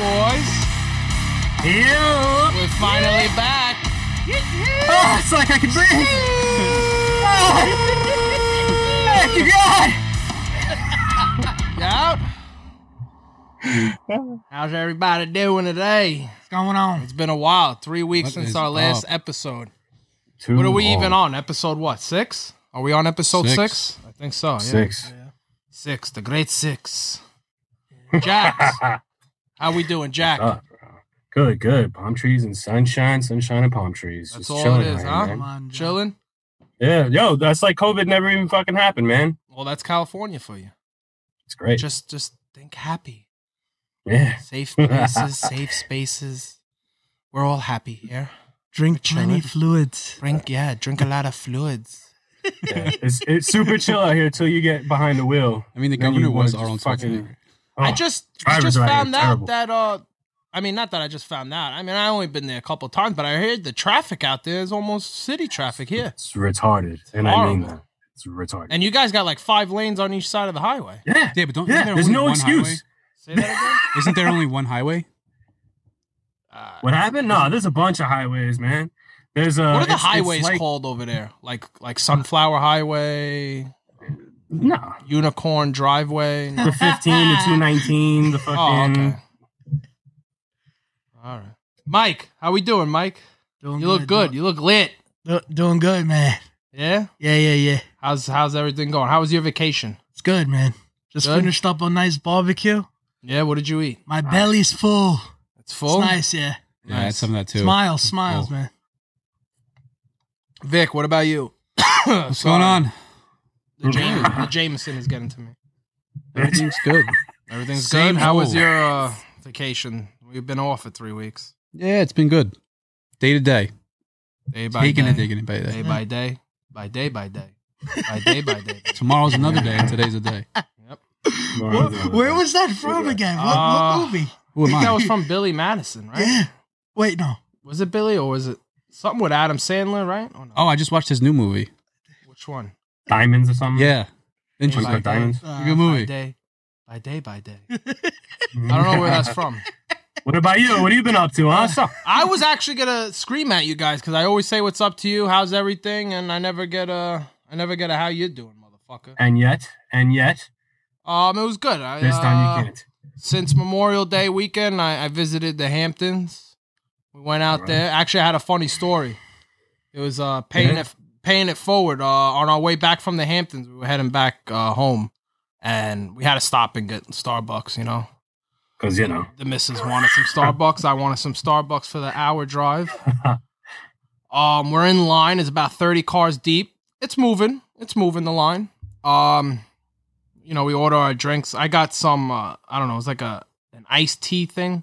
boys. Yeah. We're finally back. Oh, it's like I can breathe. Oh, thank you, God. Yep. How's everybody doing today? What's going on? It's been a while. 3 weeks since our last episode. What are we even on? Episode what? 6? Are we on episode 6? I think so. Yeah. 6. Yeah. 6. The great 6. Jax. How we doing, Jack? Good, good. Palm trees and sunshine, sunshine and palm trees. That's just all it is, huh? Man. Chilling? Yeah. Yo, that's like COVID never even fucking happened, man. Well, that's California for you. It's great. Just think happy. Yeah. Safe places, safe spaces. We're all happy here. Drink many fluids. Drink a lot of fluids. Yeah, it's super chill out here until you get behind the wheel. I mean, the governor was our own fucking... I just found out. I mean, I only been there a couple of times, but I heard the traffic out there is almost city traffic here. It's retarded. And horrible. I mean that. It's retarded. And you guys got like 5 lanes on each side of the highway. Yeah. Yeah, but don't there's no excuse. Say that again? Isn't there only one highway? What happened? No, there's a bunch of highways, man. There's a What are the highways like, called over there? Like Sunflower Highway? No. Unicorn Driveway. No. The 15, the 219, the fucking... Oh, okay. All right. Mike, how we doing, Mike? Doing good. You look good. You look lit. Doing good, man. Yeah? Yeah. How's everything going? How was your vacation? It's good, man. Just finished up a nice barbecue. Yeah, what did you eat? My belly's full. It's full? It's nice, yeah. Yeah, nice. I had some of that, too. Smiles, cool. Man. Vic, what about you? What's going on? The Jameson is getting to me. Everything's good. Everything's good. How was your vacation? We've been off for 3 weeks. Yeah, it's been good. Day to day. Day by day. Day by day. By day by day. By day by day. Tomorrow's another day and today's a day. Yep. Where was that from again? What movie? I think that was from Billy Madison, right? Yeah. Wait, no. Was it Billy or was it something with Adam Sandler, right? Or no? Oh, I just watched his new movie. Which one? Diamonds or something? Yeah. Interesting. Like Diamonds. Good movie. By day. I don't know where that's from. What about you? What have you been up to, huh? I was actually gonna scream at you guys because I always say what's up to you, how's everything, and I never get a how you doing, motherfucker. And yet. It was good. This time you can't. Since Memorial Day weekend, I visited the Hamptons. We went out there. Actually, I had a funny story. It was paying it forward. On our way back from the Hamptons, we were heading back home, and we had to stop and get Starbucks. You know. Because, you know. The missus wanted some Starbucks. I wanted some Starbucks for the hour drive. We're in line. It's about 30 cars deep. It's moving the line. You know, we order our drinks. I got some, I don't know, it's like an iced tea thing.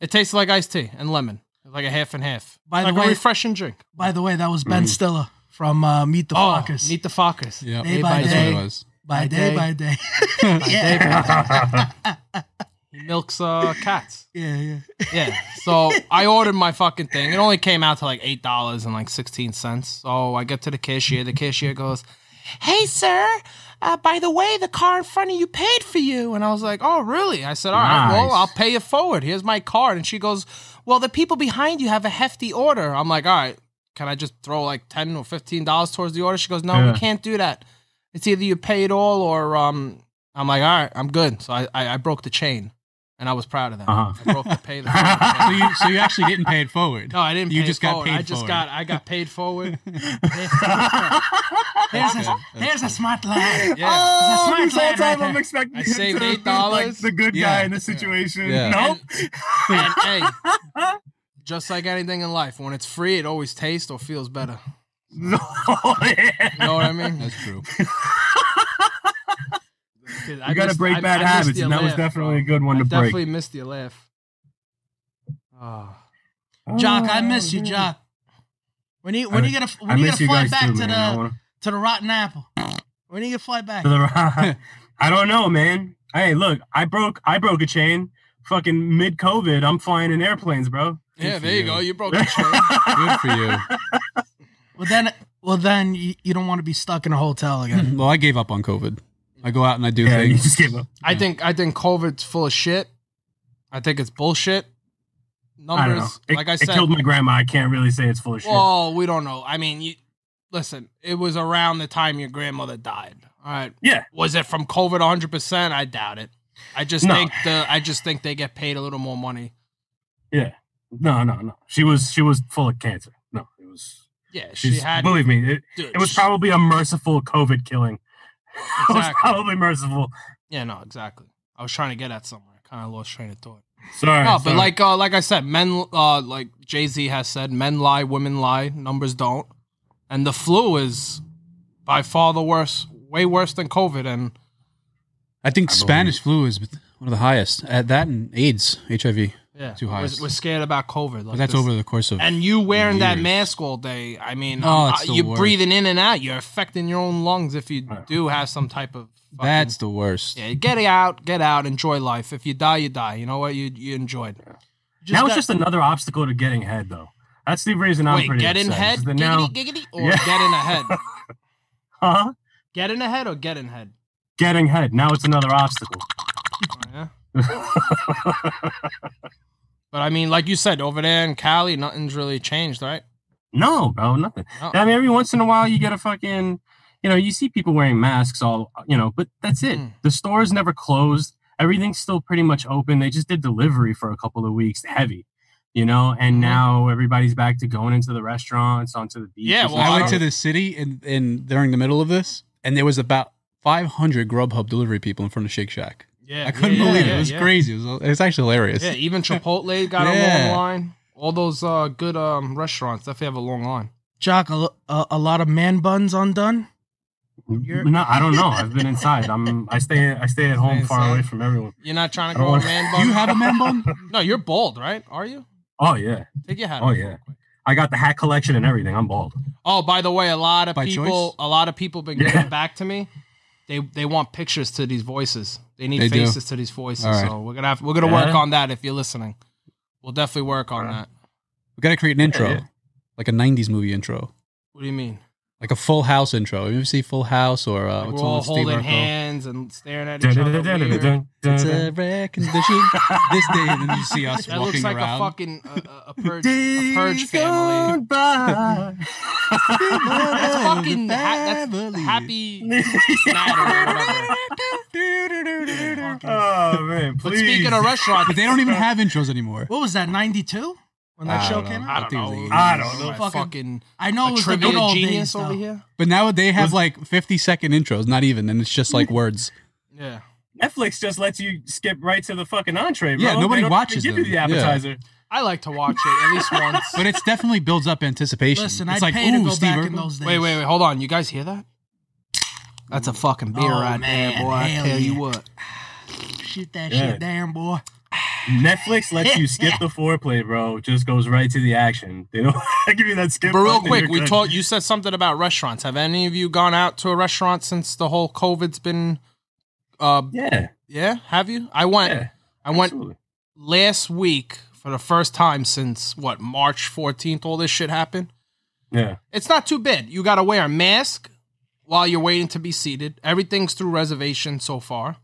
It tasted like iced tea and lemon. It's like a half and half. By the way, a refreshing drink. By the way, that was Ben Stiller from Meet the Fockers. Meet the Fockers. Yeah. Day by day. What it was. By day. By day. He milks cats. Yeah. So I ordered my fucking thing. It only came out to like $8 and like 16 cents. So I get to the cashier. The cashier goes, "Hey, sir. By the way, the car in front of you paid for you." And I was like, "Oh, really?" I said, "All right, nice. Well, I'll pay it forward. Here's my card." And she goes, "Well, the people behind you have a hefty order." I'm like, "All right, can I just throw like $10 or $15 towards the order?" She goes, "No, we can't do that. It's either you pay it all or." I'm like, "All right, I'm good." So I broke the chain. And I was proud of that. Uh-huh. I broke the pay. So you actually didn't pay it forward. No, I didn't. I got paid forward. There's a smart lad. Yeah. Oh, there's a smart lad. Right, I'm expecting I saved $8. Like the good guy in the situation. Yeah. Nope. And hey, just like anything in life, when it's free, it always tastes or feels better. No. You know what I mean? That's true. You got to break bad habits, and that was definitely a good one to break. I definitely missed your laugh. Jock, I miss you, Jock. When are you gonna fly back to the Rotten Apple? When are you gonna fly back? I don't know, man. Hey, look, I broke a chain. Fucking mid-COVID, I'm flying in airplanes, bro. Yeah, there you go. You broke a chain. Good for you. Well then, you don't want to be stuck in a hotel again. Well, I gave up on COVID. I go out and I do things. You just give up. I think COVID's full of shit. I think it's bullshit. Numbers, I don't know. Like I said, it killed my grandma. I can't really say it's full of shit. Oh, we don't know. I mean, listen, it was around the time your grandmother died. All right. Yeah. Was it from COVID 100%? I doubt it. I just think they get paid a little more money. Yeah. No. She was full of cancer. No, it was. Yeah, she had. Believe me, it was probably a merciful COVID killing. Exactly. It was probably merciful. Yeah, no, exactly. I was trying to get at somewhere. I kind of lost train of thought. Sorry. No, but like I said, men, like Jay-Z has said, men lie, women lie, numbers don't. And the flu is by far the worst, way worse than COVID. And I think Spanish flu is one of the highest. At that and AIDS, HIV. Yeah, too high. We're scared about COVID. Like that's over the course of. And you wearing years. That mask all day. I mean, you're worst. Breathing in and out. You're affecting your own lungs if you do have some type of. Fucking, that's the worst. Yeah, get out, enjoy life. If you die, you die. You know what? You enjoyed. Yeah. It's just another obstacle to getting ahead, though. That's the reason I'm pretty upset. Wait, get in head, giggity, or get in ahead? Huh? Get in ahead or get in head? Getting head. Now it's another obstacle. Oh, yeah. But I mean, like you said, over there in Cali, nothing's really changed, right? No, bro, nothing. No. I mean, every once in a while, you get a fucking, you see people wearing masks, but that's it. The stores never closed. Everything's still pretty much open. They just did delivery for a couple of weeks, heavy, and now everybody's back to going into the restaurants, onto the beach. Yeah, well, I went to the city in during the middle of this, and there was about 500 Grubhub delivery people in front of Shake Shack. Yeah, I couldn't believe it. It was crazy. It was actually hilarious. Yeah, even Chipotle got a long line. All those good restaurants definitely have a long line. Jock, a lot of man buns undone? No, I don't know. I've been inside. I stay at home far away from everyone. You're not trying to grow a man bun? You have a man bun? No, you're bald, right? Are you? Oh, yeah. Take your hat off. Oh, yeah. I got the hat collection and everything. I'm bald. Oh, by the way, a lot of people been getting back to me. They want pictures to these voices. They need faces to these voices. Right. So we're gonna work on that. If you're listening, we'll definitely work on that. We gotta create an intro, like a '90s movie intro. What do you mean? Like a Full House intro. You ever see Full House or like we're all holding hands and staring at each other? It's a rare condition. This day, and then you see us that walking around. That looks like a fucking a purge family. That's fucking that's happy. Oh man! Please. But speaking of restaurants, but they don't even have intros anymore. What was that? 92. When that show came out? I don't know. Fucking I know it was a good old genius over here. But now they have like 50-second intros, not even, and it's just like words. Yeah. Netflix just lets you skip right to the fucking entree, bro. Yeah, nobody watches them. Give you the appetizer. Yeah. I like to watch it at least once. But it definitely builds up anticipation. Listen, it's I'd pay to go Steve back in those days. Wait, hold on. You guys hear that? That's a fucking beer right there, boy. I tell you what. Shoot that shit down, boy. Netflix lets you skip the foreplay, bro. Just goes right to the action. They don't give you that skip. But real quick, you said something about restaurants. Have any of you gone out to a restaurant since the whole COVID's been? Yeah. Have you? I went. Yeah, I went last week for the first time since what March 14th. All this shit happened. Yeah, it's not too bad. You got to wear a mask while you're waiting to be seated. Everything's through reservation so far.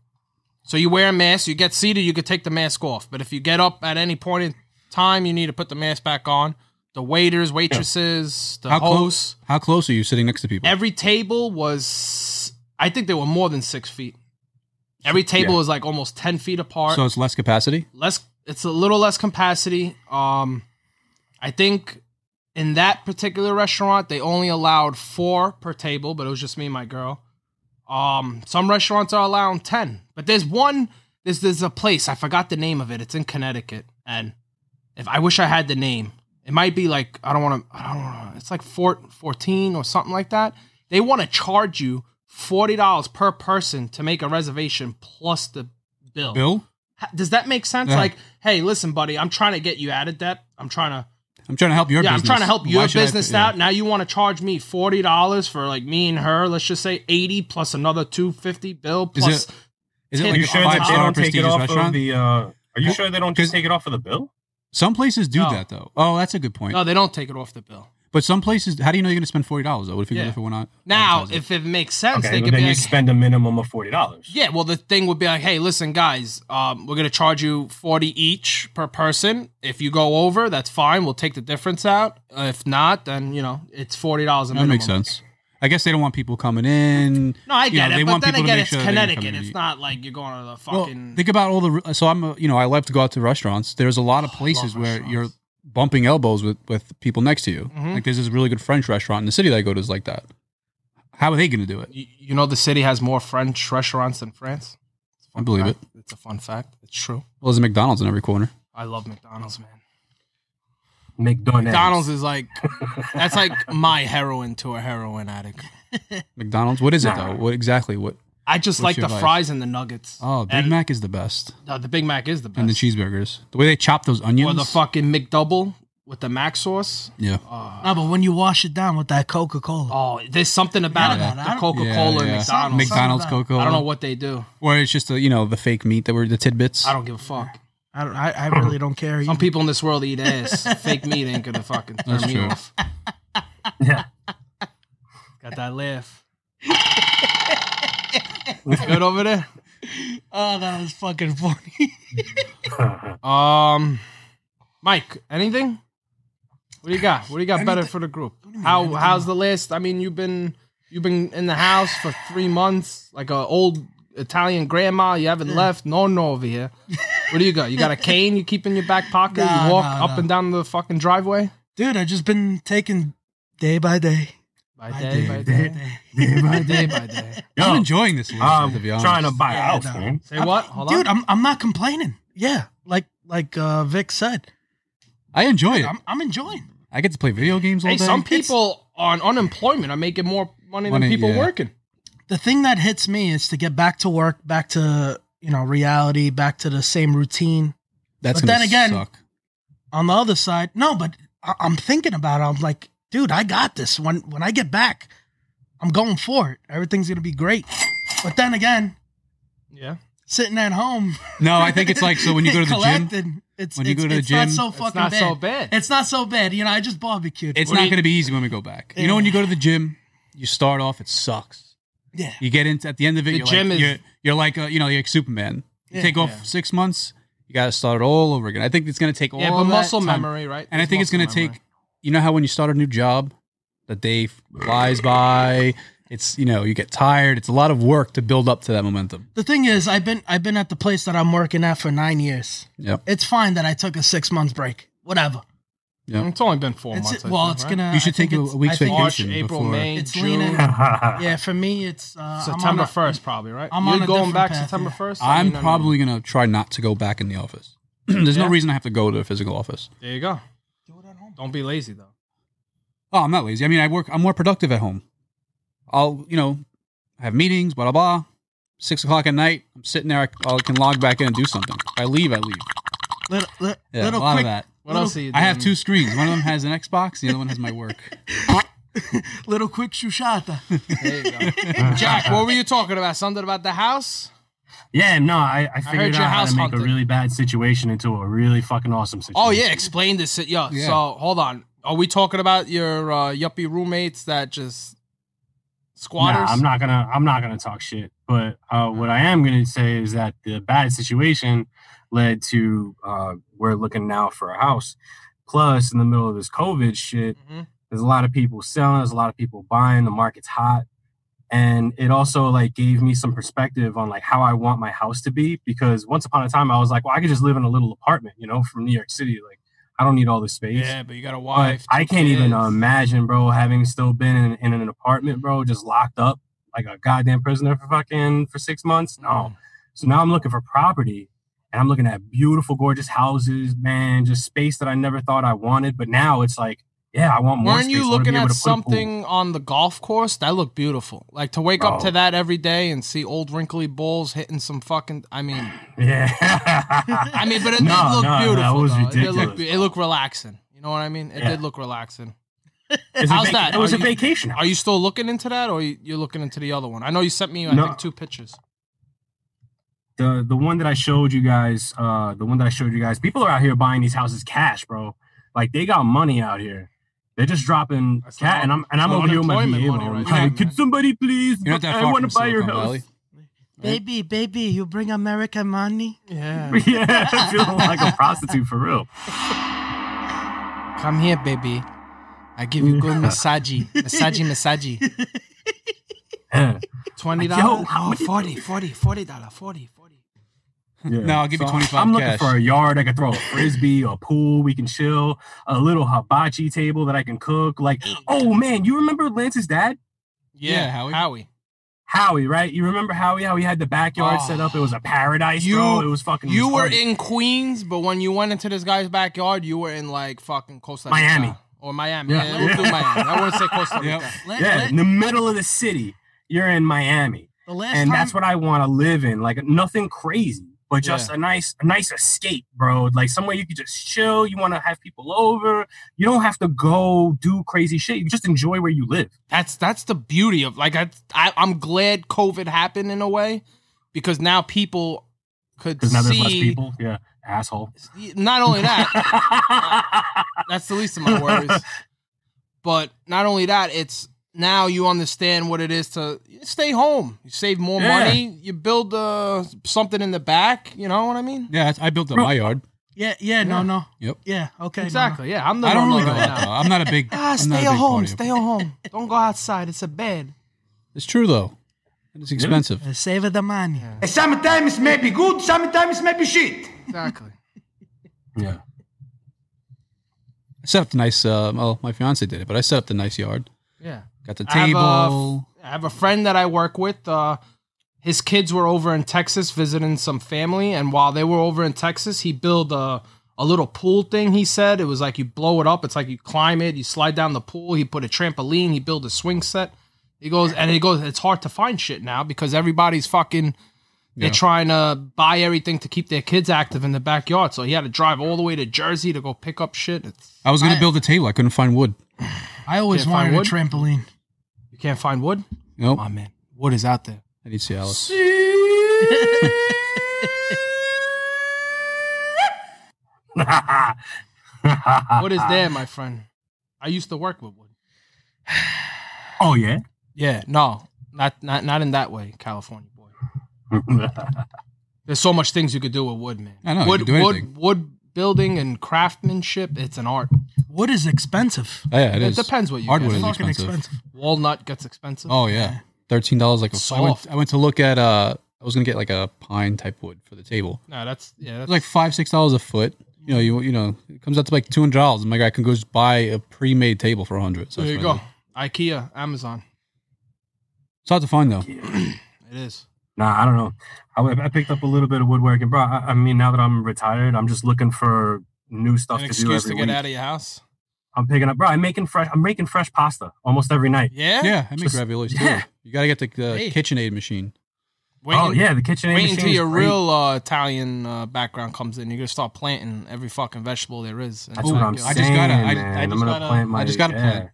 So you wear a mask, you get seated, you can take the mask off. But if you get up at any point in time, you need to put the mask back on. The waiters, waitresses, the hosts. How close are you sitting next to people? Every table was, I think they were more than 6 feet. Every table was like almost 10 feet apart. So it's less capacity? It's a little less capacity. I think in that particular restaurant, they only allowed 4 per table, but it was just me and my girl. Some restaurants are allowing 10, but there's a place, I forgot the name of it. It's in Connecticut. And if I wish I had the name, it might be like, I don't know. It's like 14 or something like that. They want to charge you $40 per person to make a reservation plus the bill. Does that make sense? Yeah. Like, hey, listen, buddy, I'm trying to get you out of debt. I'm trying to help your business. I'm trying to help your business out. Now you want to charge me $40 for like me and her. Let's just say 80 plus another $250 bill plus. Is it like a 5-star prestigious restaurant? Are you sure they don't just take it off of the bill? Some places do that though. Oh, that's a good point. No, they don't take it off the bill. But some places, how do you know you're going to spend $40 though? What if you go for one? Now, if it makes sense, okay, they could be like, spend a minimum of $40. Yeah, well, the thing would be like, hey, listen, guys, we're going to charge you $40 each per person. If you go over, that's fine. We'll take the difference out. If not, then you know it's $40 a minimum. That makes sense. I guess they don't want people coming in. No, I get it. But then again, it's Connecticut. It's not like you're going to the fucking. Well, think about all the. So I'm, I love to go out to restaurants. There's a lot of places where you're bumping elbows with people next to you. Mm-hmm. Like there's this really good French restaurant in the city that I go to is like that. How are they going to do it? You know, the city has more French restaurants than France. I believe it. It's a fun fact. It's true. Well, there's a McDonald's in every corner. I love McDonald's, man. McDonald's is like, that's like my heroin to a heroin addict. McDonald's? What is it though? What exactly? What? I just like the fries and the nuggets. Oh, Big Mac is the best. The Big Mac is the best. And the cheeseburgers. The way they chop those onions. Or the fucking McDouble with the Mac sauce. Yeah. No, but when you wash it down with that Coca-Cola. Oh, there's something about the Coca-Cola and McDonald's. McDonald's Coca-Cola. I don't know what they do. Or it's just the, the fake meat that were the tidbits. I don't give a fuck. I really don't care. Some people in this world eat ass. Fake meat ain't gonna fucking turn me off. Yeah. Got that laugh. What's good over there? Oh, that was fucking funny. Mike, anything? What do you got? What do you got better for the group? How's the list? I mean, you've been in the house for 3 months, like an old Italian grandma. You haven't left. No over here. What do you got? You got a cane you keep in your back pocket? You walk up and down the fucking driveway? Dude, I've just been taking day by day. Day by day. I'm enjoying this list, to be honest. I'm trying to buy a house, man. Say what? Hold on. Dude, I'm not complaining. Yeah, like Vic said. I enjoy it. I'm enjoying. I get to play video games all day. Some people on unemployment are making more money than people working. The thing that hits me is to get back to work, back to... reality, back to the same routine. But then again, suck. On the other side, no, but I'm thinking about it. I'm like, dude, I got this. When I get back, I'm going for it. Everything's going to be great. But then again, sitting at home. No, I think it's like, so when you go to the gym, it's not so fucking bad. It's not so bad. It's not so bad. I just barbecued. It's not going to be easy when we go back. Yeah. When you go to the gym, you start off, it sucks. Yeah, you get into at the end of it. You're like Superman. You take off 6 months. You got to start all over again. I think it's going to take all. Yeah, but muscle memory, right? And I think it's going to take. You know how when you start a new job, the day flies by. It's you get tired. It's a lot of work to build up to that momentum. The thing is, I've been at the place that I'm working at for 9 years. Yeah, it's fine that I took a 6 month break. Whatever. Yeah. It's only been 4 months. You should take a week's vacation. March, April, May, it's June. Yeah, for me, it's September 1st, probably, right? I'm going back September 1st. I'm probably going to try not to go back in the office. There's no reason I have to go to a physical office. There you go. Do it at home. Don't be lazy, though. Oh, I'm not lazy. I mean, I'm more productive at home. I'll, have meetings, blah, blah, blah. 6 o'clock at night, I'm sitting there. I can log back in and do something. If I leave, I leave. Little a lot of that. What else are you doing? I have two screens. One of them has an Xbox. The other one has my work. Little quick shushata. There you go. Jack, what were you talking about? Something about the house? Yeah, no, I figured out how to make a really bad situation into a really fucking awesome situation. Oh, yeah, explain this. Yeah, so hold on. Are we talking about your yuppie roommates that just squatters? Nah, I'm not gonna talk shit. But what I am gonna say is that the bad situation led to we're looking now for a house. Plus, in the middle of this COVID shit, there's a lot of people selling, there's a lot of people buying, the market's hot. And it also gave me some perspective on how I want my house to be, because once upon a time I was like, well, I could just live in a little apartment, from New York City. I don't need all this space. Yeah, but you got a wife. I can't even imagine, bro, having still been in an apartment, bro, just locked up like a goddamn prisoner for 6 months. No. So now I'm looking for property. And I'm looking at beautiful, gorgeous houses, man, just space that I never thought I wanted. But now it's like, yeah, I want more space. Weren't you looking at something on the golf course? That looked beautiful. Like to wake up to that every day and see old wrinkly bulls hitting some fucking, Yeah. But it did look beautiful. It was ridiculous. It looked relaxing. You know what I mean? It did look relaxing. How's that? It was a vacation. Are you still looking into that or you're looking into the other one? I know you sent me, I think, two pictures. The one that I showed you guys, people are out here buying these houses cash, bro. They got money out here. They're just dropping cat, and I'm over here with my money, right? Like, could somebody please? I want to buy your house. Valley. Baby, you bring America money? Yeah, I feel like a prostitute for real. Come here, baby. I give you good massage. Yeah. $20? Yo, how many? $40. Yeah. No, I'll give you $25 I'm looking for a yard. I can throw a frisbee, a pool. We can chill. A little hibachi table that I can cook. Like, oh, man, you remember Lance's dad? Yeah. Howie, right? You remember Howie, how he had the backyard set up? It was a paradise, bro. It was fucking... You were in Queens, but when you went into this guy's backyard, you were in, like, fucking Costa Rica. Miami. Or Miami. Yeah, we'll do Miami. I want to say Costa Rica. In the middle of the city, you're in Miami. That's what I want to live in. Like, nothing crazy, but just a nice escape, bro. Like, somewhere you could just chill. You want to have people over. You don't have to go do crazy shit. You just enjoy where you live. That's the beauty of, like, I'm glad COVID happened in a way, because now people could see. Because now there's less people, asshole. Not only that, that's the least of my worries. But not only that, it's now you understand what it is to stay home. You save more money. You build something in the back. You know what I mean? Yeah, I built up my yard. Yeah. Yep. Yeah, okay. Exactly, yeah. I don't really go out, though. I'm not a big... Stay at home. Don't go outside. It's a bad. It's true, though. It's expensive. Save the money. Yeah. Sometimes it may be good, sometimes it may be shit. Exactly. Yeah. I set up the nice... well, my fiance did it, but I set up the nice yard. Yeah. Got the table. I have a friend that I work with. His kids were over in Texas visiting some family, and while they were over in Texas, he built a little pool thing, he said. It was like you blow it up. It's like you climb it. You slide down the pool. He put a trampoline. He built a swing set. He goes, it's hard to find shit now because everybody's fucking... They're trying to buy everything to keep their kids active in the backyard. So he had to drive all the way to Jersey to go pick up shit. I was going to build a table. I couldn't find wood. I always wanted a trampoline. You can't find wood? Nope. Come on, man. Wood is out there. I need to see Alice. Wood is there, my friend. I used to work with wood. Oh, yeah? Yeah, no. Not in that way, California. There's so much things you could do with wood, man. I know, wood building and craftsmanship, it's an art. Wood is expensive. Oh, yeah, it is. It depends what you get. It's fucking expensive. Walnut gets expensive. Oh, yeah. $13 like a soft. I went to look at, I was going to get like a pine type wood for the table. No, that's like $5, $6 a foot. You know, it comes out to like $200. I'm like, I can go just buy a pre-made table for $100. So there you go. IKEA, Amazon. It's hard to find, though. It is. Nah, I don't know. I picked up a little bit of woodworking, bro. I mean, now that I'm retired, I'm just looking for new stuff to do every week. An excuse to get out of your house. I'm picking up, bro. I'm making fresh pasta almost every night. Yeah, yeah. I make raviolis too. You gotta get the KitchenAid machine. The KitchenAid machine. Wait until your real Italian background comes in. You're gonna start planting every fucking vegetable there is. That's what I'm saying. I just gotta plant.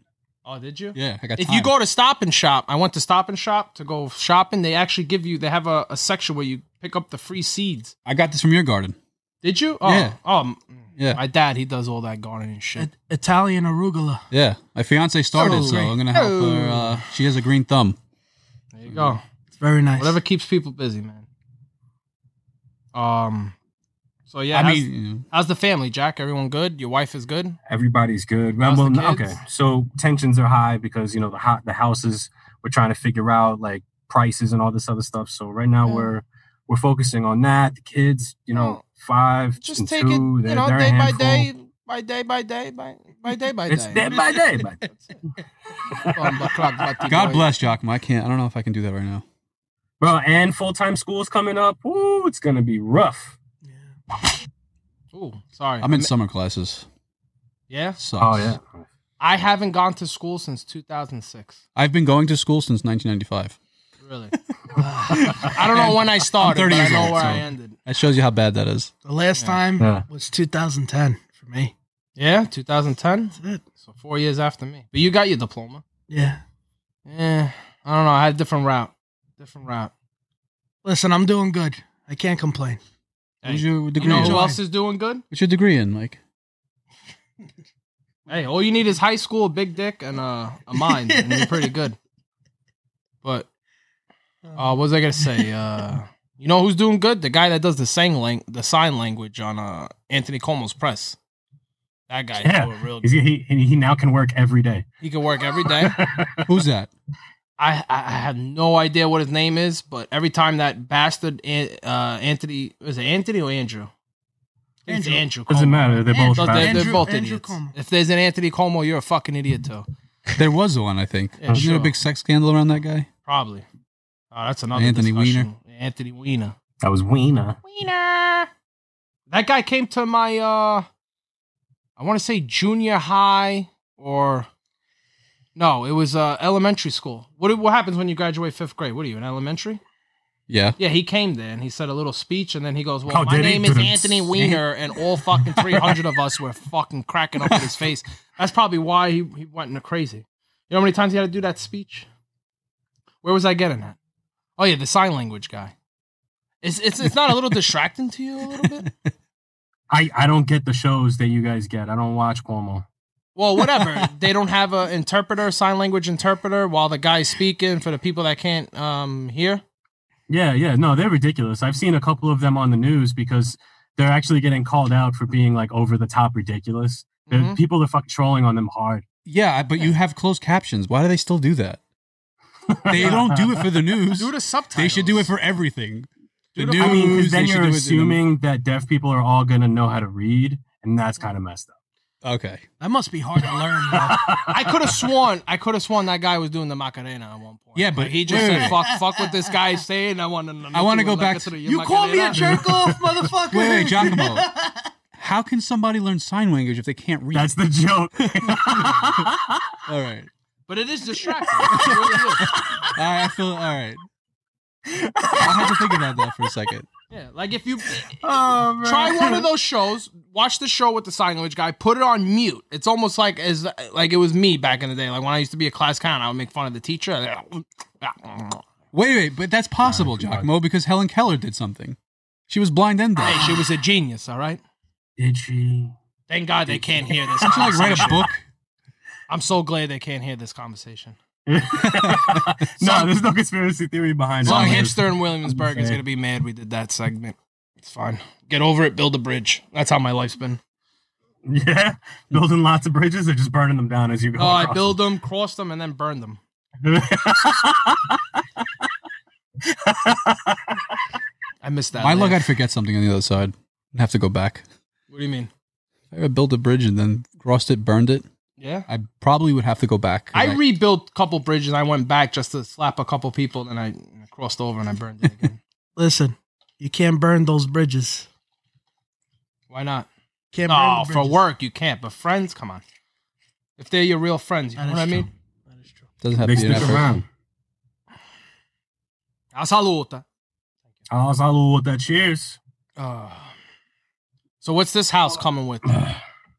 Oh, did you? Yeah, I got time. If you go to Stop and Shop, I went to Stop and Shop to go shopping. They actually give you, they have a section where you pick up the free seeds. I got this from your garden. Did you? Oh, yeah. My dad, he does all that gardening shit. Italian arugula. Yeah, my fiance started, so I'm going to help her. She has a green thumb. There you go. It's very nice. Whatever keeps people busy, man. So, yeah, how's the family, Jack? Everyone good? Your wife is good? Everybody's good. Okay, so tensions are high because, you know, the houses, we're trying to figure out, like, prices and all this other stuff. So right now we're focusing on that. The kids, you know, 5 just and take 2. It, you know, day by day. God bless, Jack. I don't know if I can do that right now. Well, and full-time school's coming up. Ooh, it's going to be rough. Oh, sorry. I'm in summer classes. Yeah? Sucks. Oh, yeah. I haven't gone to school since 2006. I've been going to school since 1995. Really? I don't know when I started, but I know where I ended. That shows you how bad that is. The last time was 2010 for me. Yeah, 2010? That's it. So 4 years after me. But you got your diploma. Yeah. Yeah. I don't know. I had a different route. Listen, I'm doing good. I can't complain. Your degree? You know who else is doing good? What's your degree in, Mike? Hey, all you need is high school, a big dick, and a mind, and you're pretty good. But what was I gonna say? You know who's doing good? The guy that does the sign language on Anthony Cuomo's press. That guy doing real good. He now can work every day. He can work every day. Who's that? I have no idea what his name is, but every time that bastard Anthony, is it Anthony or Andrew? It's Andrew Cuomo. Doesn't matter. They're both idiots. Cuomo. If there's an Anthony Cuomo, you're a fucking idiot too. There was one, I think. Yeah, Wasn't there a big sex scandal around that guy? Probably. Oh, that's another Anthony discussion. Weiner. Anthony Weiner. That was Weiner. Weiner. That guy came to my, I want to say junior high or... No, it was elementary school. What happens when you graduate fifth grade? What are you, in elementary? Yeah. Yeah, he came there and he said a little speech and then he goes, well, my name is Anthony Weiner and all fucking 300 of us were fucking cracking up in his face. That's probably why he went into crazy. You know how many times he had to do that speech? Where was I getting at? Oh, yeah, the sign language guy. It's not a little distracting to you a little bit? I don't get the shows that you guys get. I don't watch Cuomo. Well, whatever. They don't have an interpreter, sign language interpreter, while the guy's speaking for the people that can't hear. Yeah. No, they're ridiculous. I've seen a couple of them on the news because they're actually getting called out for being like over the top ridiculous. Mm-hmm. People are fucking trolling on them hard. Yeah, but you have closed captions. Why do they still do that? They don't do it for the news. Do the subtitles. They should do it for everything. The news, I mean, because then you're assuming that deaf people are all going to know how to read, and that's kind of messed up. Okay. That must be hard to learn. I could have sworn that guy was doing the Macarena at one point. Yeah, but he just said, fuck what this guy is saying. I want to go back to the You Macarena. Call me a jerk off, motherfucker. Wait, Giacomo. How can somebody learn sign language if they can't read? That's the joke. All right. But it is distracting. It really is. All right, I feel all right. I had to think about that for a second. Yeah, like if you try one of those shows, watch the show with the sign language guy, put it on mute. It's almost like it was me back in the day. Like when I used to be a class clown, I would make fun of the teacher. Wait, but that's possible, Giacomo, because Helen Keller did something. She was blind and deaf. Hey, she was a genius, all right? Did she? Thank God they can't hear this conversation. Like write a book? I'm so glad they can't hear this conversation. No, there's no conspiracy theory behind it. Some hipster in Williamsburg is going to be mad we did that segment. It's fine. Get over it. Build a bridge. That's how my life's been. Yeah? Building lots of bridges or just burning them down as you go? Oh, I build them, cross them, and then burn them. I missed that. My luck, I'd forget something on the other side. I'd have to go back. What do you mean? I would build a bridge and then crossed it, burned it. Yeah, I probably would have to go back. I rebuilt a couple bridges. I went back just to slap a couple people, and I crossed over and I burned it again. Listen, you can't burn those bridges. Why not? Can't burn for work you can't, but friends, come on. If they're your real friends, you know what I mean. That is true. Doesn't have to be an effort. Around. A saluta. Cheers. So what's this house coming with?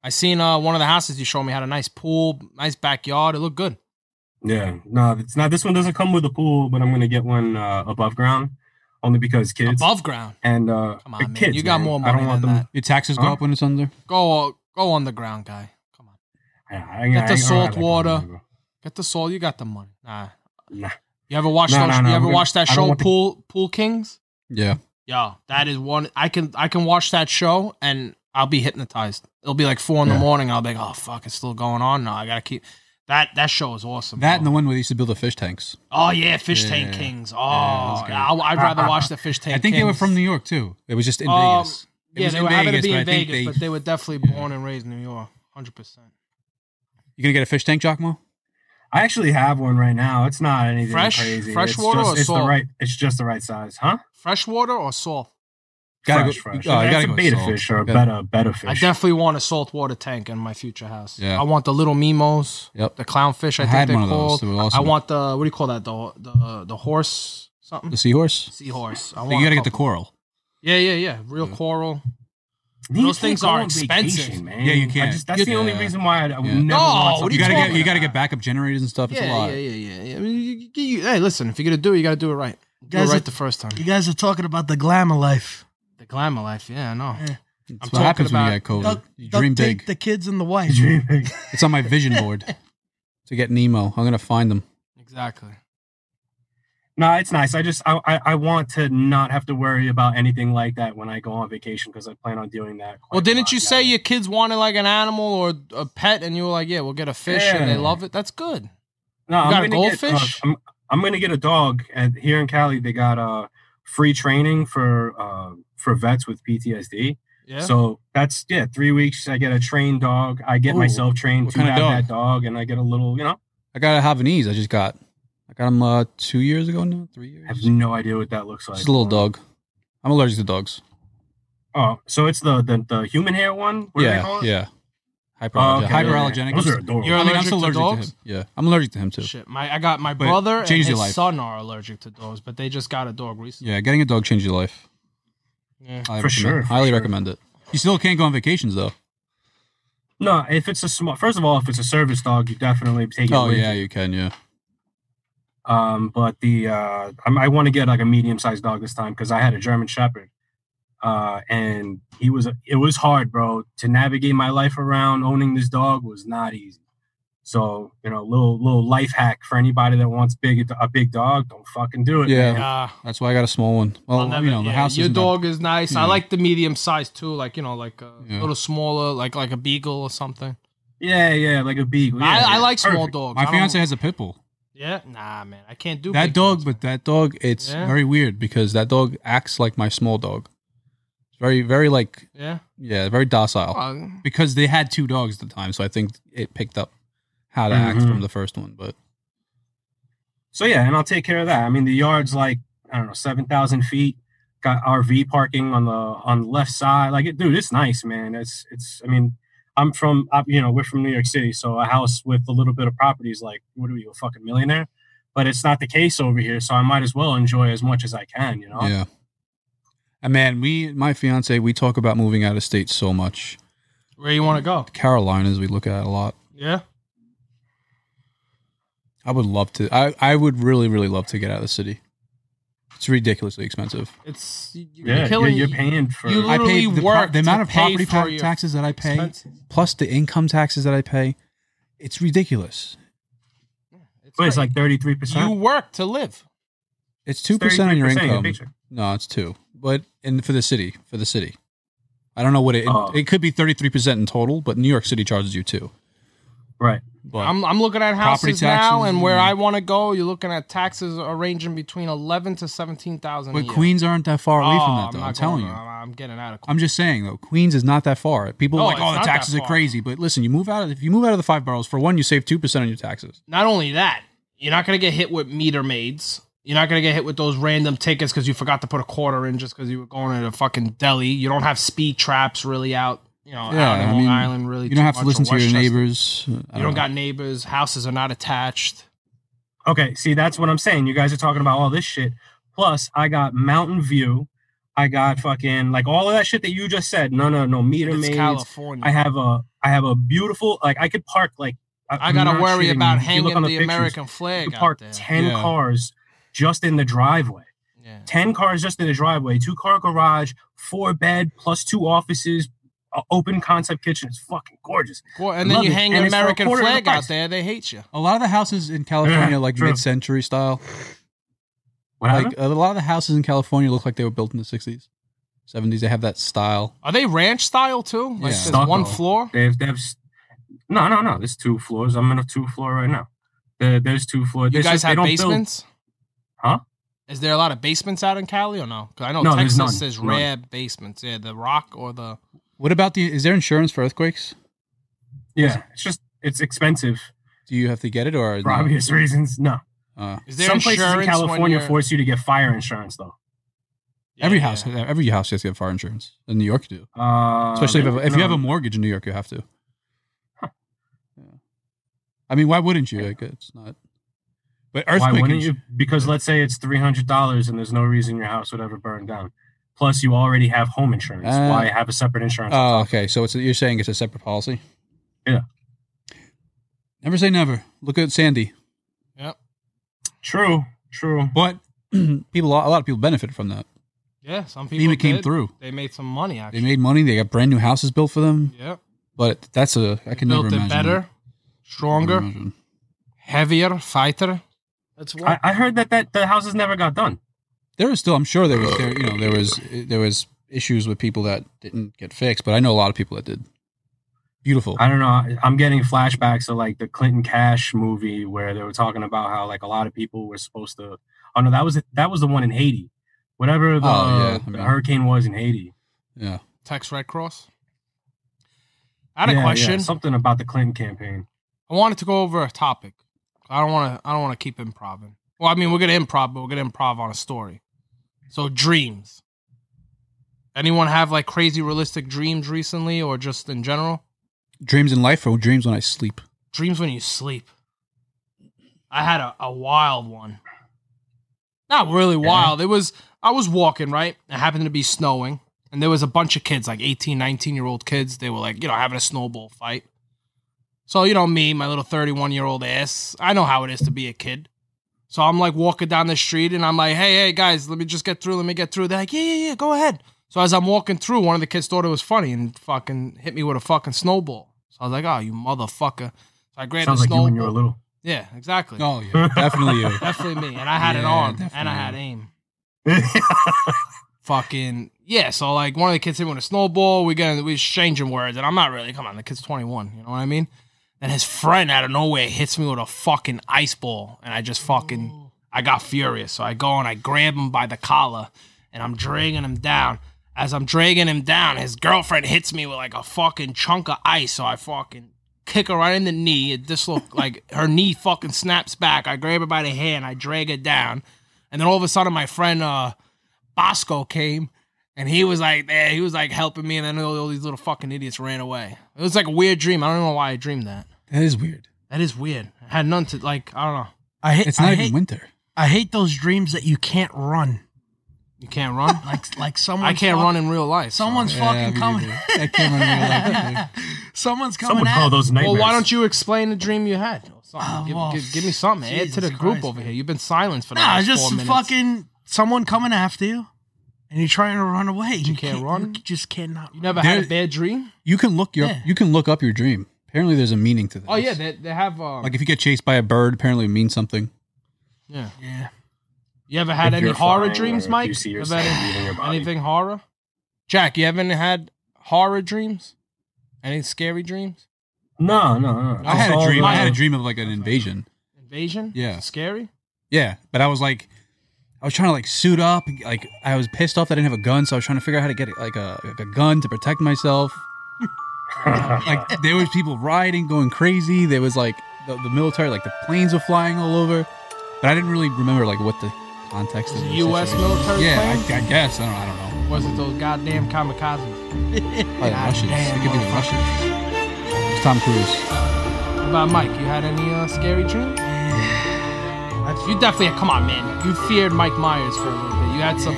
I seen one of the houses you showed me had a nice pool, nice backyard. It looked good. Yeah. No, it's not. This one doesn't come with a pool, but I'm going to get one above ground only because kids. Above ground? And come on, man. Kids, you got more money than that. Your taxes go up when it's under? Go on the ground, guy. Come on. Get the salt water. Get the salt. You got the money. Nah. You ever watch that show, Pool Kings? Yeah. Yeah. That is one. I can watch that show and I'll be hypnotized. It'll be like 4 in the morning. I'll be like, oh, fuck, it's still going on. No, I got to keep... That show is awesome. That and the one where they used to build the fish tanks. Oh, yeah, Fish Tank Kings. Oh, yeah, I'd rather watch the Fish Tank Kings. I think they were from New York, too. It was just in Vegas. Yeah, they were happy to be in Vegas, but they were definitely born and raised in New York, 100%. You going to get a fish tank, Giacomo? I actually have one right now. It's not anything crazy. Fresh water or salt? It's just the right size, huh? Fresh water or salt? Fresh. That's a beta fish or a better fish. I definitely want a saltwater tank in my future house. Yeah. I want the little Mimos, the clownfish, I think they're called. I want the, what do you call that, the horse something? The seahorse? Seahorse. I want you got to get the coral. Yeah. Real coral. Those things are expensive. Vacation, man. Yeah, you can't. That's the only reason why I would never want something. You got to get backup generators and stuff. It's a lot. Yeah. I mean, hey, listen, if you're going to do it, you got to do it right. Do it right the first time. You guys are talking about the glamour life. Yeah, I know. Yeah. That's what happens when you get COVID. You dream big. The kids and the wife. You dream big. It's on my vision board to get Nemo. I'm going to find them. Exactly. No, it's nice. I just, I want to not have to worry about anything like that when I go on vacation, because I plan on doing that. Well, didn't you say your kids wanted like an animal or a pet, and you were like, yeah, we'll get a fish, and they love it? That's good. No, you got a goldfish? I'm going to get a dog. And here in Cali, they got free training for vets with PTSD. Yeah. So that's 3 weeks. I get a trained dog. I get myself trained to have that dog, and I get a little, you know. I got a Havanese. I got him 2 years ago now, 3 years. I have no idea what that looks like. It's a little dog. I'm allergic to dogs. Oh, so it's the human hair one? What do they call it? Yeah. Hyperallergenic. Those are adorable. You're allergic to dogs? Yeah, I'm allergic to him too. Shit, my brother and his son are allergic to dogs, but they just got a dog recently. Yeah, getting a dog changed your life. Yeah, highly recommend it. You still can't go on vacations though. No, if it's a small. First of all, if it's a service dog, you definitely take it. Oh yeah, you can. Yeah. But I want to get like a medium-sized dog this time, because I had a German Shepherd. And it was hard, bro, to navigate my life around owning this dog was not easy. So, you know, little life hack for anybody that wants a big dog, don't fucking do it. Yeah. That's why I got a small one. Well, never, you know, the house your dog is nice. Yeah. I like the medium size too. Like, you know, like a little smaller, like a beagle or something. Yeah. Like a beagle. Yeah, I like perfect. Small dogs. My fiance has a pit bull. Yeah, nah, man, I can't do that dog. Dogs. But that dog, it's very weird, because that dog acts like my small dog. It's very, very like very docile. Because they had two dogs at the time, so I think it picked up how to act from the first one. But so and I'll take care of that. I mean, the yard's like, I don't know, 7,000 feet. Got RV parking on the left side. Like, dude, it's nice, man. It's. I mean. We're from New York City, so a house with a little bit of property is like, what are you, a fucking millionaire? But it's not the case over here, so I might as well enjoy as much as I can, you know? Yeah. And man, my fiance, we talk about moving out of state so much. Where you want to go? Carolinas, we look at a lot. Yeah. I would love to. I would really, really love to get out of the city. It's ridiculously expensive. It's you're paying for. You literally the amount of property taxes that I pay, expenses. Plus the income taxes that I pay. It's ridiculous. Yeah, it's like 33%. You work to live. It's 2% on your income. No, it's 2%. But for the city, I don't know what it could be. 33% in total, but New York City charges you 2%. Right. But I'm looking at houses now, and where I want to go, you're looking at taxes are ranging between $11,000 to $17,000. But Queens aren't that far away from that, though. I'm telling you, I'm getting out of Queens. I'm just saying, though, Queens is not that far. People are like, the taxes are crazy, but listen, if you move out of the 5 boroughs, for one, you save 2% on your taxes. Not only that, you're not going to get hit with meter maids. You're not going to get hit with those random tickets because you forgot to put a quarter in just because you were going to a fucking deli. You don't have speed traps really out. You know, Long Island really. You don't have to listen to your neighbors. You don't got neighbors. Houses are not attached. Okay, see, that's what I'm saying. You guys are talking about all this shit. Plus, I got Mountain View. I got fucking like all of that shit that you just said. No, meter maids. It's California. I have a beautiful, like, I could park like. I gotta worry about hanging the American flag. I park 10 cars just in the driveway. Yeah. 10 cars just in the driveway. 2-car garage, 4-bed plus 2 offices. Open concept kitchen. It's fucking gorgeous. Well, and then you hang an American flag out there. They hate you. A lot of the houses in California are like mid-century style. Like a lot of the houses in California look like they were built in the 60s, 70s. They have that style. Are they ranch style too? Like there's one floor? They have no. There's 2 floors. I'm in a 2-floor right now. There's 2 floors. You guys have basements? Huh? Is there a lot of basements out in Cali or no? Because I know Texas is rare basements. Yeah, the rock or the... What about is there insurance for earthquakes? Yeah, it's expensive. Do you have to get it or? For obvious reasons, no. Is there some places in California force you to get fire insurance, though? Yeah, every house has to get fire insurance. In New York, you do. Especially if you have a mortgage in New York, you have to. Huh. Yeah. I mean, why wouldn't you? Like, it's not. But earthquake. Why wouldn't you? Because let's say it's $300 and there's no reason your house would ever burn down. Plus, you already have home insurance. Why have a separate insurance? Oh, okay. So you're saying it's a separate policy? Yeah. Never say never. Look at Sandy. Yep. True. But a lot of people benefit from that. Yeah, some people FEMA came through. They made some money, actually. They made money. They got brand new houses built for them. Yeah. But that's a... I can never imagine. Built it better, stronger, heavier, fighter. That's what I heard that the houses never got done. There was still... I'm sure there was... There was issues with people that didn't get fixed, but I know a lot of people that did. Beautiful. I don't know. I'm getting flashbacks of like the Clinton Cash movie where they were talking about how like a lot of people were supposed to... Oh, no, that was the one in Haiti. Whatever the hurricane was in Haiti. Yeah. Texas Red Cross. I had a question. Yeah, something about the Clinton campaign. I wanted to go over a topic. I don't want to keep improv. Well, I mean, we're going to improv, but we're going to improv on a story. So dreams. Anyone have like crazy realistic dreams recently or just in general? Dreams in life or dreams when I sleep? Dreams when you sleep. I had a wild one. Not really wild. I was walking, right? It happened to be snowing. And there was a bunch of kids, like 18, 19-year-old kids. They were like, having a snowball fight. So, me, my little 31-year-old ass, I know how it is to be a kid. So I'm like walking down the street and I'm like, hey, guys, let me just get through. Let me get through. They're like, yeah, go ahead. So as I'm walking through, one of the kids thought it was funny and fucking hit me with a fucking snowball. So I was like, oh, you motherfucker. So I grabbed a snowball. Sounds like you when you were little. Yeah, exactly. Oh, yeah. Definitely you. Definitely me. And I had it on. Definitely. And I had aim. Fucking, yeah. So, like, one of the kids hit me with a snowball. We're exchanging words. And I'm not really, come on, the kid's 21. You know what I mean? And his friend out of nowhere hits me with a fucking ice ball. And I just fucking, I got furious. So I go and I grab him by the collar. And I'm dragging him down. As I'm dragging him down, his girlfriend hits me with, like, a fucking chunk of ice. So I fucking... kick her right in the knee. It dislocated, like her knee fucking snaps back. I grab her by the hand. I drag her down, and then all of a sudden, my friend Bosco came, and he was like there. He was like helping me, and then all these little fucking idiots ran away. It was like a weird dream. I don't know why I dreamed that. That is weird. I had none to like. I don't know. It's not even winter. I hate those dreams that you can't run. You can't run? like someone. I can't run in real life. Someone's fucking coming. I can't run in real life. Someone's coming. Someone call those nightmares. Well, why don't you explain the dream you had? Give me something. Jesus Add to the Christ, group over man. Here. You've been silenced for the last 4 minutes. Just fucking someone coming after you, and you're trying to run away. You can't run. You just cannot. You never had a bad dream. You can look your. Yeah. You can look up your dream. Apparently, there's a meaning to this. Oh yeah, they have. Like if you get chased by a bird, apparently it means something. Yeah. Yeah. You ever had any horror dreams, Mike? Anything horror? Jack, you haven't had horror dreams? Any scary dreams? No. I had a dream of like an invasion. Invasion? Yeah. Scary? Yeah, but I was trying to like suit up. Like I was pissed off that I didn't have a gun, so I was trying to figure out how to get like a gun to protect myself. Like there was people rioting, going crazy. There was like the military, like the planes were flying all over. But I didn't really remember like what the context of the U.S. military. Yeah, I guess. I don't know. Was it those goddamn kamikazes? Russians. It could be the Russians. It's Tom Cruise. What about Mike? You had any scary dreams? You definitely. Come on, man. You feared Mike Myers for a little bit. You had some.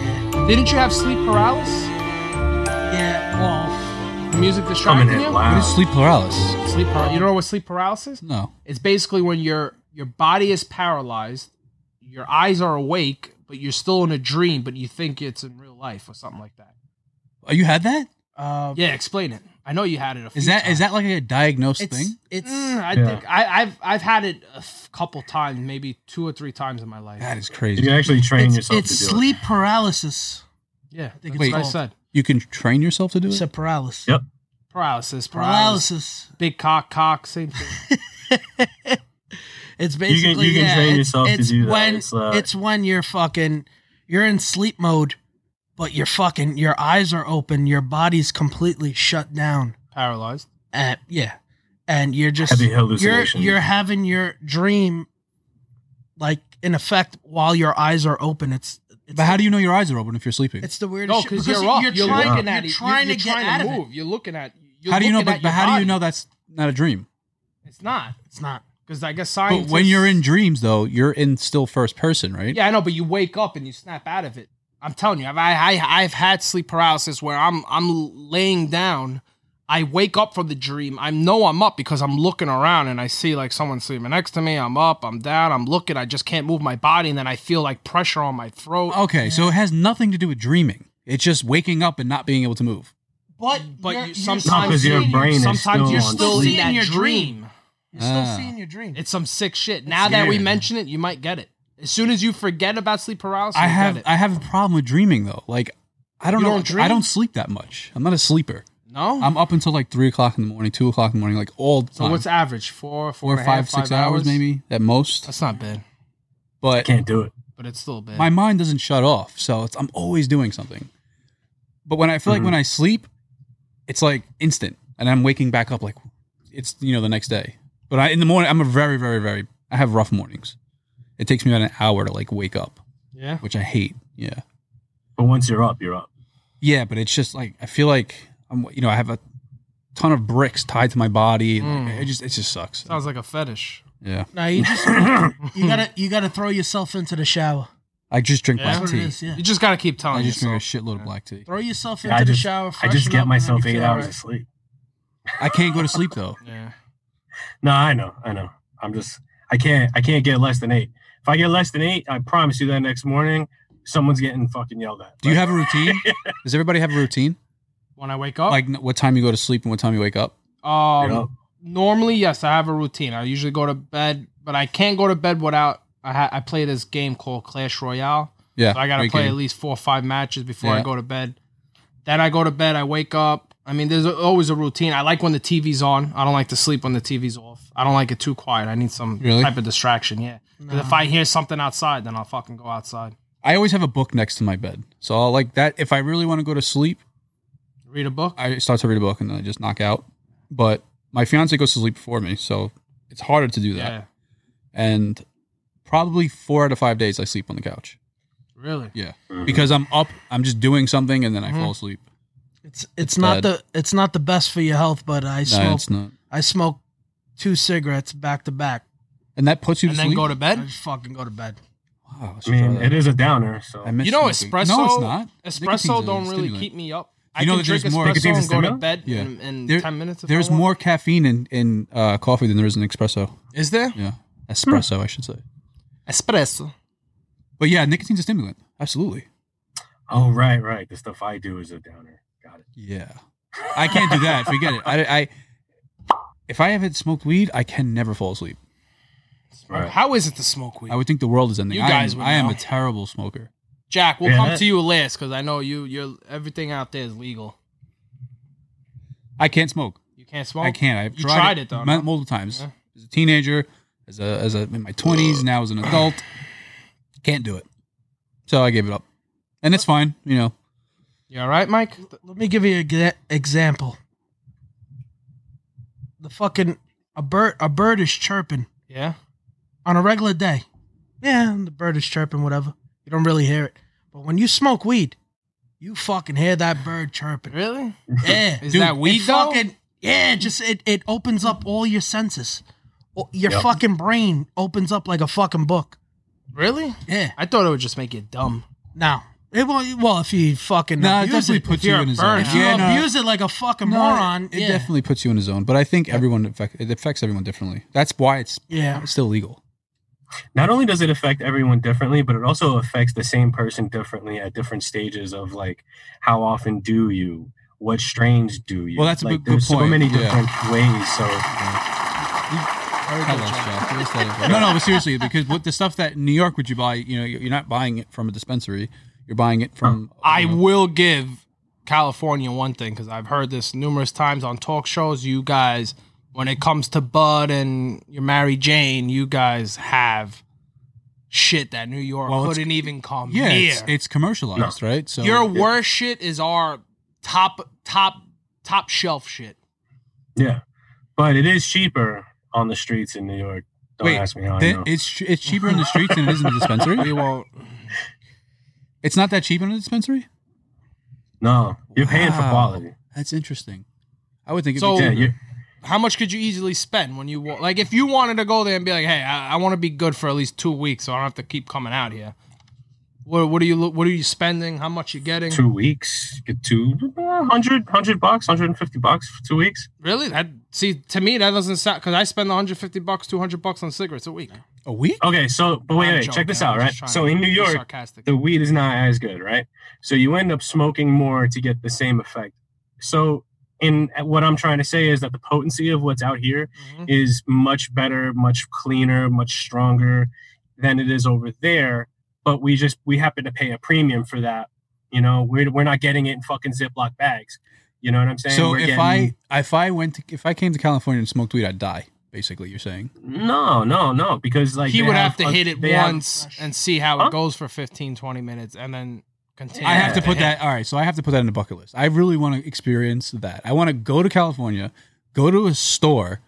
Didn't you have sleep paralysis? Yeah. Well, the music distracted you. What is sleep paralysis? You don't know what sleep paralysis? No. It's basically when your body is paralyzed. Your eyes are awake, but you're still in a dream, but you think it's in real life or something like that. Oh, you had that? Yeah, explain it. I know you had it a few times. Is that like a diagnosed thing? I think I've had it a couple times, maybe 2 or 3 times in my life. That is crazy. You can actually train yourself to do it. It's sleep paralysis. Yeah, I think it's what I said. You can train yourself to do it? It's a paralysis. Yep. Paralysis. Big cock, same thing. It's basically you can train yourself to do that. It's when you're in sleep mode, but your eyes are open, your body's completely shut down, paralyzed. Yeah, and you're just heavy hallucination. You're having your dream, like in effect, while your eyes are open. But how do you know your eyes are open if you're sleeping? It's the weirdest. No, because you're up. You're looking at it. You're trying to move. You're looking at. How do you know? But how do you know that's not a dream? It's not. Because I guess science. But when you're in dreams, though, you're in still first person, right? Yeah, I know. But you wake up and you snap out of it. I'm telling you, I've had sleep paralysis where I'm laying down, I wake up from the dream. I know I'm up because I'm looking around and I see like someone sleeping next to me. I'm up, I'm down, I'm looking. I just can't move my body, and then I feel like pressure on my throat. Okay, so it has nothing to do with dreaming. It's just waking up and not being able to move. But sometimes your brain sometimes is still in that dream. You're still seeing your dream. It's some sick shit. It's now scary. That we mention it, you might get it. As soon as you forget about sleep paralysis, I have a problem with dreaming though. Like I don't know. I don't sleep that much. I'm not a sleeper. No, I'm up until like 3 o'clock in the morning, 2 o'clock in the morning, like all the time. So what's average? Four or five, 6 hours maybe at most. That's not bad. But I can't do it. But it's still bad. My mind doesn't shut off, so I'm always doing something. But when I feel like when I sleep, it's like instant, and I'm waking back up like it's the next day. But in the morning, I'm a very, very, very I have rough mornings. It takes me about an hour to like wake up. Yeah, which I hate. Yeah, but once you're up, you're up. Yeah, but it's just like I feel like I'm. I have a ton of bricks tied to my body. Like, it just sucks. Sounds like a fetish. Yeah. No, you gotta throw yourself into the shower. I just drink black tea. Is, yeah. You just gotta keep telling yourself. I just drink a shitload of black tea. Throw yourself into the shower. I just get myself 8 hours of sleep. I can't go to sleep though. Yeah. No, I know. I'm just. I can't get less than 8. If I get less than 8, I promise you that next morning, someone's getting fucking yelled at. Do you have a routine? Does everybody have a routine? When I wake up? Like what time you go to sleep and what time you wake up? Normally, yes, I have a routine. I usually go to bed, but I can't go to bed without... I play this game called Clash Royale. Yeah. So I got to play at least 4 or 5 matches before I go to bed. Then I go to bed, I wake up. I mean, there's always a routine. I like when the TV's on. I don't like to sleep when the TV's off. I don't like it too quiet. I need some type of distraction, yeah. Because if I hear something outside, then I'll fucking go outside. I always have a book next to my bed. So I'll like that. If I really want to go to sleep... Read a book? I start to read a book and then I just knock out. But my fiance goes to sleep before me, so it's harder to do that. Yeah. And probably 4 out of 5 days I sleep on the couch. Really? Yeah. Because I'm up, I'm just doing something, and then I fall asleep. It's not the best for your health, but I smoke 2 cigarettes back to back, and that puts you to sleep. And then go to bed. I just fucking go to bed. Wow, I mean, it is a downer. So espresso. No, it's not. Espresso don't really keep me up. I can drink espresso and go to bed in 10 minutes. There's more caffeine in coffee than there is in espresso. Is there? Yeah, espresso. I should say espresso. But yeah, nicotine's a stimulant. Absolutely. Oh right. The stuff I do is a downer. Got it. Yeah, I can't do that. Forget it. If I haven't smoked weed, I can never fall asleep. Right. How is it to smoke weed? I would think the world is ending. I am a terrible smoker. Jack, we'll come to you last because I know you're everything out there is legal. I can't smoke. You can't smoke. I can't. I've tried it though multiple times. Yeah. As a teenager, as a in my 20s, now as an adult, can't do it. So I gave it up, and it's fine. You all right, Mike? Let me give you an example. The fucking a bird is chirping. Yeah. On a regular day. Yeah, the bird is chirping, whatever. You don't really hear it. But when you smoke weed, you fucking hear that bird chirping. Really? Yeah. Is that weed though? Fucking, yeah, just it opens up all your senses. Your fucking brain opens up like a fucking book. Really? Yeah. I thought it would just make you dumb. No. Well, if you fucking abuse it, it definitely puts you in a zone. If you abuse it like a fucking moron, it definitely puts you in a zone. But I think it affects everyone differently. That's why it's still legal. Not only does it affect everyone differently, but it also affects the same person differently at different stages of like how often do you, what strains do you? Well, that's like, a good point. There's so many different ways. So. No, but seriously, because with the stuff that in New York would you buy? You're not buying it from a dispensary. You're buying it from... I will give California one thing, because I've heard this numerous times on talk shows. You guys, when it comes to Bud and your Mary Jane, you guys have shit that New York couldn't even come near. It's commercialized, right? So your worst shit is our top shelf shit. Yeah, but it is cheaper on the streets in New York. Don't ask me how I know. It's cheaper in the streets than it is in the dispensary? We won't... It's not that cheap in a dispensary? No. You're paying for quality. That's interesting. I would think it'd be cheaper. How much could you easily spend when you... Like, if you wanted to go there and be like, hey, I want to be good for at least 2 weeks so I don't have to keep coming out here. What are you spending? How much you getting? 2 weeks. Get $100, $150 for 2 eks. Really? To me, that doesn't sound... Because I spend $150, $200 on cigarettes a week. A week? Okay, so, but wait, check this out, right? So in New York, the weed is not as good, right? So you end up smoking more to get the same effect. So in what I'm trying to say is that the potency of what's out here is much better, much cleaner, much stronger than it is over there. But we happen to pay a premium for that. You know, we're not getting it in fucking Ziploc bags. You know what I'm saying? So if I came to California and smoked weed, I'd die. Basically, you're saying no, because like he would have to hit it once and see how it goes for 15, 20 minutes and then continue. I have to put that. All right. So I have to put that in the bucket list. I really want to experience that. I want to go to California, go to a store,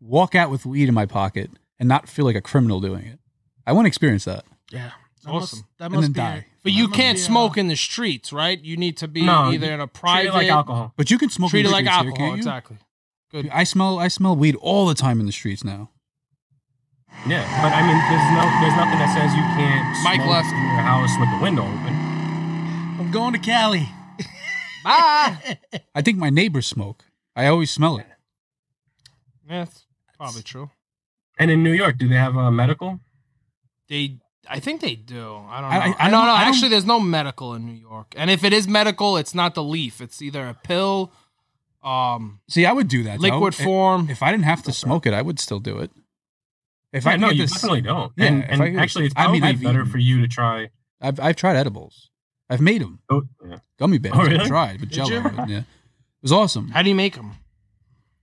walk out with weed in my pocket and not feel like a criminal doing it. I want to experience that. Yeah. Awesome. That must be die. But you can't smoke in the streets, right? You need to be either in a private. Treat it like alcohol. But you can smoke in the streets. Treat it like alcohol, exactly. Good. I smell weed all the time in the streets now. Yeah, but I mean, there's nothing that says you can't smoke in your house with the window open. I'm going to Cali. Bye. I think my neighbors smoke. I always smell it. Yeah, that's probably true. And in New York, do they have a medical? I think they do. I don't know. I don't know. Actually, there's no medical in New York. And if it is medical, it's not the leaf. It's either a pill. See, I would do that. Liquid form. If I didn't have to smoke it, I would still do it. You definitely don't. Yeah, and actually, it's probably better for you to try. I've tried edibles. I've made them. Oh, yeah. Gummy bears. Oh, really? I've tried, but Jello. Yeah. It was awesome. How do you make them?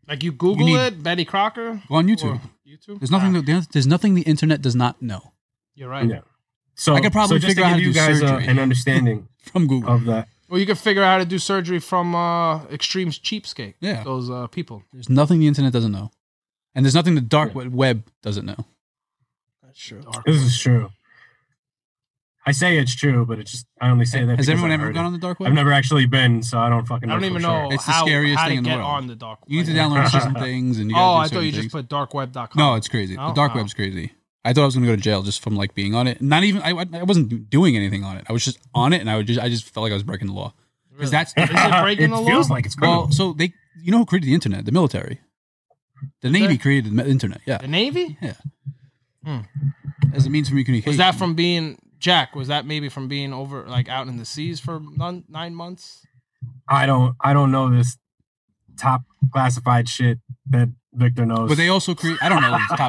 Like you Google it, Betty Crocker? Go on YouTube. There's nothing. There's nothing the internet does not know. You're right. Yeah. So I could probably figure out how to do surgery. An understanding from Google of that. Well, you can figure out how to do surgery from Extreme's Cheapskate. Yeah. Those people. There's nothing the internet doesn't know. And there's nothing the dark web doesn't know. That's true. This is true. I say it's true, but it's just, I only say that. Has everyone ever gone on the dark web? I've never actually been, so I don't fucking know. I don't even know. It's the scariest thing in the world. How to get on the dark web. You need to download certain things. And you I thought you just put darkweb.com. No, it's crazy. The dark web's crazy. I thought I was going to go to jail just from like being on it. Not even I wasn't doing anything on it. I was just on it, and I just felt like I was breaking the law. Because is it breaking the law? It feels like it's criminal. Well, so you know who created the internet? The military. The Navy created the internet. Yeah. The Navy? Yeah. As a means of communication. Was that from being Jack? Was that maybe from being over like out in the seas for 9 months? I don't know this top classified shit that Victor knows. But they also create. I don't know this topic.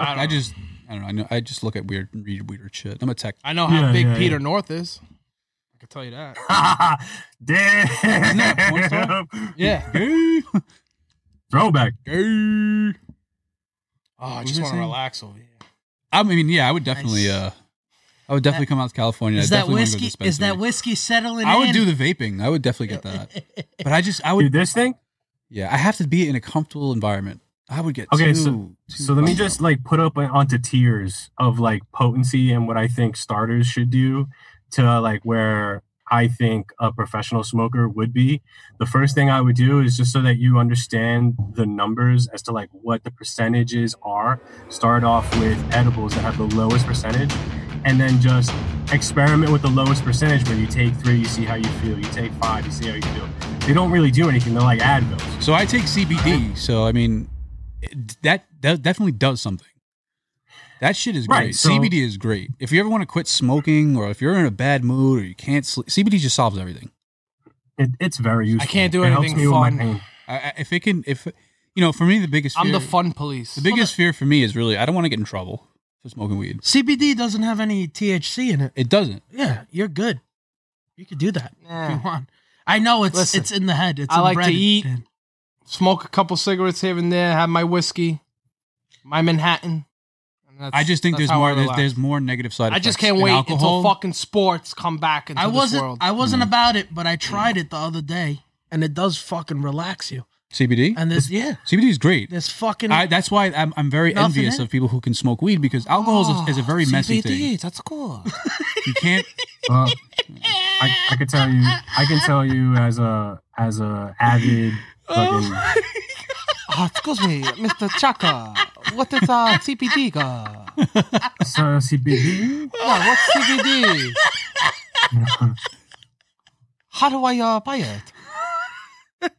I don't know. I just look at weird and read weirder shit. I'm a tech. I know how big Peter North is. I can tell you that. Damn. Isn't that porn star? Yeah. Throwback. Oh, I just want to relax over here. I mean, yeah, I would definitely I would definitely come out to California. Is that whiskey? Is that whiskey settling in? I would do the vaping. I would definitely get that. But I would do this thing? Yeah, I have to be in a comfortable environment. I would get so let me just like put up onto tiers of like potency and what I think starters should do to like where I think a professional smoker would be. The first thing I would do is just so that you understand the numbers as to like what the percentages are. Start off with edibles that have the lowest percentage and then just experiment with the lowest percentage where you take 3, you see how you feel. You take 5, you see how you feel. They don't really do anything. They're like Advils. So I take CBD. So I mean... That definitely does something. That shit is great. Right, so CBD is great. If you ever want to quit smoking or if you're in a bad mood or you can't sleep, CBD just solves everything. It's very useful. I can't do anything fun. For me, the biggest fear... I'm the fun police. The biggest fear for me is really, I don't want to get in trouble for smoking weed. CBD doesn't have any THC in it. It doesn't. Yeah, you're good. You could do that if you want. I know it's in the head. It's to eat... Man. Smoke a couple cigarettes here and there. Have my whiskey, my Manhattan. I just think there's more negative side effects. I just can't wait until fucking sports come back into this world. I wasn't about it, but I tried it the other day, and it does fucking relax you. CBD and CBD is great. There's fucking. That's why I'm very envious of people who can smoke weed because alcohol is a very messy thing. That's cool. You can't. I could tell you. I can tell you as a avid. Excuse me, Mr. Chaka. What is CBD? CBD? Yeah, what's CBD? How do I buy it?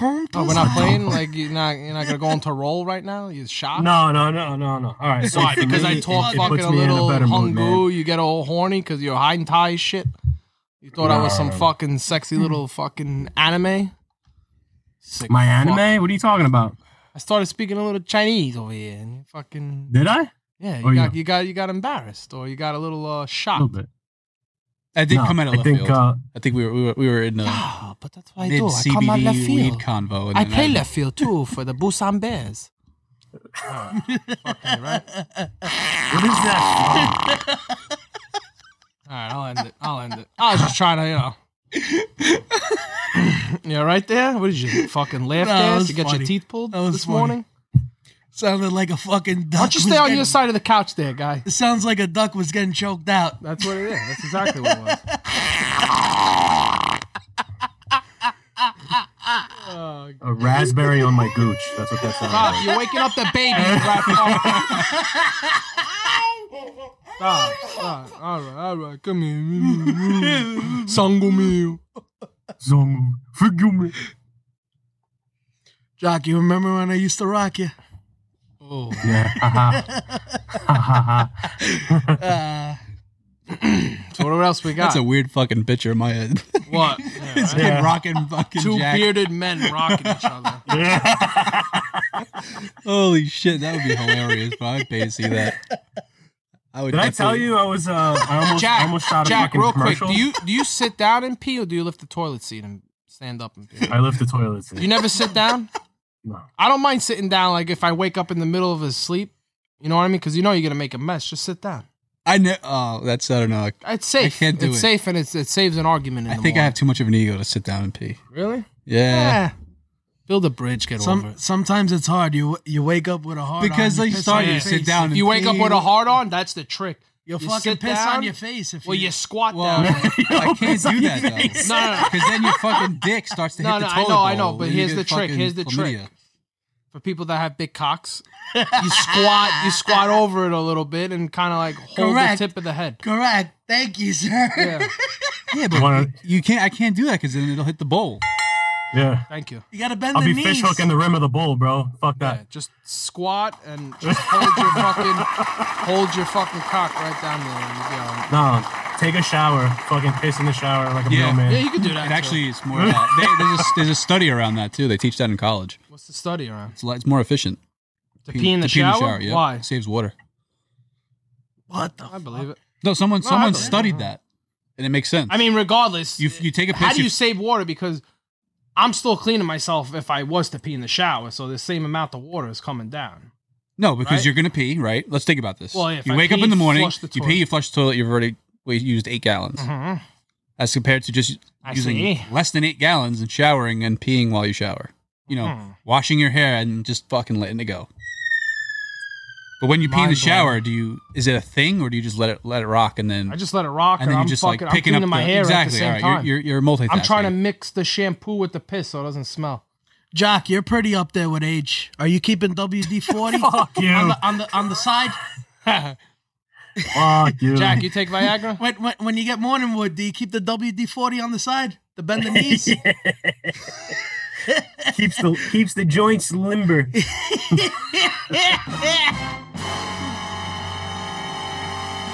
Oh, we're not playing? Like, you're not going to go into roll right now? You shop? No. All right. So because I talk fucking a little hungu, you get all horny because you're high and tie shit? You thought I was some fucking sexy little fucking anime? Sick my fuck. Anime? What are you talking about? I started speaking a little Chinese over here. And you fucking... Did I? Yeah, you got embarrassed or you got a little shocked. A little bit. I did come out of left field. I think we were in a... Yeah, but that's what I do. I come out left field. Convo I play left field, too, for the Busan Bears. Fucking right. What is that? All right, I'll end it. I was just trying to, Yeah, right there? What did you fucking laugh at? You got your teeth pulled this morning? Sounded like a fucking duck. Why don't you stay on your side of the couch there, guy? It sounds like a duck was getting choked out. That's what it is. That's exactly what it was. A raspberry on my gooch. That's what that sounds like. You're waking up the baby. Stop. All right. Come here. Sango meal. Forgive me. Jock, you remember when I used to rock you? Oh. Yeah. So what else we got? That's a weird fucking picture in my head. What? Yeah, it's been rocking fucking two Jack. Bearded men rocking each other. Yeah. Holy shit, that would be hilarious, but I'd pay to see that. Did I tell you I was I almost shot Jack, a fucking commercial? Jack, real quick, do you sit down and pee or do you lift the toilet seat and stand up and pee? I lift the toilet seat. You never sit down? No. I don't mind sitting down. Like if I wake up in the middle of a sleep, you know what I mean? Because you know you're gonna make a mess. Just sit down. I know. Oh, that's I don't know. It's safe. I can't do it. It's safe, and it saves an argument. I think I have too much of an ego to sit down and pee. Really? Yeah. Build a bridge. Get over it. Sometimes it's hard. You wake up with a hard on. Because you sit down. If you wake up with a hard on, that's the trick. You'll fucking piss down on your face. If you squat down. I can't do that, though. No. Because then your fucking dick starts to hit the toilet bowl. I know. But here's the trick. For people that have big cocks, you squat over it a little bit and kind of like hold the tip of the head. Correct. Thank you, sir. Yeah, but you can't. I can't do that because then it'll hit the bowl. Yeah. Thank you. You gotta bend the knees. I'll be fishhooking the rim of the bowl, bro. Fuck that. Yeah, just squat and just hold your fucking cock right down there. And take a shower. Fucking piss in the shower like a real man. Yeah, you can do that. It actually is more. There's a study around that too. They teach that in college. What's the study around? It's more efficient. To pee in the shower. Yeah. Why? It saves water. What the? I believe it. No, someone studied that, and it makes sense. I mean, regardless, you take a piss. How do you save water? Because I'm still cleaning myself if I was to pee in the shower, so the same amount of water is coming down. No, because you're going to pee, right? Let's think about this. Well, you wake up in the morning, you pee, you flush the toilet, you've already used 8 gallons. Mm-hmm. As compared to just using less than 8 gallons and showering and peeing while you shower. You know, washing your hair and just fucking letting it go. But when you pee in the shower, is it a thing or do you just let it rock and then I just let it rock and then you just fucking, like picking up my hair exactly. At the same time. You're multitasking. I'm trying to mix the shampoo with the piss so it doesn't smell. Jock, you're pretty up there with age. Are you keeping WD-40 on the side? Fuck you, Jack. You take Viagra. When you get morning wood, do you keep the WD-40 on the side to bend the knees? Keeps the joints limber.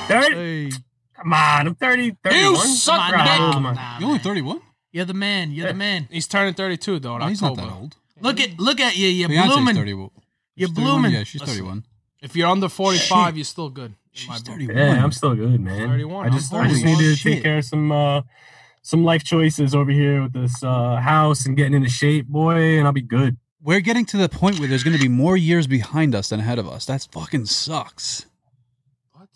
Come on, I'm 30. 31. You suck, man. You're only 31. You're the man. You're the man. He's turning 32 though. No, he's not that old. Look at you. You're blooming. You're blooming. Yeah, she's 31. If you're under 45, you're still good. She's 31. Yeah, I'm still good, man. 31. I just need to take care of some life choices over here with this house and getting into shape, boy, and I'll be good. We're getting to the point where there's going to be more years behind us than ahead of us. That fucking sucks. What?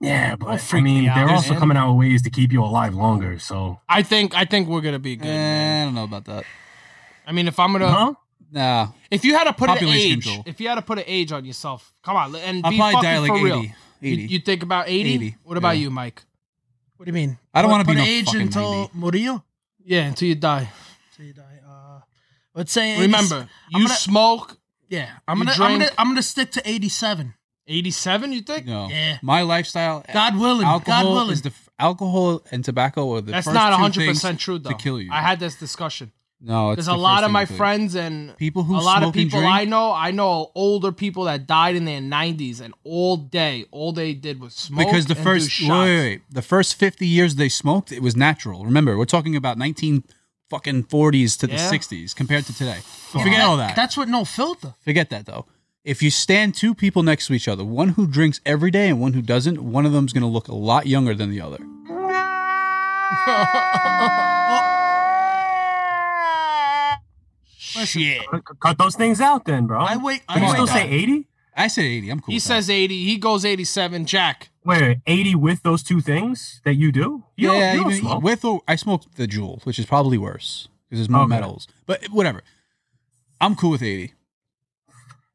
Yeah, but I mean, they're also coming out with ways to keep you alive longer, so. I think we're going to be good. I don't know about that. I mean, if I'm going to... Huh? Nah. If you had to put an age on yourself, come on, and I'll be fucking die like for 80, real. 80. You think about 80? 80. What about you, Mike? What do you mean? I don't want to be no age fucking until Murillo? Yeah, until you die. Let's say. Remember, you smoke. Yeah, I'm gonna stick to 87. 87, you think? No. Yeah. My lifestyle. God willing. Alcohol and tobacco are the first two things to kill you. That's not 100% true though. I had this discussion. No, because a lot of my friends and people who a lot of people I know older people that died in their 90s, and all they did was smoke. Because the first the first 50 years they smoked, it was natural. Remember, we're talking about 1940s to the 60s compared to today. But forget all that. That's what no filter. Forget that though. If you stand two people next to each other, one who drinks every day and one who doesn't, one of them's going to look a lot younger than the other. Shit. Cut those things out then, bro. I still say 80? I said 80. I'm cool. He says 80. He goes 87. Jack. Wait, 80 with those two things that you do? You don't smoke. With or, I smoked the Juul, which is probably worse because there's more metals. But whatever. I'm cool with 80.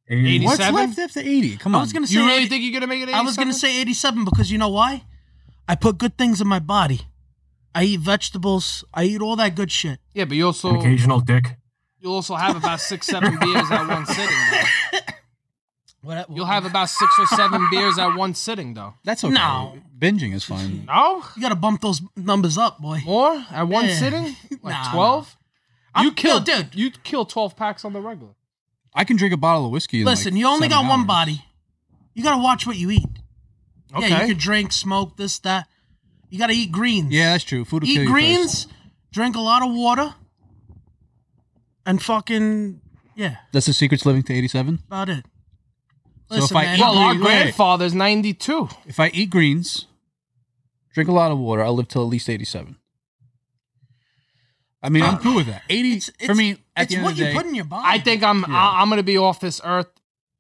87? What's left after 80? Come on. I was gonna say you really think you're going to make it 87? I was going to say 87 because you know why? I put good things in my body. I eat vegetables. I eat all that good shit. Yeah, but you also... An occasional dick. You'll also have about 6-7 beers at one sitting, though. You'll have about 6 or 7 beers at one sitting, though. That's okay. No. Binging is fine. No? You got to bump those numbers up, boy. More? At one sitting? Like 12? You kill 12 packs on the regular. I can drink a bottle of whiskey in Listen, like you only got 7 hours. One body. You got to watch what you eat. Okay. Yeah, you can drink, smoke, this, that. You got to eat greens. Yeah, that's true. Food will kill you first. Drink a lot of water. And fucking, yeah. That's the secret to living to 87? About it. Listen, so our grandfather's 92. If I eat greens, drink a lot of water, I'll live till at least 87. I mean, I'm cool with that. 80, for me, at the end of the day, it's what you put in your body. I think I'm going to be off this earth.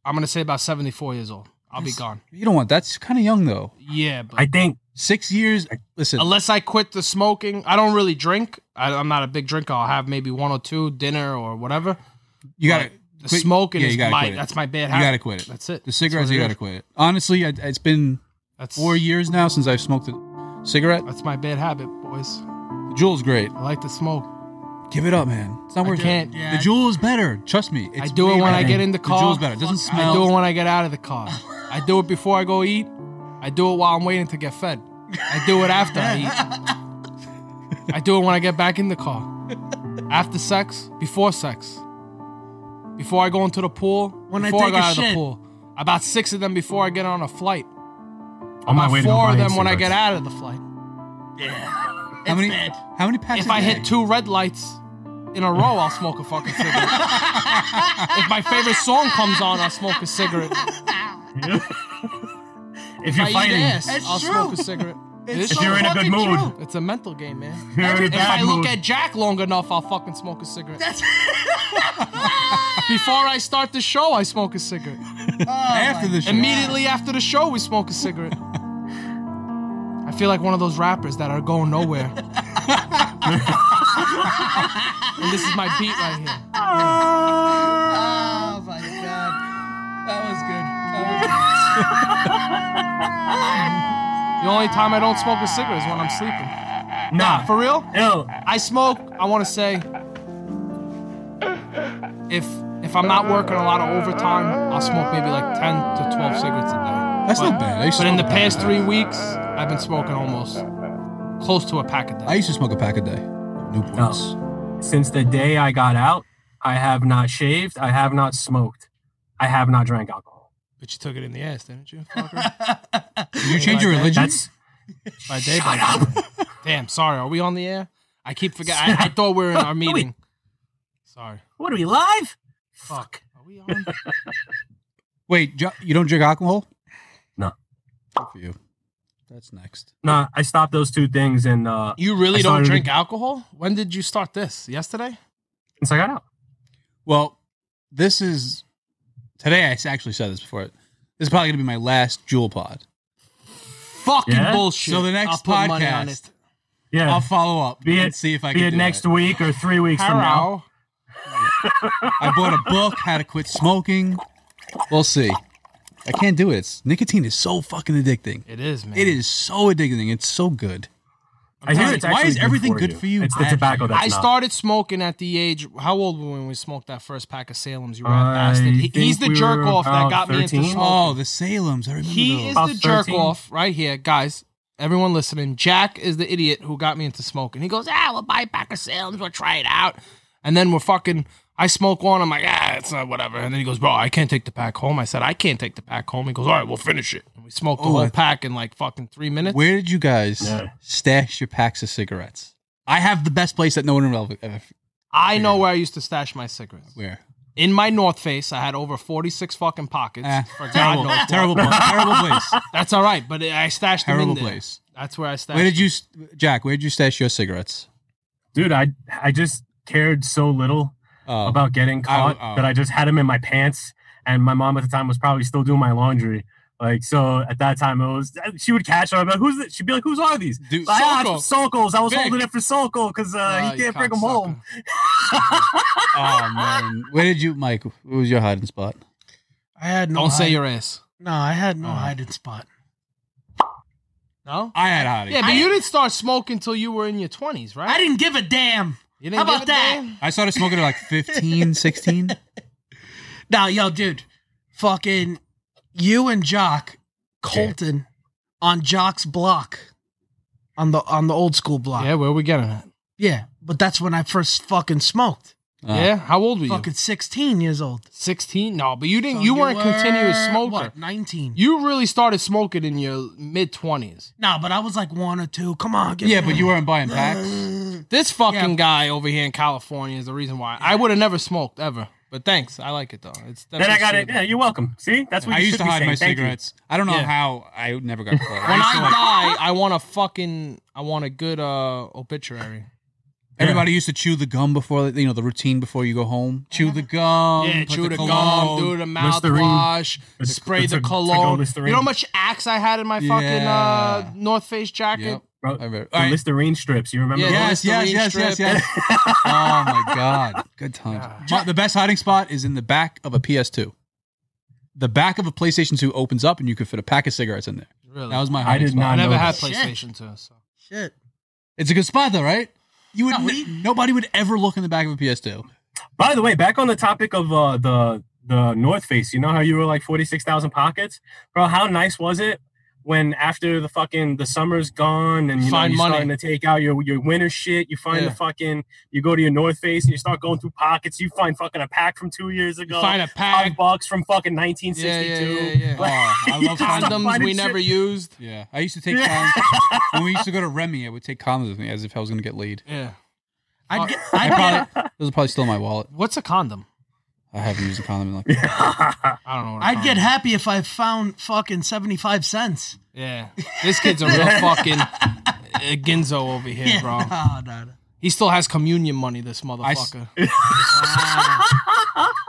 I'm going to say about 74 years old. I'll be gone. You don't want that's kind of young, though. Yeah, but. I think. 6 years, listen. Unless I quit the smoking. I don't really drink. I'm not a big drinker. I'll have maybe 1 or 2 dinner or whatever. You got to quit. Smoking is that's my bad habit. You got to quit it. That's it. The cigarettes, you got to quit it. Honestly, it's been 4 years now since I've smoked a cigarette. That's my bad habit, boys. The Juul's great. I like to smoke. Give it up, man. It's not worth it. The Juul is better. Trust me. I do it when I get in the car. The Juul's better. It doesn't smell. I do it when I get out of the car. I do it before I go eat. I do it while I'm waiting to get fed. I do it after I eat. I do it when I get back in the car. After sex, before sex. Before I go into the pool, before I go out of the pool. About 6 of them before I get on a flight. About 4 of them when I get out of the flight. Yeah. How many packs If I hit 2 red lights in a row, I'll smoke a fucking cigarette. If my favorite song comes on, I'll smoke a cigarette. If you're fighting, I'll smoke a cigarette. If you're in a good mood. True. It's a mental game, man. If I look at Jack long enough, I'll fucking smoke a cigarette. Before I start the show, I smoke a cigarette. After the show. Immediately after the show, we smoke a cigarette. I feel like one of those rappers that are going nowhere. And this is my beat right here. Oh, my God. That was good. The only time I don't smoke a cigarette is when I'm sleeping. Nah, for real? Ew. I smoke, I want to say, if I'm not working a lot of overtime, I'll smoke maybe like 10 to 12 cigarettes a day. That's not bad. But in the past 3 weeks, I've been smoking almost close to a pack a day. I used to smoke a pack a day. Newports. No. Since the day I got out, I have not shaved, I have not smoked, I have not drank alcohol. But you took it in the ass, didn't you? Did you change your religion? Shut up. Damn, sorry. Are we on the air? I keep forgetting. I thought we were in our meeting. Sorry. What, are we live? Fuck. Are we on? Wait, you don't drink alcohol? No. Good for you. That's next. Nah, I stopped those 2 things and... you really don't drink alcohol? When did you start this? Yesterday? Since I got out. Well, this is... Today, I actually said this before. This is probably going to be my last Juul pod. Fucking bullshit. So the next podcast, I'll follow up and see if I can do it. Be it next week or 3 weeks from now. I bought a book, How to Quit Smoking. We'll see. I can't do it. Nicotine is so fucking addicting. It is, man. It is so addicting. It's so good. I hear it's why is everything good for you? It's the tobacco that's not. I started smoking at the age... How old were we when we smoked that first pack of Salem's? You rat bastard. He's the jerk-off that got 13? Me into smoking. Oh, the Salem's. I remember He those. Is the jerk-off right here. Guys, everyone listening. Jack is the idiot who got me into smoking. He goes, we'll buy a pack of Salem's. We'll try it out. And then we're fucking, I smoke one. I'm like, ah, it's not whatever. And then he goes, bro, I can't take the pack home. I said, I can't take the pack home. He goes, all right, we'll finish it. And we smoked the whole pack in like fucking 3 minutes. Where did you guys stash your packs of cigarettes? I have the best place that no one ever. I know where I used to stash my cigarettes. Where? In my North Face, I had over 46 fucking pockets. For God knows. Terrible place. Terrible place. That's all right, but I stashed them in there. Place. That's where I stashed. Where did you, Jack? Where did you stash your cigarettes? Dude, I just cared so little about getting caught that I just had them in my pants, and my mom at the time was probably still doing my laundry. Like, so at that time, it was, she would catch her, but who's it? She'd be like, who's are these? Dude, like, Sokols. I was holding it for Sokol because he can't bring them home. Oh, man. Where did you, Mike, what was your hiding spot? I had no. Don't say your ass. No, I had no hiding spot. No? I had hiding. Yeah, but you didn't start smoking until you were in your 20s, right? I didn't give a damn. You didn't give a damn? I started smoking at like 15, 16. Now, yo, dude, fucking. You and Jock, Colton, on Jock's block, on the old school block. Yeah, where we getting at? Yeah, but that's when I first fucking smoked. Yeah, how old were you? Fucking 16 years old. 16? No, but you didn't. So you weren't a continuous smoker. What, 19? You really started smoking in your mid-20s. No, but I was like one or two. Come on, get me. But you weren't buying packs. This fucking guy over here in California is the reason why I would have never smoked ever. But thanks, I like it though. It's then I got it. Yeah, you're welcome. See, that's what I used to hide my cigarettes. I don't know how I never got caught. When I die, I want a fucking, I want a good obituary. Everybody used to chew the gum before, you know, the routine before you go home. Chew the gum, chew the gum, do the mouthwash, spray the cologne. You know how much Axe I had in my fucking North Face jacket? Bro, the Listerine strips, you remember? Yes. Oh my God, good times. The best hiding spot is in the back of a PS2. The back of a PlayStation 2 opens up, and you can fit a pack of cigarettes in there. Really? That was my hiding spot. I never had PlayStation 2. So. Shit, it's a good spot though, right? You would nobody would ever look in the back of a PS2. By the way, back on the topic of the North Face, you know how you were like 46,000 pockets, bro? How nice was it? When after the fucking, the summer's gone and you know, you're starting to take out your winter shit, you find the fucking, you go to your North Face and you start going through pockets, you find fucking a pack from 2 years ago. You find a pack. $5 from fucking 1962. Yeah. I love condoms we never used. Yeah. I used to take condoms. When we used to go to Remy, I would take condoms with me as if I was going to get laid. Yeah. Those are probably still in my wallet. What's a condom? I haven't used a condom in like I don't know what I'd get happy if I found fucking 75 cents. Yeah. This kid's a real fucking Ginzo over here, bro. No. He still has communion money, this motherfucker.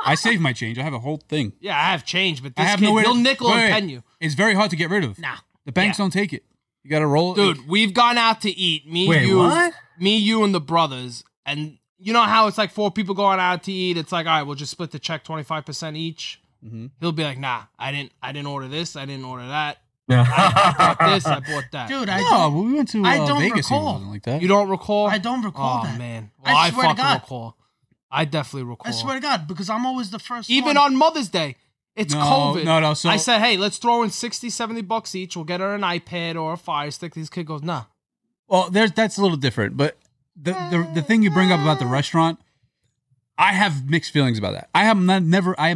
I save my change. I have a whole thing. Yeah, I have change, but this kid, he'll nickel and pen you. It's very hard to get rid of. Nah. The banks don't take it. You got to roll it. Dude, we've gone out to eat. Me, you, and the brothers, and... You know how it's like four people going out to eat? It's like, all right, we'll just split the check 25% each. Mm-hmm. He'll be like, nah, I didn't order this. I didn't order that. I bought this. I bought that. Dude, we went to Vegas. Recall. Wasn't like that. You don't recall? I don't recall that. Oh, man. Well, I swear to God. Recall. I definitely recall. I swear to God, because I'm always the first one. On Mother's Day. It's COVID. No. So I said, hey, let's throw in 60, 70 bucks each. We'll get her an iPad or a Fire Stick. This kid goes, nah. Well, that's a little different, but... The thing you bring up about the restaurant, I have mixed feelings about that. I am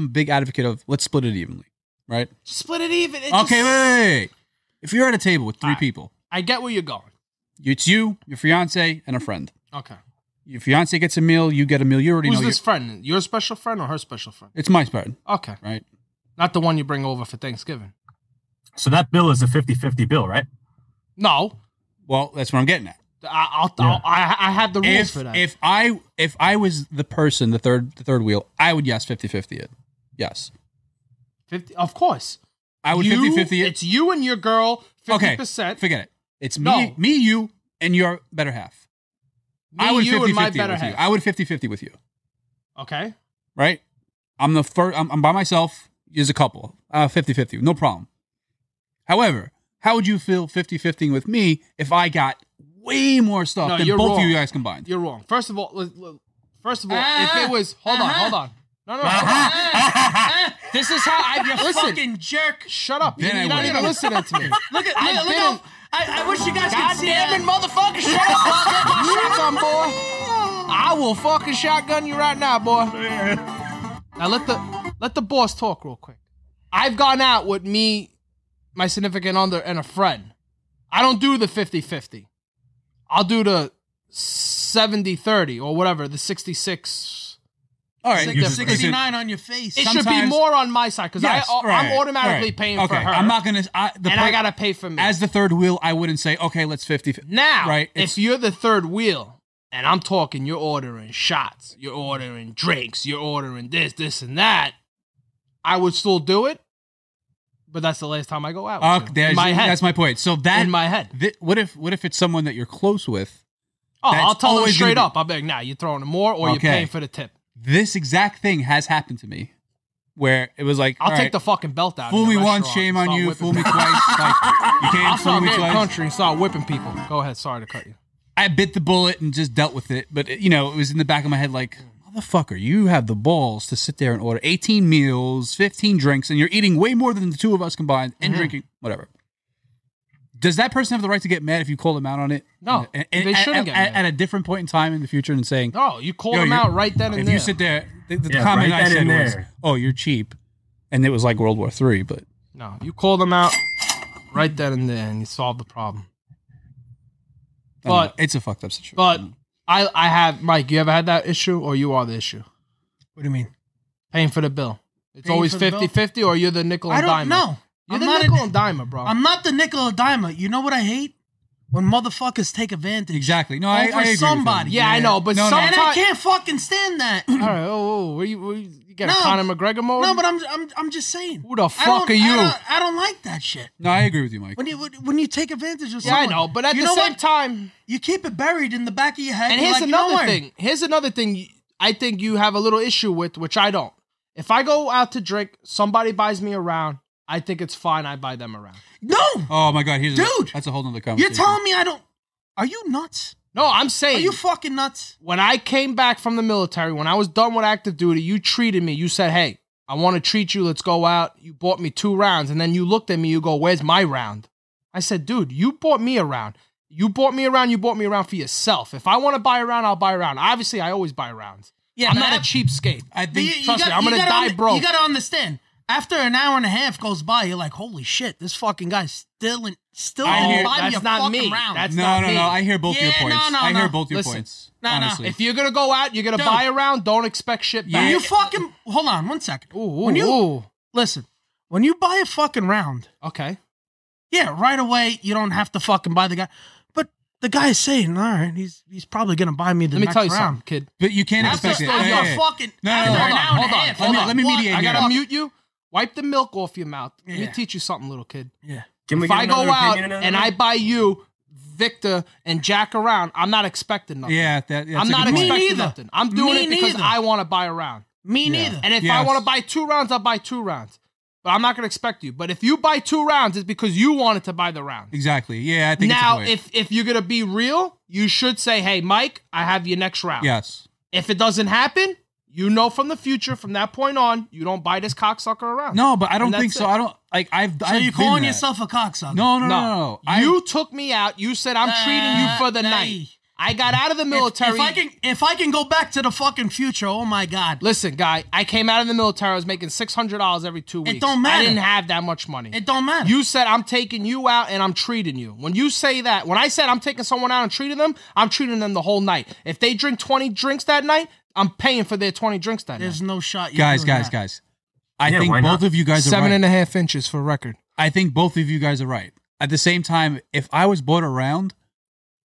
a big advocate of let's split it evenly, right? Just split it even. Wait. If you're at a table with three people, I get where you're going. It's you, your fiance, and a friend. Okay. Your fiance gets a meal. You get a meal. You already know. Who's this friend? Your special friend or her special friend? It's my friend. Okay. Right. Not the one you bring over for Thanksgiving. So that bill is a 50-50 bill, right? No. Well, that's what I'm getting at. I had the rules for that. If I was the person, the third wheel, I would 50-50 it. Yes. 50, of course. I would 50-50 it. It's you and your girl, 50%. Okay, forget it. It's me, you, and your better half. I would 50-50 with you. Okay. Right? I'm the first, I'm by myself, as a couple. 50-50, no problem. However, how would you feel 50-50 with me if I got way more stuff than both of you guys combined? You're wrong. First of all, if it was... Hold on. No. This is how I... fucking jerk. Shut up. You're not even listening to me. Look at... I wish you guys could see it. Goddammit, motherfucker. Shut up. Shut up, boy. I will fucking shotgun you right now, boy. Now let the boss talk real quick. I've gone out with me, my significant other, and a friend. I don't do the 50-50. I'll do the 70-30 or whatever, the 66. All right, you're 69 on your face. It sometimes should be more on my side because yes, right, I'm automatically right, paying okay, for her. I'm not going to... I got to pay for me. As the third wheel, I wouldn't say, okay, let's 50. Now, right, if you're the third wheel, and I'm talking, you're ordering shots, you're ordering drinks, you're ordering this, and that, I would still do it, but that's the last time I go out. In my head. That's my point. So that in my head. What if it's someone that you're close with? Oh, I'll tell them straight up. I'll be like, nah, you're throwing them more, or you're paying for the tip. This exact thing has happened to me, where it was like, I'll take the fucking belt out. Fool me once, shame on you. Fool me twice, like, you can't fool me twice. I'll start country and start whipping people. Go ahead. Sorry to cut you. I bit the bullet and just dealt with it, but you know, it was in the back of my head, like, motherfucker, you have the balls to sit there and order 18 meals, 15 drinks, and you're eating way more than the two of us combined and drinking, whatever. Does that person have the right to get mad if you call them out on it? No, and they shouldn't get mad. At a different point in time in the future and saying, no, you call them out right then and there. If you sit there, the comment I said was, oh, you're cheap. And it was like World War III, but. No, you call them out right then and there and you solve the problem. But it's a fucked up situation. But I have, Mike, you ever had that issue or you are the issue? What do you mean? Paying for the bill. It's always 50-50 or you're the nickel and dime. I don't know. You're the nickel and dimer, bro. I'm not the nickel and dimer. You know what I hate? When motherfuckers take advantage. Exactly. No, I agree somebody. With you. Yeah, I know, but sometimes I can't fucking stand that. All right. Oh, you got a Conor McGregor mode? No, but I'm just saying. Who the fuck are you? I don't like that shit. No, I agree with you, Mike. When you take advantage of someone. Yeah, I know, but at the same time, you keep it buried in the back of your head. And here's another thing. Here's another thing. I think you have a little issue with, which I don't. If I go out to drink, somebody buys me a round. I think it's fine I buy them around. No! Oh, my God. That's a whole nother conversation. You're telling me I don't... Are you nuts? No, I'm saying... Are you fucking nuts? When I came back from the military, when I was done with active duty, you treated me. You said, hey, I want to treat you. Let's go out. You bought me 2 rounds. And then you looked at me. You go, where's my round? I said, dude, you bought me a round. You bought me a round. You bought me a round for yourself. If I want to buy a round, I'll buy a round. Obviously, I always buy rounds. Yeah, I'm not a cheapskate. Trust me, I'm going to die broke. You got to understand... After an hour and a half goes by, you're like, holy shit, this fucking guy's still in buying your fucking round. That's not me. No. I hear both your points. I hear both your points. Honestly. If you're going to go out, you're going to buy a round, don't expect shit back. You fucking... Hold on, 1 second. Listen, when you buy a fucking round... Okay. Yeah, right away, you don't have to fucking buy the guy... The guy is saying, all right, he's probably going to buy me the next round. Let me tell you something, kid. But you can't expect it. Hold on. Let me mediate. I got to mute you. Wipe the milk off your mouth. Yeah. Let me teach you something, little kid. Yeah. If I go out and I buy you, Victor, and Jack around, I'm not expecting nothing. Yeah, I'm not expecting nothing. I'm doing it because I want to buy a round. Me neither. And if I want to buy 2 rounds, I'll buy 2 rounds. But I'm not going to expect you. But if you buy 2 rounds, it's because you wanted to buy the round. Exactly. Yeah, I think it's a point. Now, if you're going to be real, you should say, hey, Mike, I have your next round. Yes. If it doesn't happen... You know from the future, from that point on, you don't buy this cocksucker around. No, but I don't think so. I don't like. So you're calling yourself a cocksucker? No. You took me out. You said I'm treating you for the night. I got out of the military. If I can go back to the fucking future, oh my God. Listen, guy, I came out of the military. I was making $600 every 2 weeks. It don't matter. I didn't have that much money. It don't matter. You said I'm taking you out and I'm treating you. When you say that, when I said I'm taking someone out and treating them, I'm treating them the whole night. If they drink 20 drinks that night, I'm paying for their 20 drinks that night. There's no shot. Guys. I think both of you guys are right. 7.5 inches for record. I think both of you guys are right. At the same time, if I was bought around,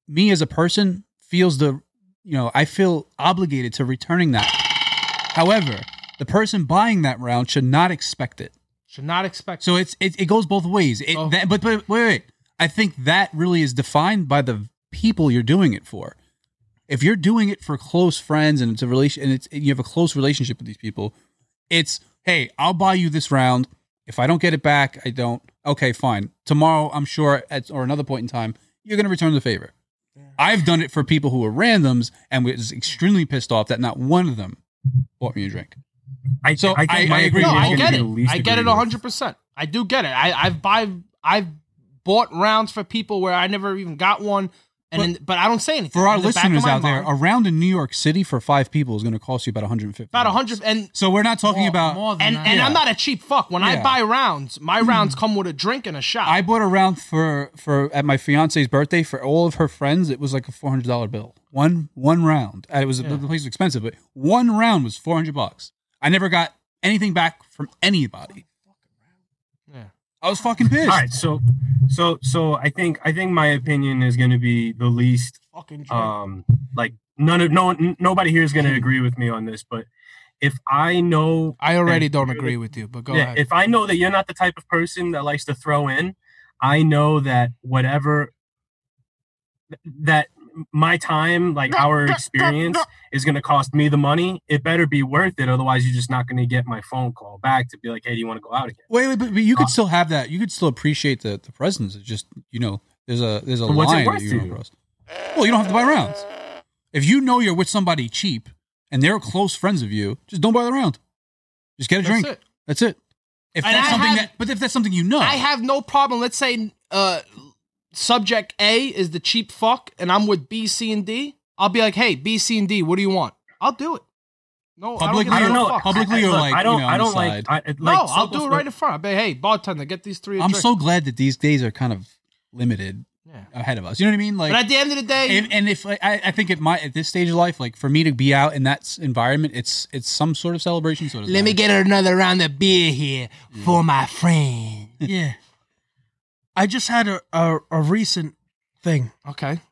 me as a person feels I feel obligated to returning that. However, the person buying that round should not expect it. So it goes both ways. But wait. I think that really is defined by the people you're doing it for. If you're doing it for close friends and you have a close relationship with these people, it's, hey, I'll buy you this round. If I don't get it back, I don't. Okay, fine. Tomorrow, I'm sure, or another point in time, you're going to return the favor. Yeah. I've done it for people who are randoms and was extremely pissed off that not one of them bought me a drink. I agree. No, I get it. I get it 100%. I do get it. I've bought rounds for people where I never even got one. But I don't say anything. For our listeners out there, a round in New York City for five people is going to cost you about $150. About $100. And so we're not talking about more than that. And I'm not a cheap fuck. When I buy rounds, my rounds come with a drink and a shot. I bought a round for at my fiance's birthday for all of her friends. It was like a $400 bill. One round. It was the place was expensive, but one round was $400. I never got anything back from anybody. I was fucking pissed. All right, so I think my opinion is going to be the least fucking nobody here is going to agree with me on this, but if I know I already don't agree with you, but go ahead. If I know that you're not the type of person that likes to throw in, I know that whatever that my time, our experience is going to cost me the money. It better be worth it. Otherwise, you're just not going to get my phone call back to be like, hey, do you want to go out again? Wait, but you could still have that. You could still appreciate the presence. It's just, there's a line that you cross. Well, you don't have to buy rounds. If you know you're with somebody cheap and they're close friends of you, just don't buy the round. Just get a drink. That's it. But if that's something you know. I have no problem. Let's say, subject A is the cheap fuck, and I'm with B, C, and D. I'll be like, "Hey, B, C, and D, what do you want?" I'll do it. No, publicly, I don't know. Publicly, or like, I don't like. No, I'll do it right in front. I'll be, "Hey, bartender, get these three." I'm so glad that these days are kind of limited ahead of us. You know what I mean? Like, but at the end of the day, and if I think at this stage of life, like for me to be out in that environment, it's some sort of celebration. Sort of. Let me get another round of beer here for my friend. Yeah. I just had a recent thing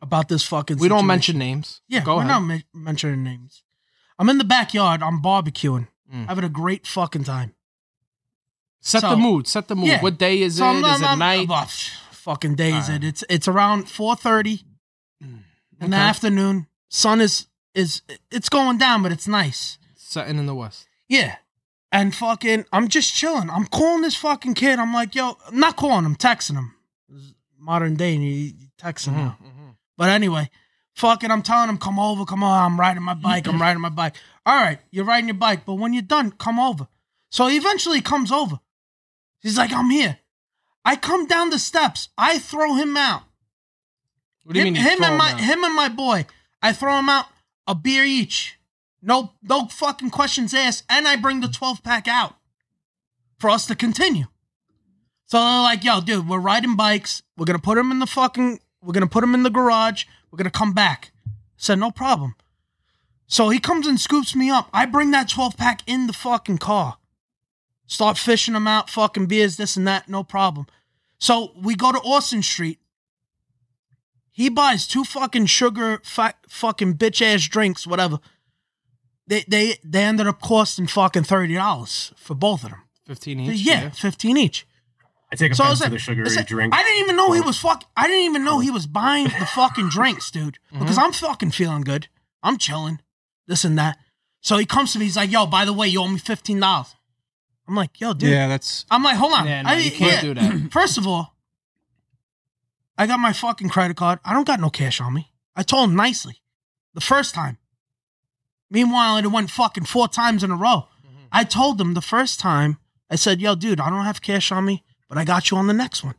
about this fucking situation. We don't mention names. Yeah, go ahead. We're not mentioning names. I'm in the backyard. I'm barbecuing. Having a great fucking time. Set the mood. Yeah. What day is it? Is it night? Fucking day is it? It's around 4:30 in the afternoon. Sun is going down, but it's nice. Setting in the west. Yeah. And fucking, I'm just chilling. I'm calling this fucking kid. I'm like, yo, I'm not calling him, texting him. Modern day, and you texting him. But anyway, fucking, I'm telling him, come over. I'm riding my bike. All right, you're riding your bike, but when you're done, come over. So he eventually comes over. He's like, I'm here. I come down the steps. I throw him out. What do you mean? Him and my boy. I throw him out. A beer each. No fucking questions asked, and I bring the 12-pack out for us to continue. So they're like, yo, dude, we're riding bikes. We're going to put them in the fucking, we're going to put them in the garage. We're going to come back. I said, no problem. So he comes and scoops me up. I bring that 12-pack in the fucking car. Start fishing them out, fucking beers, this and that, no problem. So we go to Austin Street. He buys two fucking sugar, fucking bitch-ass drinks, whatever. They ended up costing fucking $30 for both of them. 15 each? Yeah, 15 each. I take offense to the sugary drink. I didn't even know he was buying the fucking drinks, dude. Because I'm fucking feeling good. I'm chilling. This and that. So he comes to me, he's like, yo, by the way, you owe me $15. I'm like, yo, dude. Yeah, that's... I'm like, hold on. Yeah, no, you can't do that. First of all, I got my fucking credit card. I don't got no cash on me. I told him nicely. The first time. Meanwhile, it went fucking 4 times in a row. I told them the first time, I said, yo, dude, I don't have cash on me, but I got you on the next one.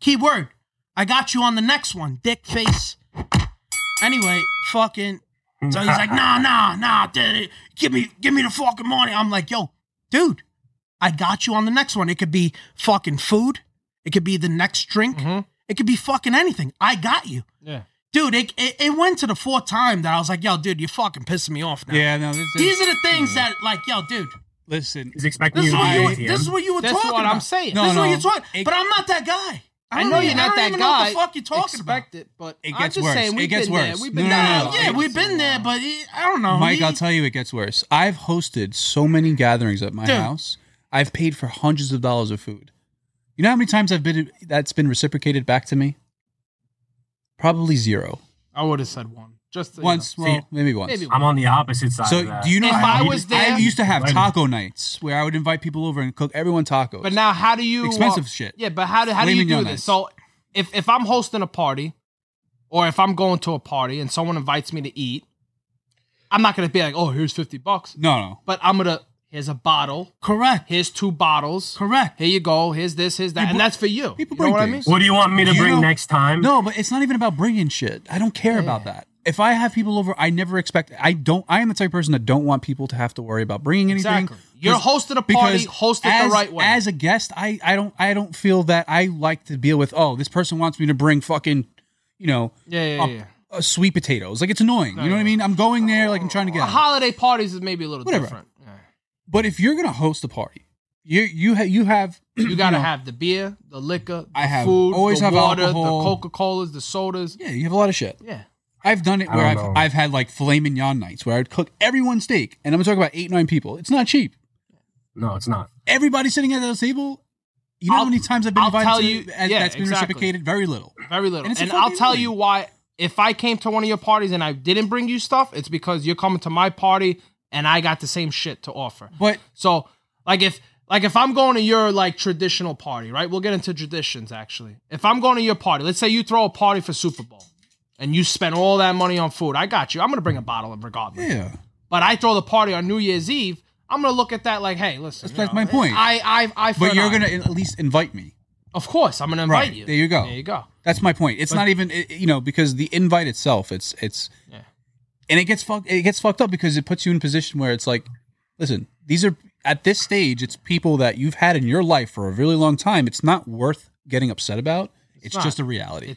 Keyword, I got you on the next one, dick face. Anyway, fucking, so he's like, nah, dude, give me the fucking money. I'm like, yo, dude, I got you on the next one. It could be fucking food. It could be the next drink. It could be fucking anything. I got you. Yeah. Dude, it went to the 4th time that I was like, yo, dude, you're fucking pissing me off now. Yeah, no. These are the things that, like, yo, dude. Listen. He's expecting you to be. This is what you were talking about. That's what I'm saying. This is what you're talking about. But I'm not that guy. I know you're not that guy. I don't even know what the fuck you're talking about. Expect it, but it gets worse. It gets worse. We've been there. Yeah, we've been there, but I don't know. Mike, I'll tell you it gets worse. I've hosted so many gatherings at my house. I've paid for hundreds of dollars of food. You know how many times that's been reciprocated back to me? Probably 0. I would have said 1. Just once, well, maybe once. Maybe I'm on the opposite side. So of that. Do you know? If I was there, I used to have taco nights where I would invite people over and cook everyone tacos. But now, how do you expensive shit? Yeah, but how do you do this? So if I'm hosting a party, or if I'm going to a party and someone invites me to eat, I'm not gonna be like, oh, here's $50. No. But I'm gonna Here's a bottle. Correct. Here's two bottles. Correct. Here you go. Here's this, here's that. And that's for you. People bring what I mean? What do you want me to bring next time? No, but it's not even about bringing shit. I don't care about that. If I have people over, I never expect, I am the type of person that don't want people to have to worry about bringing anything. Exactly. You're hosting a party, host it the right way. As a guest, I don't feel that I like to deal with, oh, this person wants me to bring fucking, you know, sweet potatoes. Like, it's annoying. You know what I mean? I'm going there, like, I'm trying to get holiday parties is maybe a little different. But if you're gonna host a party, you gotta have the beer, the liquor, the food, the water, the Coca-Colas, the sodas. Yeah, you have a lot of shit. Yeah, I've done it where I've had like filet mignon nights where I'd cook everyone's steak, and I'm talking about 8-9 people. It's not cheap. No, it's not. Everybody sitting at the table. You know how many times I've been invited to that's been reciprocated? Very little. Very little. And I'll tell you why. If I came to one of your parties and I didn't bring you stuff, it's because you're coming to my party. And I got the same shit to offer. But so, like if I'm going to your like traditional party, right? We'll get into traditions actually. If I'm going to your party, let's say you throw a party for Super Bowl, and you spend all that money on food. I got you. I'm gonna bring a bottle of regardless. Yeah. But I throw the party on New Year's Eve. I'm gonna look at that like, hey, listen. That's my point. I. But you're gonna at least invite me. Of course, I'm gonna invite you. There you go. There you go. That's my point. It's not even because the invite itself, it's. Yeah. And it gets fucked up because it puts you in a position where it's like, listen, these are, at this stage, it's people that you've had in your life for a really long time. It's not worth getting upset about. It's just a reality.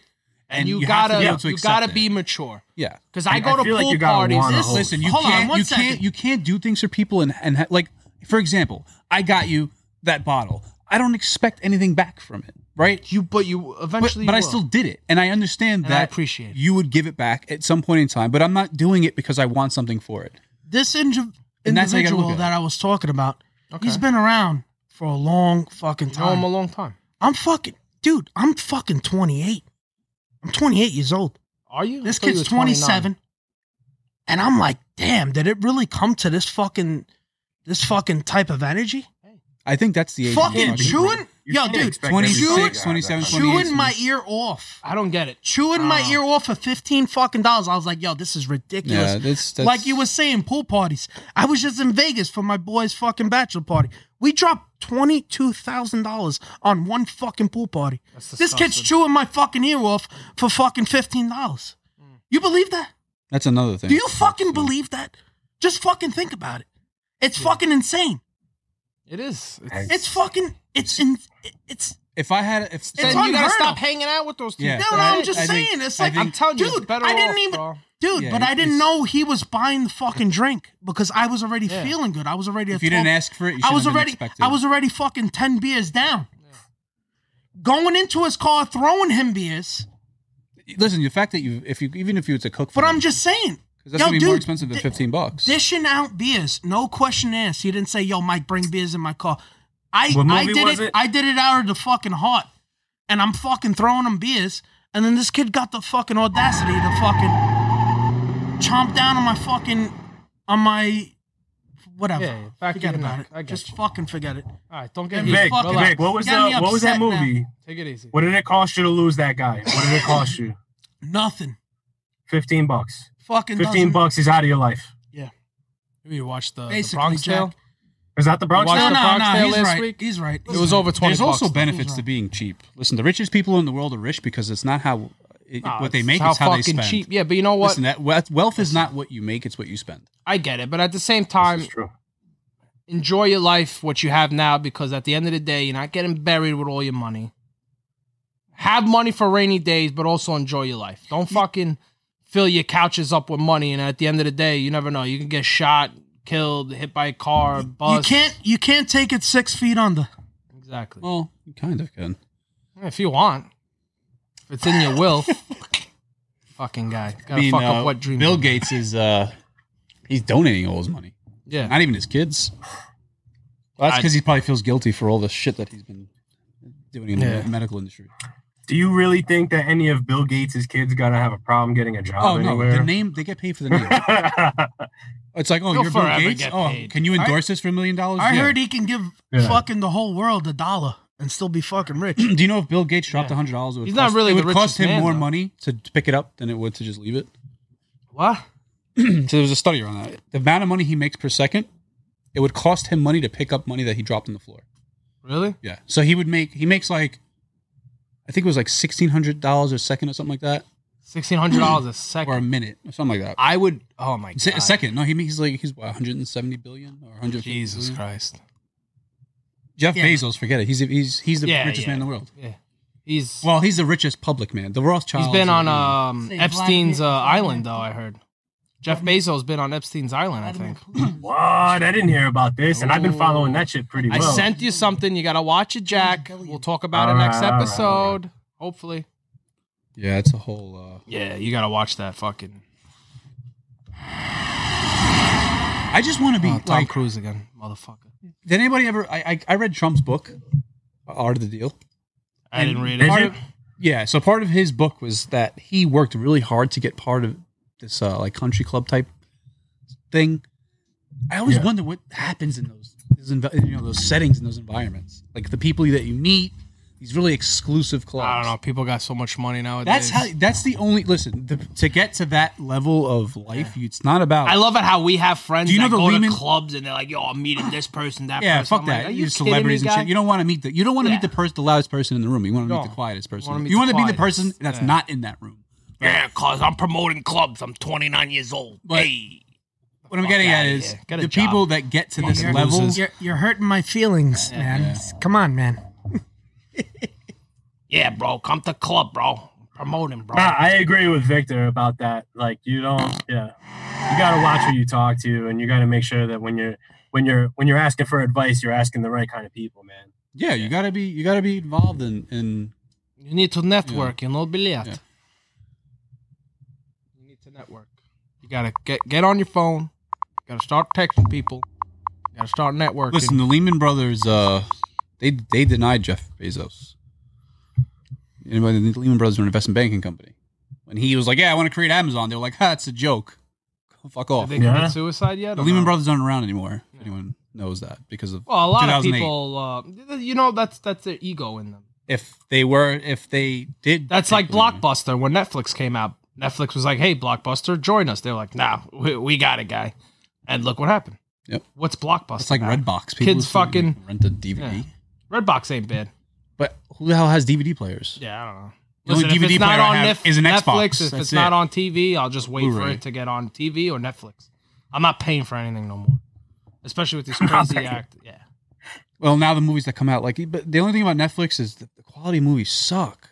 And you gotta be mature. Yeah. Because I go to pool parties. Listen, you can't do things for people and like, for example, I got you that bottle. I don't expect anything back from it. Right? But I still did it. And I understand that I appreciate it. You would give it back at some point in time, but I'm not doing it because I want something for it. This individual that I was talking about, he's been around for a long fucking time. Know him a long time. I'm fucking 28. I'm 28 years old. Are you? This kid's 27. And I'm like, damn, did it really come to this fucking type of energy? I think that's the age. Fucking chewing? Yo, dude, 26, 27, 28. Chewing my ear off. I don't get it. Chewing my ear off for $15 fucking. I was like, yo, this is ridiculous. Yeah, that's... Like you were saying, pool parties. I was just in Vegas for my boy's fucking bachelor party. We dropped $22,000 on one fucking pool party. This kid's chewing my fucking ear off for fucking $15. You believe that? That's another thing. Do you fucking believe that? Just fucking think about it. It's fucking insane. It is. It's fucking. It's you gotta stop hanging out with those two. Yeah. No, I'm just saying. It's like, I'm telling you, dude, I didn't know he was buying the fucking drink because I was already feeling good. I was already. If you didn't ask for it, you shouldn't have expected. I was already fucking 10 beers down. Yeah. Going into his car, throwing him beers. Listen, the fact that even if you was a cook, but I'm just saying. That's going to be more expensive than $15. Dishing out beers, no question asked. He didn't say, yo, Mike, bring beers in my car. I did it out of the fucking heart. And I'm fucking throwing him beers. And then this kid got the fucking audacity to fucking chomp down on my whatever. Yeah, forget about it. Just fucking forget it. All right, don't get me fucking. Vic, what was that movie? Now. Take it easy. What did it cost you to lose that guy? What did it cost you? Nothing. $15. Fucking $15 is out of your life. Yeah. Maybe you watched the Bronx Tale. Is that the Bronx Tale? No, he's right. He's right. It was over $20. There's also benefits to being cheap. Listen, the richest people in the world are rich because it's not how what they make, it's how they spend. Cheap. Yeah, but you know what? Listen, that wealth is not what you make, it's what you spend. I get it, but at the same time, enjoy your life, what you have now, because at the end of the day, you're not getting buried with all your money. Have money for rainy days, but also enjoy your life. Don't fucking fill your couches up with money, and at the end of the day, you never know. You can get shot, killed, hit by a car, bus. You can't take it 6 feet under. Exactly. Well, you kind of can. If you want. If it's in your will. Fucking guy. Gotta fuck up what dream. Bill Gates is, he's donating all his money. Yeah. Not even his kids. Well, that's because he probably feels guilty for all the shit that he's been doing in the medical industry. Do you really think that any of Bill Gates' kids gotta have a problem getting a job anywhere? The name, they get paid for the name. It's like, oh, you're Bill Gates? Oh, can you endorse this for $1 million? I heard he can give fucking the whole world $1 and still be fucking rich. Do you know if Bill Gates dropped $100, it would cost him more money to pick it up than it would to just leave it? What? So there was a study around that. The amount of money he makes per second It would cost him money to pick up money that he dropped on the floor. Really? Yeah. So he would make, he makes like, I think it was like $1,600 a second or something like that. $1,600 a second. Or a minute or something like that. I would, oh my God. A second. No, he makes like, he's what, 170 billion or 100. Jesus billion? Christ. Jeff Bezos, forget it. He's the richest man in the world. Yeah. He's, well, he's the richest public man. The Rothschilds. He's been on Epstein's island, though, I heard. Jeff Bezos been on Epstein's island, I think. What? I didn't hear about this, and I've been following that shit pretty well. I sent you something. You got to watch it, Jack. We'll talk about it next episode, hopefully. Yeah, it's a whole... yeah, you got to watch that fucking... I just want to be Tom Cruise again, motherfucker. Did anybody ever... I read Trump's book, Art of the Deal. I didn't read it. Yeah, so part of his book was that he worked really hard to get part of this like country club type thing. I always wonder what happens in those settings, in those environments. Like the people that you meet, these really exclusive clubs. I don't know. People got so much money nowadays. That's the only to get to that level of life. Yeah. It's not about. I love it how we have friends that go to clubs and they're like, "Yo, I'm meeting this person, that person." Yeah, fuck that. Like, you're celebrities and shit. You don't want to meet the. You don't want to meet the person, the loudest person in the room. You want to meet the quietest person. You want to be the person that's not in that room. Yeah, cause I'm promoting clubs. I'm 29 years old. But hey, what I'm getting at is the people that get to this level. You're hurting my feelings, man. Come on, man. Yeah, bro, come to club, bro. Promoting, bro. Nah, I agree with Victor about that. Like, you don't, you gotta watch who you talk to, and you gotta make sure that when you're asking for advice, you're asking the right kind of people, man. Yeah, you gotta be involved in. You need to network, You need to network. You gotta get on your phone. You gotta start texting people. You gotta start networking. Listen, the Lehman Brothers. They denied Jeff Bezos. Anybody, the Lehman Brothers were an investment banking company. When he was like, "Yeah, I want to create Amazon," they were like, "Ha, it's a joke. Go fuck off." Did they commit suicide yet? The Lehman Brothers aren't around anymore. Yeah. If anyone knows that because of a lot of people. That's their ego in them. If they did, that's like Blockbuster when Netflix came out. Netflix was like, "Hey, Blockbuster, join us." They're like, "Nah, we got a guy," and look what happened. Yep. What's Blockbuster? It's like Redbox. People kids fucking rent a DVD. Yeah. Redbox ain't bad. But who the hell has DVD players? Yeah, I don't know. Listen, the only DVD player I have is an Xbox. If it's not on TV, I'll just wait for it to get on TV or Netflix. I'm not paying for anything no more. Especially with this crazy act. Yeah. Well, now the movies that come out, like, but the only thing about Netflix is that the quality of movies suck.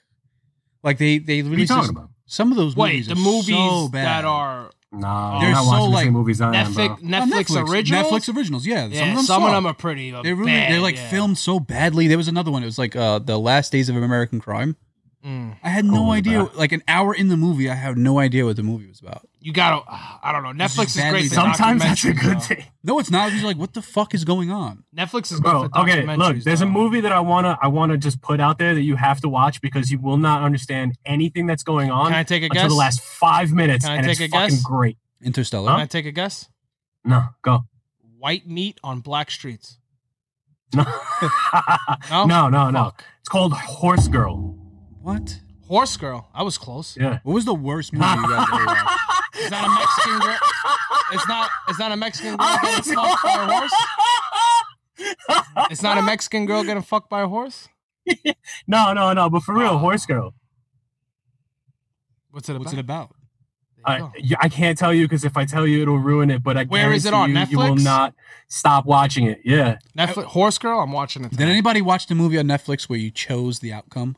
Like they release some of those movies. Wait, the movies so bad. That are. Nah, they're not watching the same movies I am, bro. Netflix originals? Netflix originals, some of them are pretty bad. They're like filmed so badly. There was another one. It was like The Last Days of American Crime. Mm. I had no idea. Like an hour in the movie, I have no idea what the movie was about. You gotta, I don't know. Netflix is great. Sometimes that's a good thing. No, it's not. It's just like, what the fuck is going on? Netflix is good for documentaries. Okay, look, there's a movie that I wanna just put out there that you have to watch because you will not understand anything that's going on. Can I take a guess? Until the last 5 minutes, and it's fucking great. Interstellar. Can I take a guess? No, go. White meat on black streets. No, no. It's called Horse Girl. What? Horse Girl. I was close. Yeah. What was the worst movie you guys ever watched? It's not a Mexican girl. It's not a Mexican girl getting fucked by a horse. It's not a Mexican girl getting fucked by a horse. No. But for real, Horse Girl. What's it about? I can't tell you because if I tell you, it'll ruin it. But where is it on Netflix? You will not stop watching it. Yeah. Netflix. Horse Girl. I'm watching it. Did anybody watch the movie on Netflix where you chose the outcome?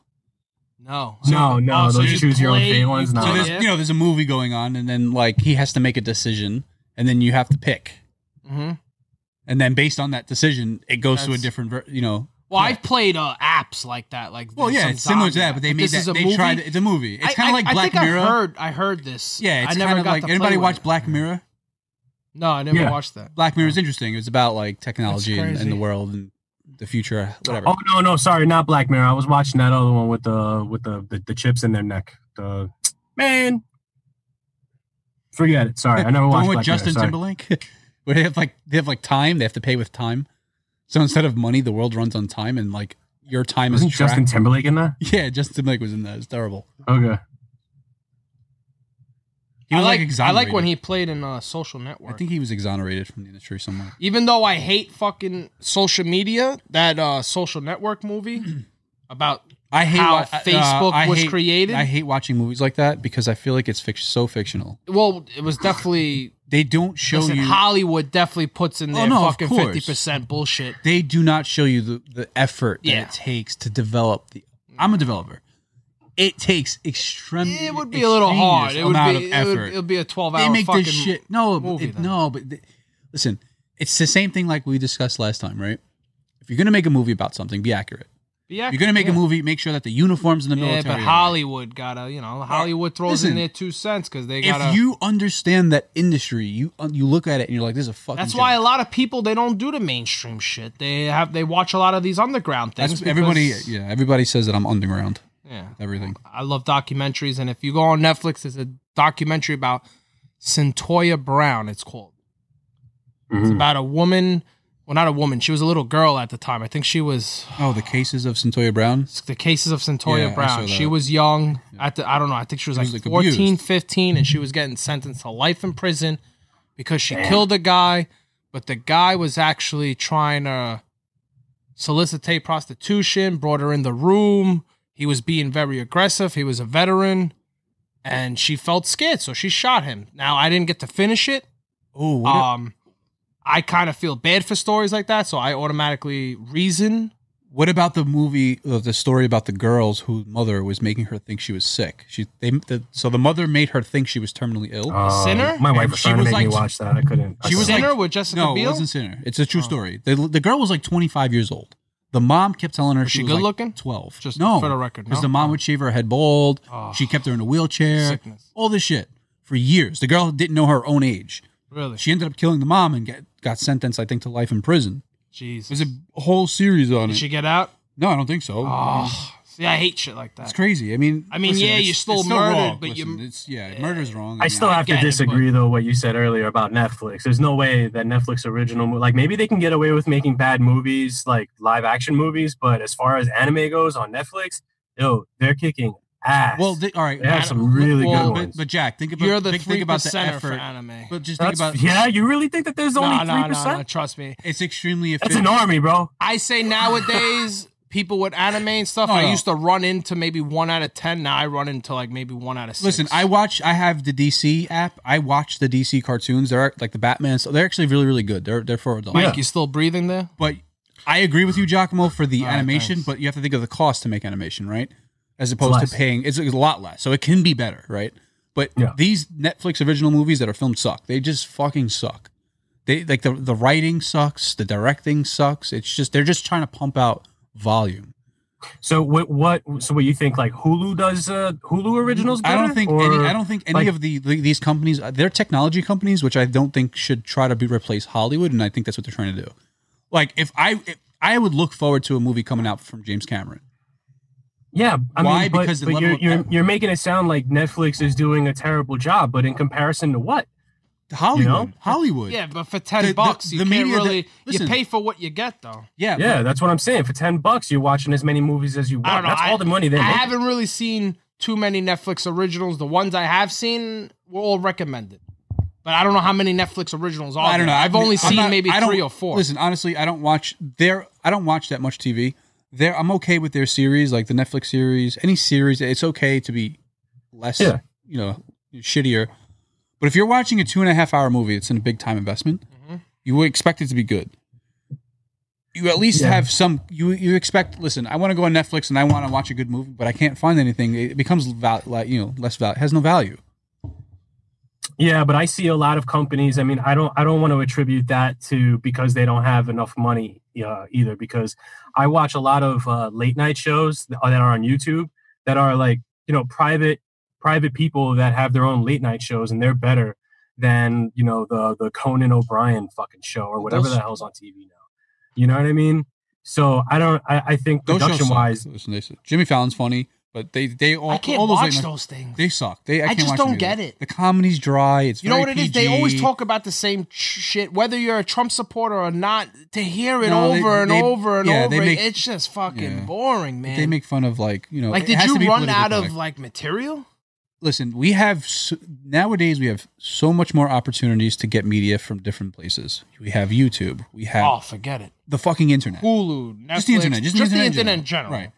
No. Those choose your own favorite ones. So there's a movie going on, and then like he has to make a decision, and then you have to pick, and then based on that decision, it goes to a different, Well, I've played apps like that, it's similar to that, but they made that. It's a movie. It's kind of like Black Mirror. I heard this. Yeah, it's kind of like anybody watch Black Mirror? No, I never watched that. Black Mirror is interesting. It's about like technology and the world and. The future, whatever. Oh no, sorry, not Black Mirror. I was watching that other one with the chips in their neck. Forget it. Sorry, I never watched. Black Justin Mirror, Timberlake, where they have like time. They have to pay with time. So instead of money, the world runs on time, and like your time is tracked. Justin Timberlake in that? Yeah, Justin Timberlake was in that. It's terrible. Okay. He was like exonerated. I like when he played in Social Network. I think he was exonerated from the industry somewhere. Even though I hate fucking social media, that Social Network movie about how Facebook was created. I hate watching movies like that because I feel like it's so fictional. Well, it was definitely... They don't show you... Hollywood definitely puts in their fucking 50% bullshit. They do not show you the effort that it takes to develop the... I'm a developer. It takes extremely... It would be a little hard. It would be, effort. It would be a 12-hour fucking movie. They make this shit... Listen, it's the same thing like we discussed last time, right? If you're going to make a movie about something, be accurate. Yeah, you're gonna make a movie. Make sure that the uniforms in the military. Yeah, but Hollywood gotta, Hollywood throws in their 2 cents because they gotta. If you understand that industry, you look at it and you're like, "This is a fucking." That's why a lot of people they don't do the mainstream shit. They watch a lot of these underground things. Everybody says that I'm underground. Yeah, everything. I love documentaries, and if you go on Netflix, there's a documentary about Cyntoia Brown. It's called. Mm-hmm. It's about a woman. Well, not a woman. She was a little girl at the time. I think she was... Oh, the cases of Cyntoia Brown? The cases of Cyntoia Brown. She was young. Yeah. I don't know. I think she was like 14, abused. 15, and she was getting sentenced to life in prison because she killed a guy, but the guy was actually trying to solicitate prostitution, brought her in the room. He was being very aggressive. He was a veteran, and she felt scared, so she shot him. Now, I didn't get to finish it. Oh, what? I kind of feel bad for stories like that, so I automatically reason. What about the movie, the story about the girls whose mother was making her think she was sick? So the mother made her think she was terminally ill. Sinner? My wife was trying to make me watch that. I couldn't. She was Sinner with Jessica Biel? No, it wasn't Sinner. It's a true story. The girl was like 25 years old. The mom kept telling her she was good looking? 12. Just for the record. Because the mom would shave her head bald. Oh. She kept her in a wheelchair. Sickness. All this shit for years. The girl didn't know her own age. Really? She ended up killing the mom and got sentenced, I think, to life in prison. Jeez. There's a whole series on it. Did she get out? No, I don't think so. Oh, see, I hate shit like that. It's crazy. I mean, listen, you still murdered, but murder's wrong. I still have to disagree, though, what you said earlier about Netflix. There's no way that Netflix original, maybe they can get away with making bad movies, like live action movies, but as far as anime goes on Netflix, they're kicking ass. Well, all right. They have some really good ones. But Jack, think about the effort. For anime. But just think about you really think that there's only 3%? No, trust me, it's extremely efficient. It's an army, bro. I say nowadays, people with anime and stuff. I used to run into maybe 1 out of 10. Now I run into like maybe 1 out of 6. Listen, I have the DC app. I watch the DC cartoons. They're like the Batman. So they're actually really, really good. They're for adults. Mike, you still breathing there? But I agree with you, Giacomo, for the animation. But you have to think of the cost to make animation, right? As opposed to paying, it's a lot less. So it can be better, right? But these Netflix original movies that are filmed suck. They just fucking suck. They like the writing sucks, the directing sucks. It's just they're just trying to pump out volume. So what you think like Hulu does Hulu originals better? I don't think any of these companies, they're technology companies, which I don't think should try to replace Hollywood, and I think that's what they're trying to do. Like if I would look forward to a movie coming out from James Cameron. Yeah, I mean, but you're making it sound like Netflix is doing a terrible job, but in comparison to what? Hollywood. Hollywood. Yeah, but for $10, you can't really... You pay for what you get, though. Yeah, that's what I'm saying. For $10, you're watching as many movies as you want. That's all the money they make. I haven't really seen too many Netflix originals. The ones I have seen were all recommended. But I don't know how many Netflix originals are. I don't know. I've only seen maybe 3 or 4. Listen, honestly, I don't watch that much TV. I'm okay with their series, like the Netflix series, any series. It's okay to be less, shittier. But if you're watching a 2.5-hour movie, it's a big time investment. Mm-hmm. You would expect it to be good. You at least have some. You expect. Listen, I want to go on Netflix and I want to watch a good movie, but I can't find anything. It becomes less value. It has no value. Yeah, but I see a lot of companies. I mean, I don't want to attribute that to because they don't have enough money either. Because I watch a lot of late night shows that are on YouTube that are like private people that have their own late night shows, and they're better than the Conan O'Brien fucking show or whatever the hell's on TV now. You know what I mean? So I think production wise, Jimmy Fallon's funny. But I can't watch those things. They suck. I just don't get it. The comedy's dry. It's you know what it is? They always talk about the same shit, whether you're a Trump supporter or not. To hear it over and over, it's just fucking boring, man. But they make fun of did you run out of material? listen, we have nowadays we have so much more opportunities to get media from different places. We have YouTube. We have the fucking internet. Hulu, Netflix, just the internet, just the internet in general. Right.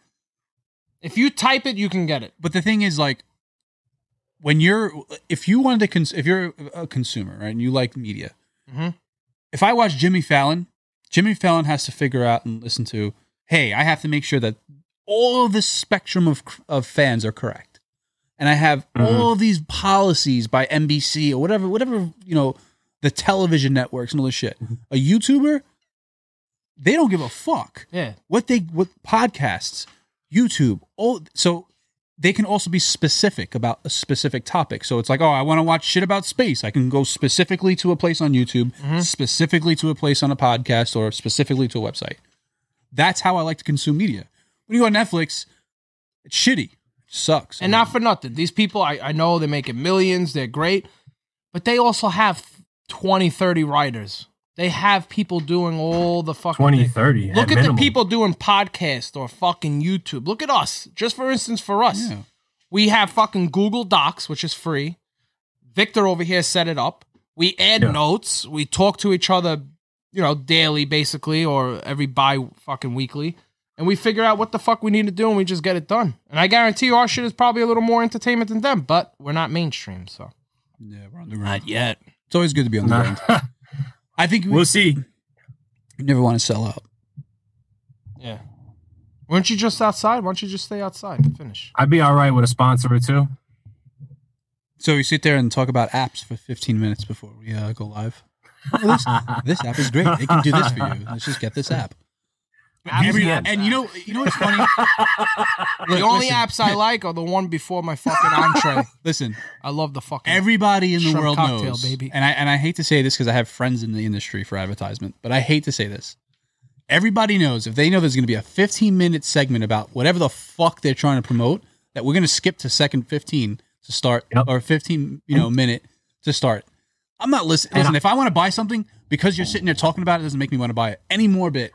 If you type it, you can get it. But the thing is, like, when you're if you're a consumer, right, and you like media, mm-hmm. if I watch Jimmy Fallon has to figure out and listen to, hey, I have to make sure that all the spectrum of fans are correct, and I have mm-hmm. all these policies by NBC or whatever you know, the television networks and all this shit. Mm-hmm. A YouTuber, they don't give a fuck. Yeah, what podcasts, YouTube, all so. They can also be specific about a specific topic. So it's like, oh, I want to watch shit about space. I can go specifically to a place on YouTube, mm-hmm. specifically to a place on a podcast, or specifically to a website. That's how I like to consume media. When you go on Netflix, it's shitty. It sucks. And not for nothing. These people, I know they're making millions. They're great. But they also have 20, 30 writers. They have people doing all the fucking 20, 30. Look at the people doing podcasts or fucking YouTube. Look at us. Just for instance, for us, yeah. we have fucking Google Docs, which is free. Victor over here set it up. We add notes. We talk to each other, you know, daily basically, or every bi-fucking-weekly. And we figure out what the fuck we need to do, and we just get it done. And I guarantee you our shit is probably a little more entertainment than them, but we're not mainstream, so. Yeah, we're underground. Not yet. It's always good to be underground. I think we'll see. You never want to sell out. Yeah. Weren't you just outside? Why don't you just stay outside and finish? I'd be all right with a sponsor or two. So we sit there and talk about apps for 15 minutes before we go live. Oh, this app is great. They can do this for you. Let's just get this app. And you know what's funny? The only apps I like are the one before my fucking entree. Listen, I love the fucking everybody in the world cocktail, knows, baby. And I hate to say this because I have friends in the industry for advertisement, but I hate to say this. Everybody knows if they know there's going to be a 15-minute segment about whatever the fuck they're trying to promote, that we're going to skip to second 15 to start, or 15 minute to start. I'm not listening. Listen, if I want to buy something, because you're sitting there talking about it, it doesn't make me want to buy it any more bit.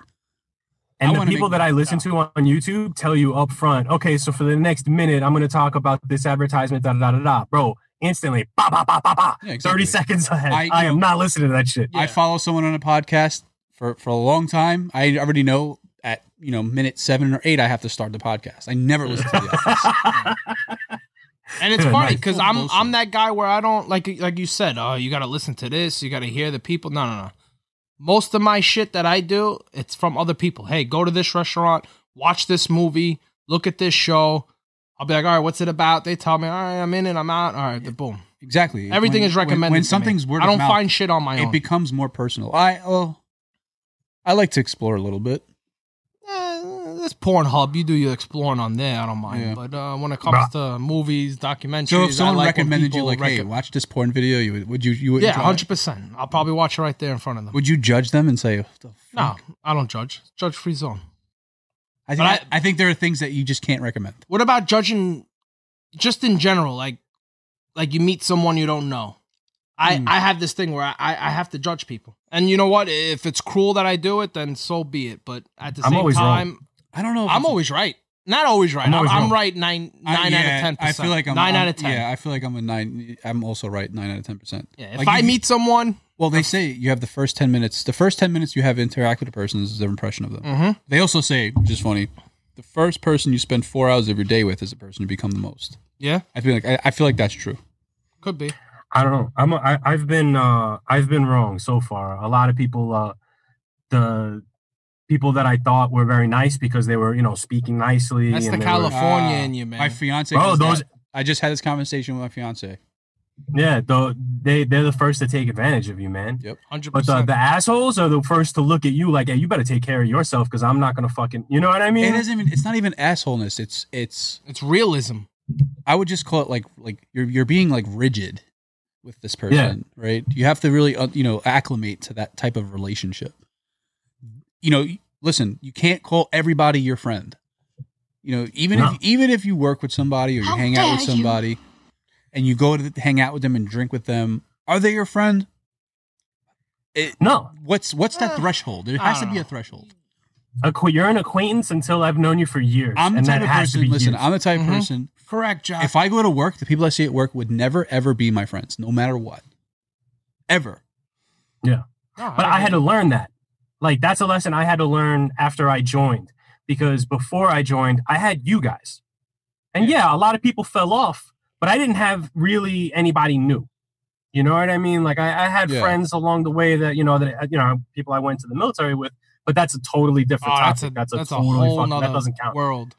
And the people that I listen to on YouTube tell you up front, okay, so for the next minute, I'm going to talk about this advertisement, da-da-da-da-da. Bro, instantly, ba-ba-ba-ba-ba, yeah, exactly. 30 seconds ahead. I am not listening to that shit. Yeah. I follow someone on a podcast for a long time. I already know at minute 7 or 8, I have to start the podcast. I never listen to the others. And it's funny because I'm that guy where I don't, like you said, oh, you got to listen to this, you got to hear the people. No. Most of my shit that I do, it's from other people. Hey, go to this restaurant, watch this movie, look at this show. I'll be like, all right, what's it about? They tell me, all right, I'm in it, I'm out. All right, boom. Exactly. Everything is recommended. When something's word of mouth, I don't find shit on my own. It becomes more personal. I like to explore a little bit. This Pornhub, you do your exploring on there. I don't mind. Yeah. But when it comes to movies, documentaries, so if someone recommended you, like, hey, watch this porn video, you would yeah, 100%. I'll probably watch it right there in front of them. Would you judge them and say, what the fuck? No, I don't judge. It's judge-free zone. I think there are things that you just can't recommend. What about judging just in general? Like you meet someone you don't know. I have this thing where I have to judge people. And you know what? If it's cruel that I do it, then so be it. But at the same time... Wrong. I don't know. I'm always right. Not always right. I'm right 9 out of 10%. I feel like I'm 9 out of 10. Yeah, I feel like I'm a 9. I'm also right 9 out of 10%. Yeah. If like I meet someone, well, they say you have the first 10 minutes. The first 10 minutes you have interact with a person is their impression of them. Mm-hmm. They also say, which is funny, the first person you spend 4 hours of your day with is the person you become the most. Yeah. I feel like that's true. Could be. I don't know. I've been wrong so far. A lot of people. People that I thought were very nice because they were, speaking nicely. That's the California in you, man. My fiance. Bro, I just had this conversation with my fiance. Yeah, they're the first to take advantage of you, man. Yep, 100%. But the assholes are the first to look at you like, hey, you better take care of yourself because I'm not gonna fucking. You know what I mean? It's not even assholeness. It's realism. I would just call it like you're being like rigid with this person, right? You have to really acclimate to that type of relationship. Listen, you can't call everybody your friend. Even if you work with somebody or you hang out with somebody and you go to hang out with them and drink with them, are they your friend? No. What's that threshold? There has to be a threshold. You're an acquaintance until I've known you for years. I'm the type of person, I'm the type of person, Correct, Josh. If I go to work, the people I see at work would never, ever be my friends, no matter what. Ever. Yeah. No, but I had to learn that. Like, that's a lesson I had to learn after I joined. Because before I joined, I had you guys. And yeah, a lot of people fell off, but I didn't have really anybody new. You know what I mean? Like, I had friends along the way that people I went to the military with, but that's a totally different topic. That doesn't count. World.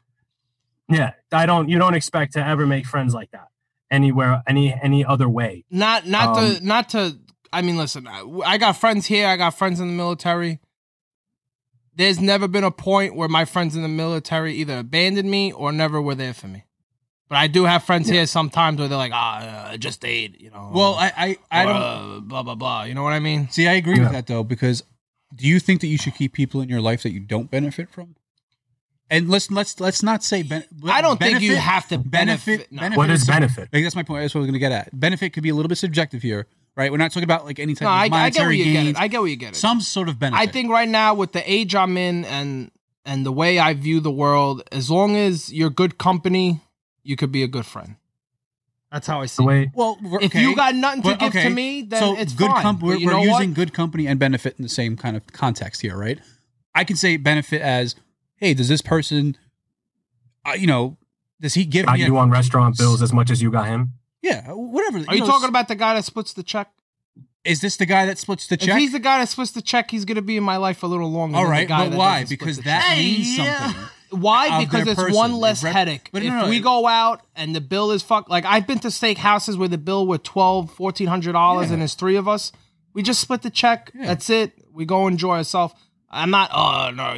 Yeah. You don't expect to ever make friends like that anywhere, any other way. Listen, I got friends here. I got friends in the military. There's never been a point where my friends in the military either abandoned me or never were there for me. But I do have friends here sometimes where they're like, just aid, you know. Well, I don't... blah, blah, blah. You know what I mean? See, I agree with that, though, because do you think that you should keep people in your life that you don't benefit from? And let's not say... I don't think you have to benefit. No. What is benefit? Like, that's my point. That's what we're going to get at. Benefit could be a little bit subjective here. Right, we're not talking about like any type of monetary gains. I get where you get it. Some sort of benefit. I think right now, with the age I'm in and the way I view the world, as long as you're good company, you could be a good friend. That's how I see it. Well, if you got nothing to give to me, then it's fine. We're using good company and benefit in the same kind of context here, right? I can say benefit as, hey, does this person, does he give me? Got you on restaurant bills as much as you got him? Yeah, whatever. Are you talking about the guy that splits the check? Is this the guy that splits the check? If he's the guy that splits the check, he's going to be in my life a little longer. All right, but why? Because that means something. Why? Because it's one less headache. But if we go out and the bill is fucked, like I've been to steak houses where the bill were $1,200, $1,400 and there's three of us. We just split the check. Yeah. That's it. We go enjoy ourselves. I'm not,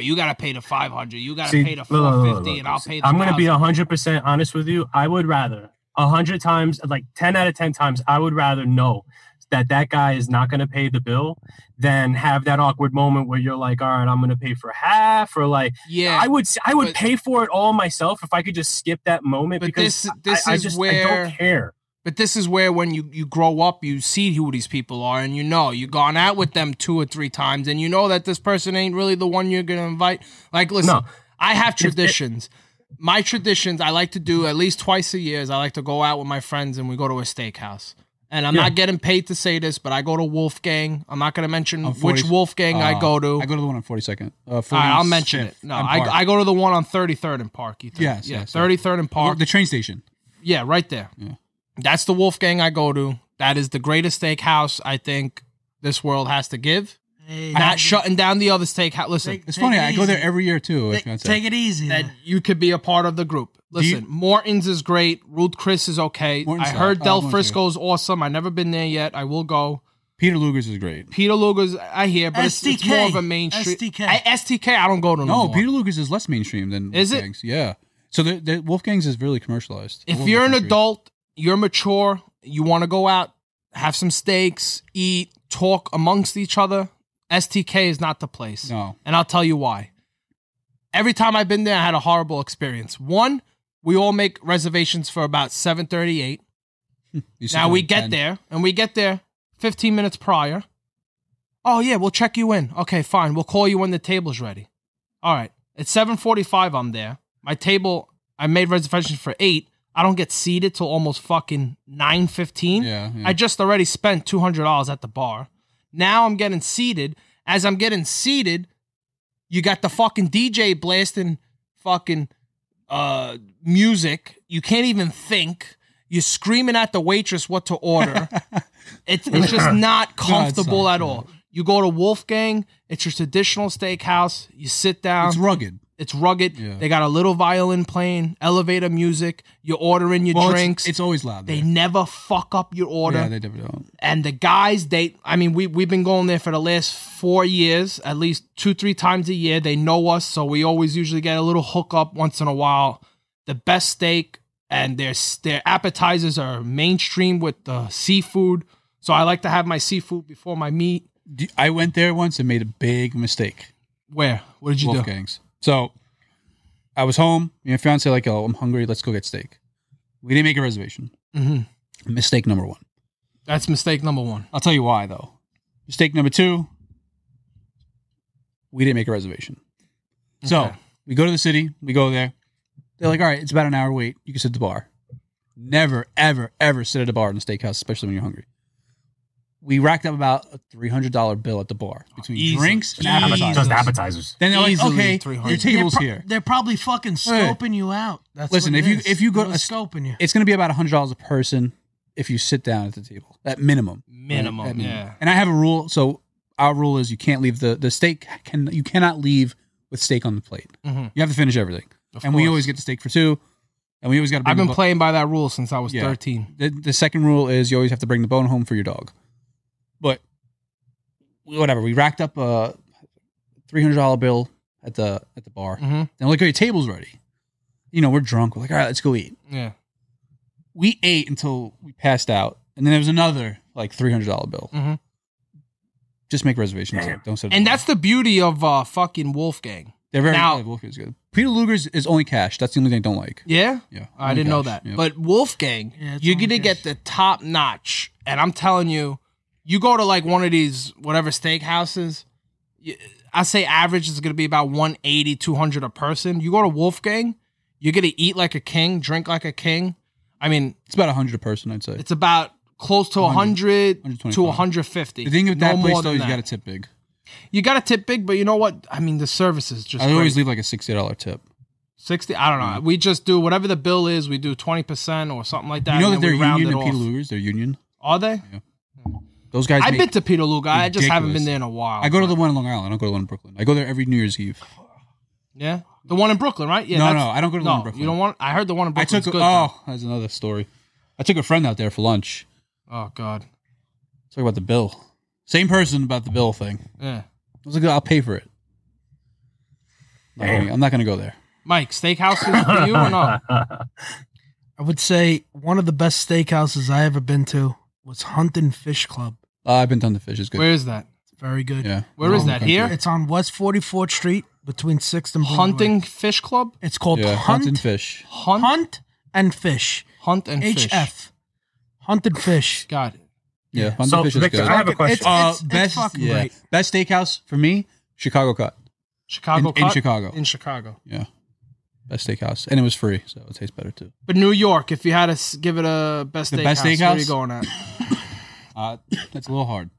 you got to pay the $500. You got to pay the $450 and I'll pay the $1,000. I'm going to be 100% honest with you. I would rather... 100 times, like 10 out of 10 times, I would rather know that guy is not going to pay the bill than have that awkward moment where you're like, all right, I'm going to pay for half or like, I would pay for it all myself if I could just skip that moment because I don't care. But this is where when you grow up, you see who these people are and you've gone out with them 2 or 3 times and you know that this person ain't really the one you're going to invite. Like, listen, I have traditions. My traditions, I like to do at least twice a year is I like to go out with my friends and we go to a steakhouse. And I'm not getting paid to say this, but I go to Wolfgang. I'm not going to mention which Wolfgang I go to. I go to the one on 42nd. I'll mention it. No, I go to the one on 33rd and Park. Yes, 33rd and Park. The train station. Yeah, right there. Yeah. That's the Wolfgang I go to. That is the greatest steakhouse I think this world has to give. Not shutting down the other steakhouse. Listen, it's funny. I go there every year too. Take it easy. That you could be a part of the group. Listen, Morton's is great. Ruth Chris is okay. I heard Del Frisco's awesome. I've never been there yet. I will go. Peter Luger's is great. Peter Luger's, I hear, but it's more of a mainstream. STK, I don't go to no more. Peter Luger's is less mainstream than Wolfgang's. Yeah. So the Wolfgang's is really commercialized. If you're an adult, you're mature, you want to go out, have some steaks, eat, talk amongst each other, STK is not the place. No. And I'll tell you why. Every time I've been there, I had a horrible experience. One, we all make reservations for about 7:38. Now we get there, 15 minutes prior. Oh, yeah, we'll check you in. Okay, fine. We'll call you when the table's ready. All right. At 7:45, I'm there. My table, I made reservations for 8. I don't get seated till almost fucking 9:15. Yeah. I just already spent $200 at the bar. Now I'm getting seated. As I'm getting seated, you got the fucking DJ blasting fucking music. You can't even think. You're screaming at the waitress what to order. It's just not comfortable at all. You go to Wolfgang. It's your traditional steakhouse. You sit down. It's rugged. Yeah. They got a little violin playing, elevator music. You're ordering your drinks. It's always loud. They never fuck up your order. Yeah, they never don't. And the guys, we've been going there for the last 4 years, at least 2-3 times a year. They know us, so we always usually get a little hookup once in a while. The best steak, and their appetizers are mainstream with the seafood. So I like to have my seafood before my meat. I went there once and made a big mistake. Where? What did you do? Wolfgang's. So I was home. My fiance like, oh, I'm hungry. Let's go get steak. We didn't make a reservation. Mm-hmm. Mistake number one. That's mistake number one. I'll tell you why, though. Mistake number two, we didn't make a reservation. Okay. So we go to the city. We go there. They're like, all right, it's about an hour wait. You can sit at the bar. Never, ever, ever sit at a bar in a steakhouse, especially when you're hungry. We racked up about a $300 bill at the bar between drinks and appetizers. Just appetizers. Then they're like, okay, your table's here. They're probably fucking scoping you out. That's listen, what if you go to scoping you, it's going to be about $100 a person if you sit down at the table at minimum. Minimum, right? At minimum. Yeah. And I have a rule. So our rule is you can't leave the steak. You cannot leave with steak on the plate. Mm-hmm. You have to finish everything. Of course. We always get the steak for two. And we always got. I've been playing by that rule since I was 13. The second rule is you always have to bring the bone home for your dog. But whatever, we racked up a $300 bill at the bar. Mm-hmm. And we're like, your table's ready. You know, we're drunk. We're like, all right, let's go eat. Yeah. We ate until we passed out, and then there was another like $300 bill. Mm-hmm. Just make reservations. Don't sit. And that's the beauty of fucking Wolfgang. They're very good. Wolfgang's good. Peter Luger's is only cash. That's the only thing I don't like. Yeah? Yeah. I didn't know that. Yep. But Wolfgang, you're going to get the top notch. And I'm telling you, you go to like one of these whatever steakhouses, I say average is going to be about 180, 200 a person. You go to Wolfgang, you're going to eat like a king, drink like a king. I mean, it's about 100 a person, I'd say. It's about close to 100 to 150. The thing with that place, though, is you got to tip big. You got to tip big, but you know what? I mean, the service is just I always leave like a $60 tip. 60? I don't know. We just do whatever the bill is. We do 20% or something like that. You know that they're union to Peter Luger's? They're union. Are they? Yeah. Those guys. I've been to Peter Luger. Ridiculous. I just haven't been there in a while. I go to the one in Long Island. I don't go to the one in Brooklyn. I go there every New Year's Eve. Yeah? The one in Brooklyn, right? Yeah. No, I don't go to the one in Brooklyn. You don't want? I heard the one in Brooklyn. Oh, that's another story. I took a friend out there for lunch. Oh, God. Talk about the bill. Same person about the bill thing. Yeah. I was like, I'll pay for it. I'm not going to go there. Mike, steakhouses for you or not? I would say one of the best steakhouses I ever been to was Hunt and Fish Club. I've been to Hunt and Fish. It's good. Where is that? It's very good. Yeah. Where is that? Here? It's on West 44th Street between 6th and Broadway. Hunting Fish Club? It's called Hunt and Fish. Hunt and Fish. Hunt and Fish. HF. Hunt and Fish. Got it. Yeah, so Victor, is good. I have a question. Best steakhouse for me, Chicago Cut. In Chicago. Yeah, best steakhouse, and it was free, so it tastes better too. But New York, if you had to give it a best steakhouse, where are you going at? That's a little hard.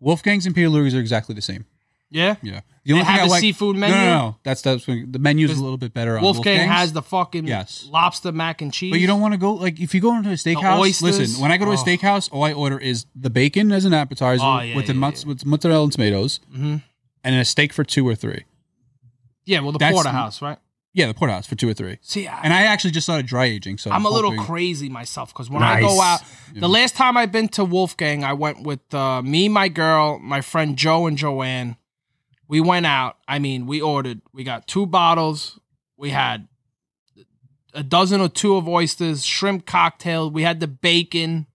Wolfgang's and Peter Luger's are exactly the same. Yeah, yeah. The only thing I like, seafood menu. No. That's the menu's a little bit better. Wolfgang has the fucking lobster mac and cheese. But you don't want to go like if you go into a steakhouse. Listen, when I go to a steakhouse, all I order is the bacon as an appetizer with mozzarella and tomatoes, and a steak for two or three. Yeah, well, that's porterhouse, right? Yeah, the porterhouse for two or three. See, I actually just started dry aging, so I'm a little crazy myself because when I go out, the last time I've been to Wolfgang, I went with me, my girl, my friend Joe, and Joanne. We went out. I mean, we ordered. We got 2 bottles. We had a dozen or two of oysters, shrimp cocktail. We had the bacon.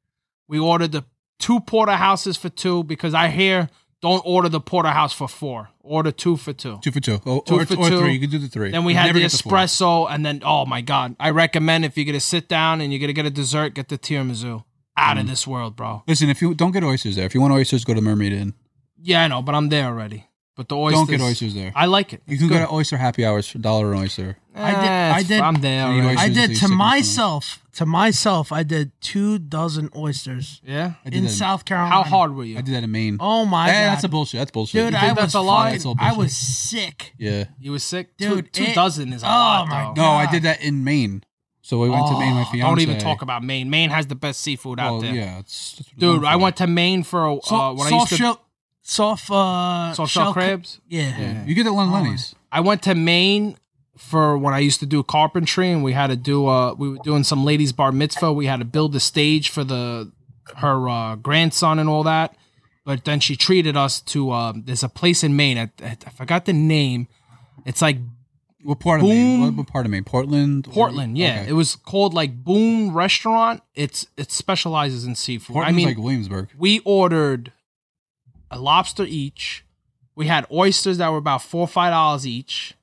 We ordered the 2 porterhouses for 2 because I hear don't order the porterhouse for 4. Order 2 for 2. 2 for 2. Oh, 2 for 2. Or 3. You can do the 3. Then we had the espresso. And then, oh, my God. I recommend if you're going to sit down and you're going to get a dessert, get the tiramisu. Out of this world, bro. Listen, if you don't get oysters there. If you want oysters, go to Mermaid Inn. Yeah, I know, but I'm there already. But the oysters, don't get oysters there. I like it. You can go to oyster happy hours for $1 an oyster. I did. I'm there. Right. I did to myself. I did 2 dozen oysters. Yeah, in South Carolina. How hard were you? I did that in Maine. Oh my God, that's a bullshit. That's bullshit, dude. That's a lie. I was sick. Yeah, you were sick, dude. 2 dozen is a lot. Oh my God. No, I did that in Maine. So we went to Maine, my fiance. Don't even talk about Maine. Maine has the best seafood out there. Yeah, dude. I went to Maine for when I used to. Soft shell crabs? Yeah. You get it at Lenny's. I went to Maine for when I used to do carpentry, and we had to do we were doing some ladies' bar mitzvah. We had to build a stage for her grandson and all that. But then she treated us to there's a place in Maine. I forgot the name. It's like what part of Maine? What part of Maine? Portland? Portland, yeah. Okay. It was called like Boom Restaurant. It specializes in seafood. Portland's like Williamsburg. We ordered a lobster each. We had oysters that were about $4 or $5 each.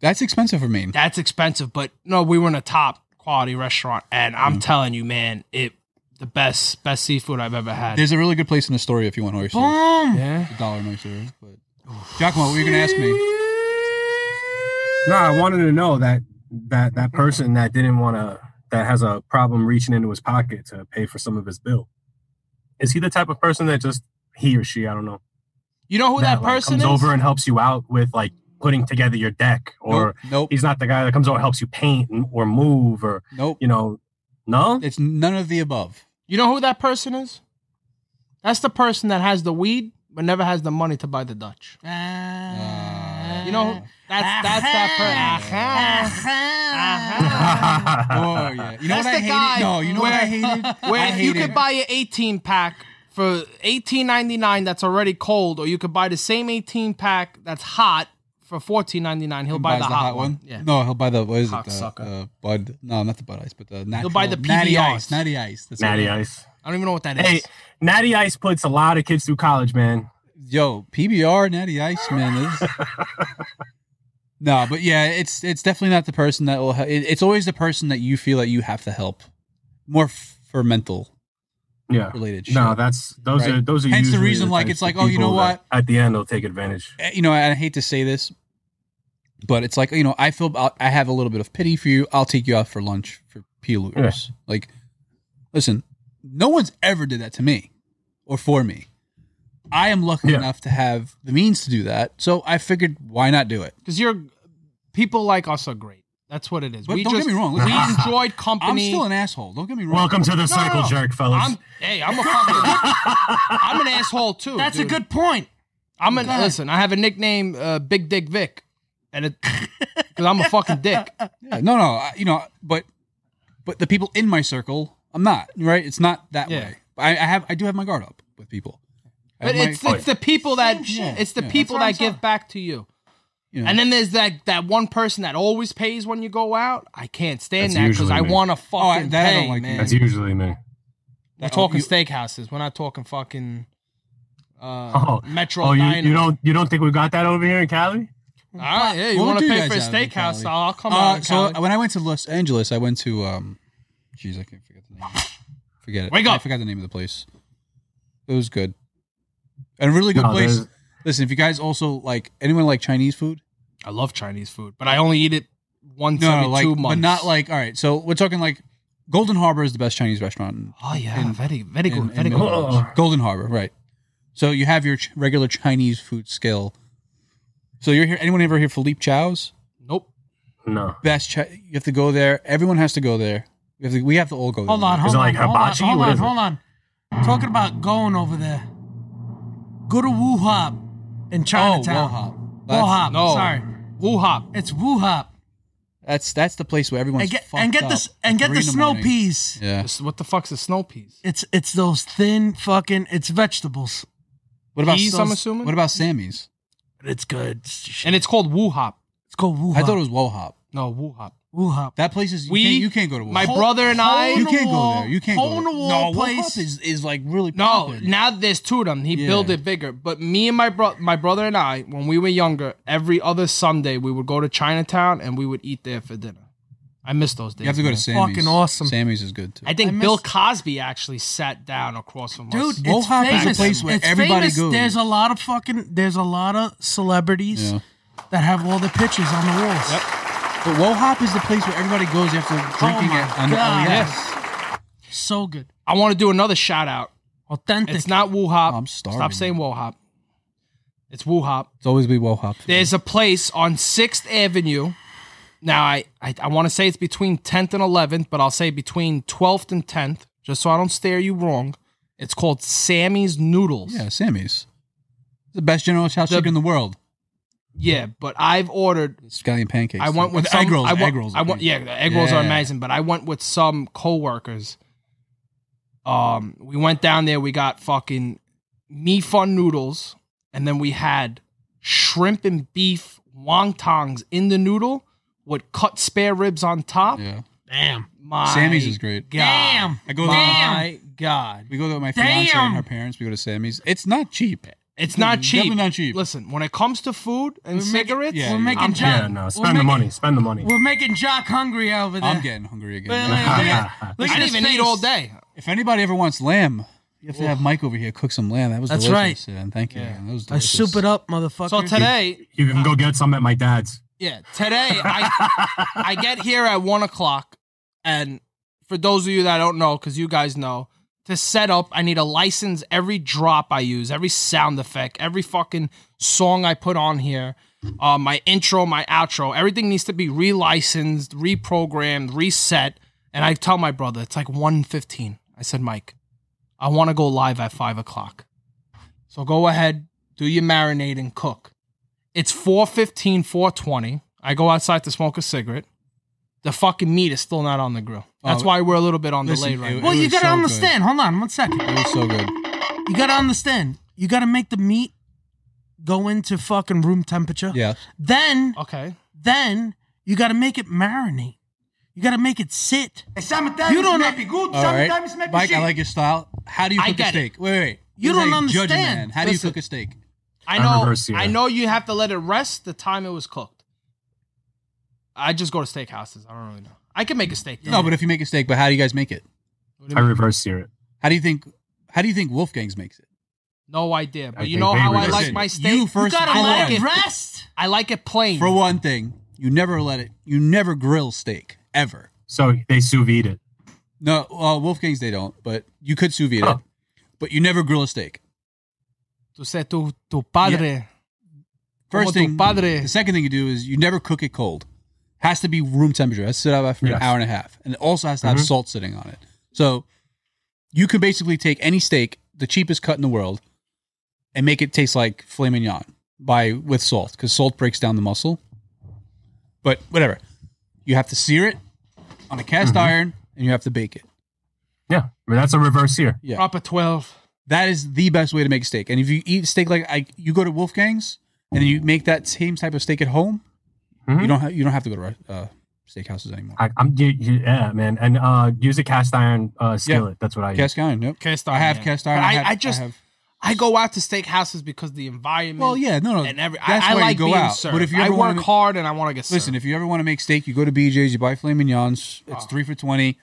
That's expensive for Maine. That's expensive, but no, we were in a top quality restaurant, and I'm telling you, man, the best seafood I've ever had. There's a really good place in Astoria if you want oysters. Boom. Yeah, $1 an oyster. But Giacomo, what were you gonna ask me? No, I wanted to know that person that didn't want to that has a problem reaching into his pocket to pay for some of his bill? Is he the type of person that just, he or she, I don't know. You know who that person is? Comes over and helps you out with like putting together your deck, or he's not the guy that comes over and helps you paint or move or, you know, no, it's none of the above. You know who that person is? That's the person that has the weed, but never has the money to buy the Dutch. You know, that's that person. Oh, yeah. You know that's what I hated? No, you know where, what I hated? Where I hated. You could buy an 18-pack for $18.99 that's already cold, or you could buy the same 18-pack that's hot for $14.99. He'll buy the hot one. Yeah. No, he'll buy the, what is it? The Bud. No, not the Bud Ice, but the natural. He'll buy the PBR. Natty Ice. Natty Ice. That's Natty Ice. I don't even know what that is. Hey, Natty Ice puts a lot of kids through college, man. Yo, PBR, Natty Ice, man. Is... no, but yeah, it's definitely not the person that will help. It's always the person that you feel that you have to help. More for mental related shit. No, that's, those right? are, those are hence usually the reason, like, it's like, oh, you know what? At the end, they'll take advantage. You know, I hate to say this, but it's like, you know, I feel, I have a little bit of pity for you. I'll take you out for lunch for P-Looters. Yeah. Like, listen, no one's ever did that to me or for me. I am lucky enough to have the means to do that. So I figured, why not do it? Because you're, people like us are great. That's what it is. But we don't get me wrong. We enjoyed company. I'm still an asshole. Don't get me wrong. Welcome to the cycle jerk, fellas. I'm a fucking, I'm an asshole too. That's a good point. I'm an, listen, I have a nickname, Big Dick Vic. And it, because I'm a fucking dick. Yeah, no, you know, but the people in my circle, I'm not, right? It's not that way. I do have my guard up with people. But it's the people that give back to you. You know. And then there's that one person that always pays when you go out. I can't stand that because I want to fucking pay. I don't like, man. That's usually me. We're talking steakhouses. We're not talking fucking Metro Diners. You don't think we got that over here in Cali? All right, yeah. You want to pay for a steakhouse? I'll come out. So when I went to Los Angeles, I went to jeez, I can't forget the name. Forget it. Wake up! I forgot the name of the place. It was good. And a really good place. There's... Listen, if you guys also like, anyone like Chinese food? I love Chinese food, but I only eat it once every 2 months. But not like, all right, so we're talking like Golden Harbor is the best Chinese restaurant. Oh, yeah. Very, very good. Very good. Golden Harbor, right. So you have your regular Chinese food skill. So you're here, anyone ever hear Philippe Chow's? Nope. No. You have to go there. Everyone has to go there. We have to all go there. Hold on. Talking about going over there. Go to Wo Hop in Chinatown. Wo Hop. No. Sorry. Wo Hop. It's Wo Hop. That's the place where everyone's and get the snow peas. Yeah. What the fuck's a snow peas? It's those thin fucking vegetables. What about peas, I'm assuming? What about Sammy's? It's good. And it's called Wo Hop. It's called Wo Hop. I thought it was Wo Hop. No, Wo Hop. Wo Hop. That place is you can't go to. My brother and I, you can't go there. You can't go. There. No, Wo Hop is like really popular. No, now there's two of them. He built it bigger. But me and my brother and I, when we were younger, every other Sunday we would go to Chinatown and we would eat there for dinner. I miss those days. You have to go to Sammy's. Fucking awesome. Sammy's is good too. I think Bill Cosby actually sat down across from us. Dude, it's famous. Is a place where everybody goes. There's a lot of celebrities that have all the pictures on the walls. Yep. But Wo Hop is the place where everybody goes after drinking it on the LES. So good. I want to do another shout out. Authentic. It's not Wo Hop. I'm starving. Stop saying Wo Hop. It's Wo Hop. It's always be Wo Hop. There's a place on 6th Avenue. Now, I want to say it's between 10th and 11th, but I'll say between 12th and 10th, just so I don't stare you wrong. It's called Sammy's Noodles. Yeah, Sammy's. The best General House chicken in the world. Yeah, but I've ordered scallion pancakes. I went with some, egg rolls. Yeah, the egg rolls are amazing. But I went with some coworkers. We went down there. We got fucking Mee-Fun noodles, and then we had shrimp and beef wontons in the noodle with cut spare ribs on top. Yeah, damn. My Sammy's is great. God. Damn. I go. My God. We go there with my fiance and her parents. We go to Sammy's. It's not cheap. It's not cheap. Definitely not cheap. Listen, when it comes to food and cigarettes, we're making Jock. Yeah, no, spend the money. Spend the money. We're making Jock hungry over there. I'm getting hungry again. Look at this face. Eat all day. If anybody ever wants lamb, you have to have Mike over here cook some lamb. That was delicious. That's right. And thank you. Yeah. That was delicious. I soup it up, motherfucker. So today, you can go get some at my dad's. Yeah, today I get here at 1 o'clock, and for those of you that don't know, because you guys know, to set up, I need to license every drop I use, every sound effect, every fucking song I put on here, my intro, my outro. Everything needs to be relicensed, reprogrammed, reset. And I tell my brother, it's like 1:15. I said, Mike, I want to go live at 5 o'clock. So go ahead, do your marinade and cook. It's 4:15, 4:20. I go outside to smoke a cigarette. The fucking meat is still not on the grill. That's why we're a little bit on delay right now. Well, you got to understand. Good. Hold on one second. It was so good. You got to understand. You got to make the meat go into fucking room temperature. Yeah. Then you got to make it marinate. You got to make it sit. Sometimes you don't it may be good. Sometimes it may be Mike, shit. I like your style. How do you cook a steak? Wait. You don't understand. Judge man. How do you cook a steak? I know you have to let it rest the time it was cooked. I just go to steakhouses. I don't really know. I can make a steak. Though. No, but if you make a steak, but how do you guys make it? I reverse sear it. How do you think Wolfgang's makes it? No idea. But you know how I like my steak? You first gotta let it rest. I like it plain. For one thing, you never grill steak ever. So they sous vide it. No, Wolfgang's they don't, but you could sous vide it. But you never grill a steak. Tu sais tu padre. First thing, the second thing you do is you never cook it cold. Has to be room temperature. It has to sit out for an hour and a half. And it also has to have salt sitting on it. So you can basically take any steak, the cheapest cut in the world, and make it taste like filet mignon with salt, because salt breaks down the muscle. But whatever. You have to sear it on a cast iron, and you have to bake it. Yeah. I mean, that's a reverse sear. Yeah. Proper 12. That is the best way to make steak. And if you eat steak you go to Wolfgang's, and you make that same type of steak at home, You don't have to go to steakhouses anymore. Man. And use a cast iron skillet. Yeah. That's what I use. Cast iron. Yep. Cast iron. I have cast iron. I go out to steakhouses because the environment. Well, yeah, no. And that's why like you go out. Served. But if you ever work hard and I want to get. Listen, served. If you ever want to make steak, you go to BJ's. You buy filet mignons. It's 3 for $20.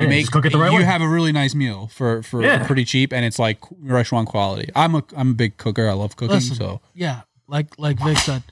You make cook it the right way. You have a really nice meal for pretty cheap, and it's like restaurant quality. I'm a big cooker. I love cooking. Listen, so yeah, like Vic said,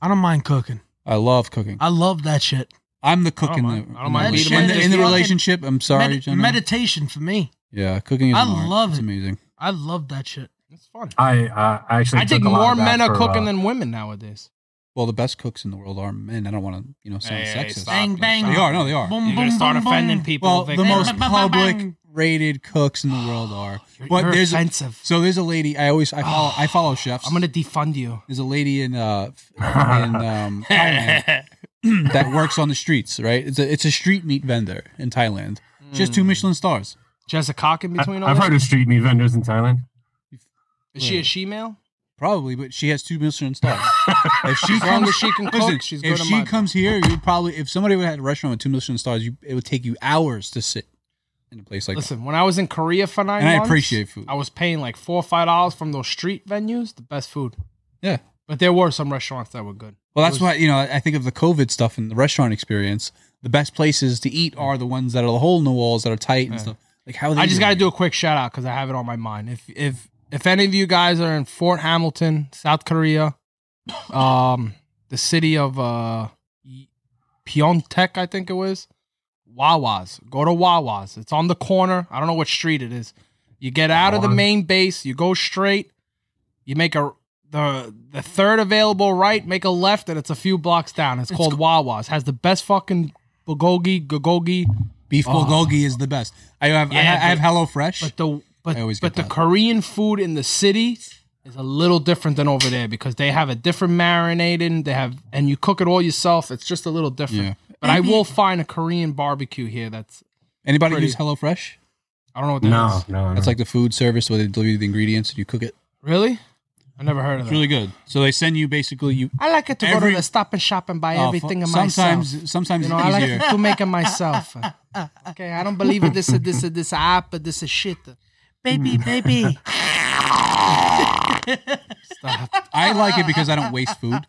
I don't mind cooking. I love cooking. I love that shit. I'm the cook in the relationship. I'm sorry, meditation for me. Yeah, cooking is it's amazing. I love that shit. It's fun. I think more men are cooking than women nowadays. Well, the best cooks in the world are men. I don't want to, sound sexist. Bang, bang. They are. No, they are. Boom, you're going to start offending people. Well, the most public rated cooks in the world are. But there's offensive. So there's a lady. I follow chefs. I'm going to defund you. There's a lady in Thailand that works on the streets, right? It's a street meat vendor in Thailand. She has 2 Michelin stars. She has a cock in between. I've heard of street meat vendors in Thailand. Is she a she-male? Probably, but she has 2 Michelin stars. If she comes here, you'd probably, if somebody had a restaurant with 2 Michelin stars, it would take you hours to sit in a place like that. Listen, when I was in Korea for 9 months, I appreciate food. I was paying like $4 or $5 from those street venues, the best food. Yeah. But there were some restaurants that were good. Well, that's why, I think of the COVID stuff and the restaurant experience, the best places to eat are the ones that are the hole in the walls that are tight and stuff. Like how I just got to do a quick shout out because I have it on my mind. If any of you guys are in Fort Hamilton, South Korea, the city of Pyeongtaek, I think it was, Wawas. Go to Wawas. It's on the corner. I don't know what street it is. You get out of the main base. You go straight. You make the third available right. Make a left, and it's a few blocks down. It's called Wawas. Has the best fucking bulgogi. Beef bulgogi is the best. I have HelloFresh. But the Korean food in the city is a little different than over there because they have a different marinating. And you cook it all yourself. It's just a little different. Yeah. But I will find a Korean barbecue here. That's anybody use HelloFresh? I don't know what that is. No, that's like the food service where they deliver you the ingredients and you cook it. Really? I never heard of that. It's really good. So they send you basically I like it to go to the Stop and Shop and buy everything myself. Sometimes it's easier. I like to make it myself. Okay, I don't believe in this app, but this is shit. Baby. Stop. I like it because I don't waste food.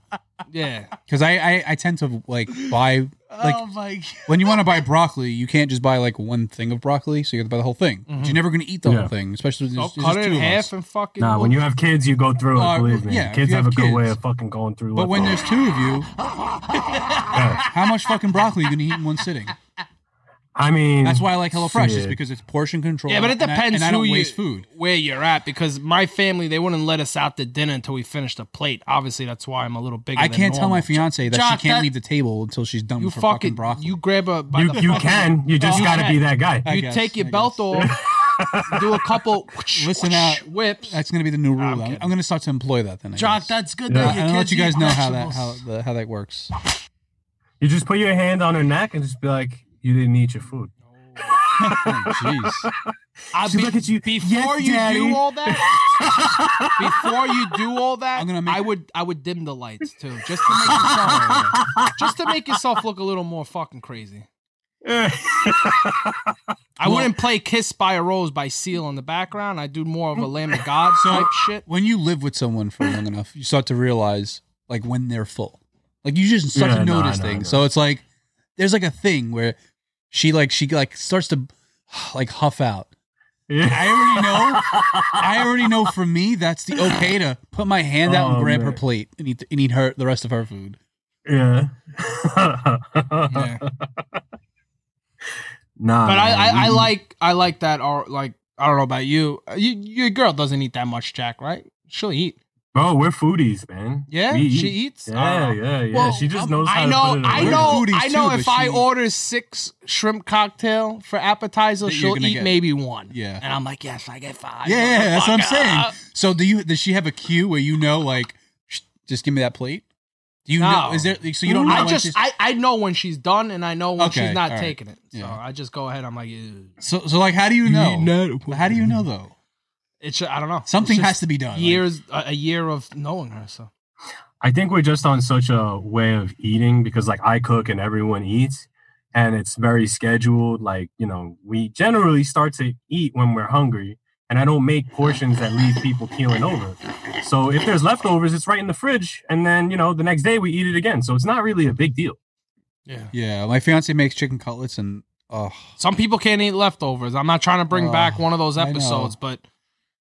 Yeah. Because I tend to buy. Oh my God. When you want to buy broccoli, you can't just buy one thing of broccoli. So you have to buy the whole thing. Mm-hmm. You're never going to eat the whole thing, especially with just cut it in half and fucking. Nah, when you have kids, you go through it. Believe me, kids have a good way of fucking going through. But when there's two of you, how much fucking broccoli are you going to eat in one sitting? I mean, that's why I like HelloFresh, is because it's portion control. Yeah, but it depends and I don't waste food. Where you're at, because my family, they wouldn't let us out to dinner until we finished the plate. Obviously, that's why I'm a little bigger. I can't tell my fiance that she can't leave the table until she's done with her fucking broccoli. You grab a. You can. You just got to be that guy. You take your belt off. Do a couple whips. That's going to be the new rule. I'm going to start to employ that then. Jock, that's good. Yeah. I'll let you guys know how that works. You just put your hand on her neck and just be like, you didn't eat your food. Jeez. Look at you. Before you do all that, I would dim the lights too, just to make yourself look a little more fucking crazy. I wouldn't play Kiss by a Rose by Seal in the background. I do more of a Lamb of God type shit. When you live with someone for long enough, you start to realize like when they're full. Like you just start to notice things. So it's like there's like a thing where she starts to like huff out. Yeah. I already know for me that's the okay to put my hand out and grab her plate and eat her the rest of her food. Yeah. Yeah. Nah, but I like that. Or like, I don't know about you. Your girl doesn't eat that much, Jack, right? She'll eat. Bro, we're foodies, man. Yeah, she eats. Yeah, yeah. Well, she just knows how to put it away. I know. If I order 6 shrimp cocktail for appetizer, she'll eat maybe 1. Yeah, and I'm like, yes, I get 5. Yeah, that's what I'm saying. So does she have a cue where you know, like, just give me that plate? No. Is there, so you don't know? I know when she's done, and I know when she's not taking it. So yeah. I just go ahead. I'm like, ew. So like, how do you know? How do you know though? It's I don't know. Something has to be done. Years, like, a year of knowing her. So I think we're just on such a way of eating because like I cook and everyone eats, and it's very scheduled. Like you know, we generally start to eat when we're hungry. And I don't make portions that leave people keeling over. So if there's leftovers, it's right in the fridge. And then, you know, the next day we eat it again. So it's not really a big deal. Yeah. Yeah. My fiance makes chicken cutlets and some people can't eat leftovers. I'm not trying to bring back one of those episodes, but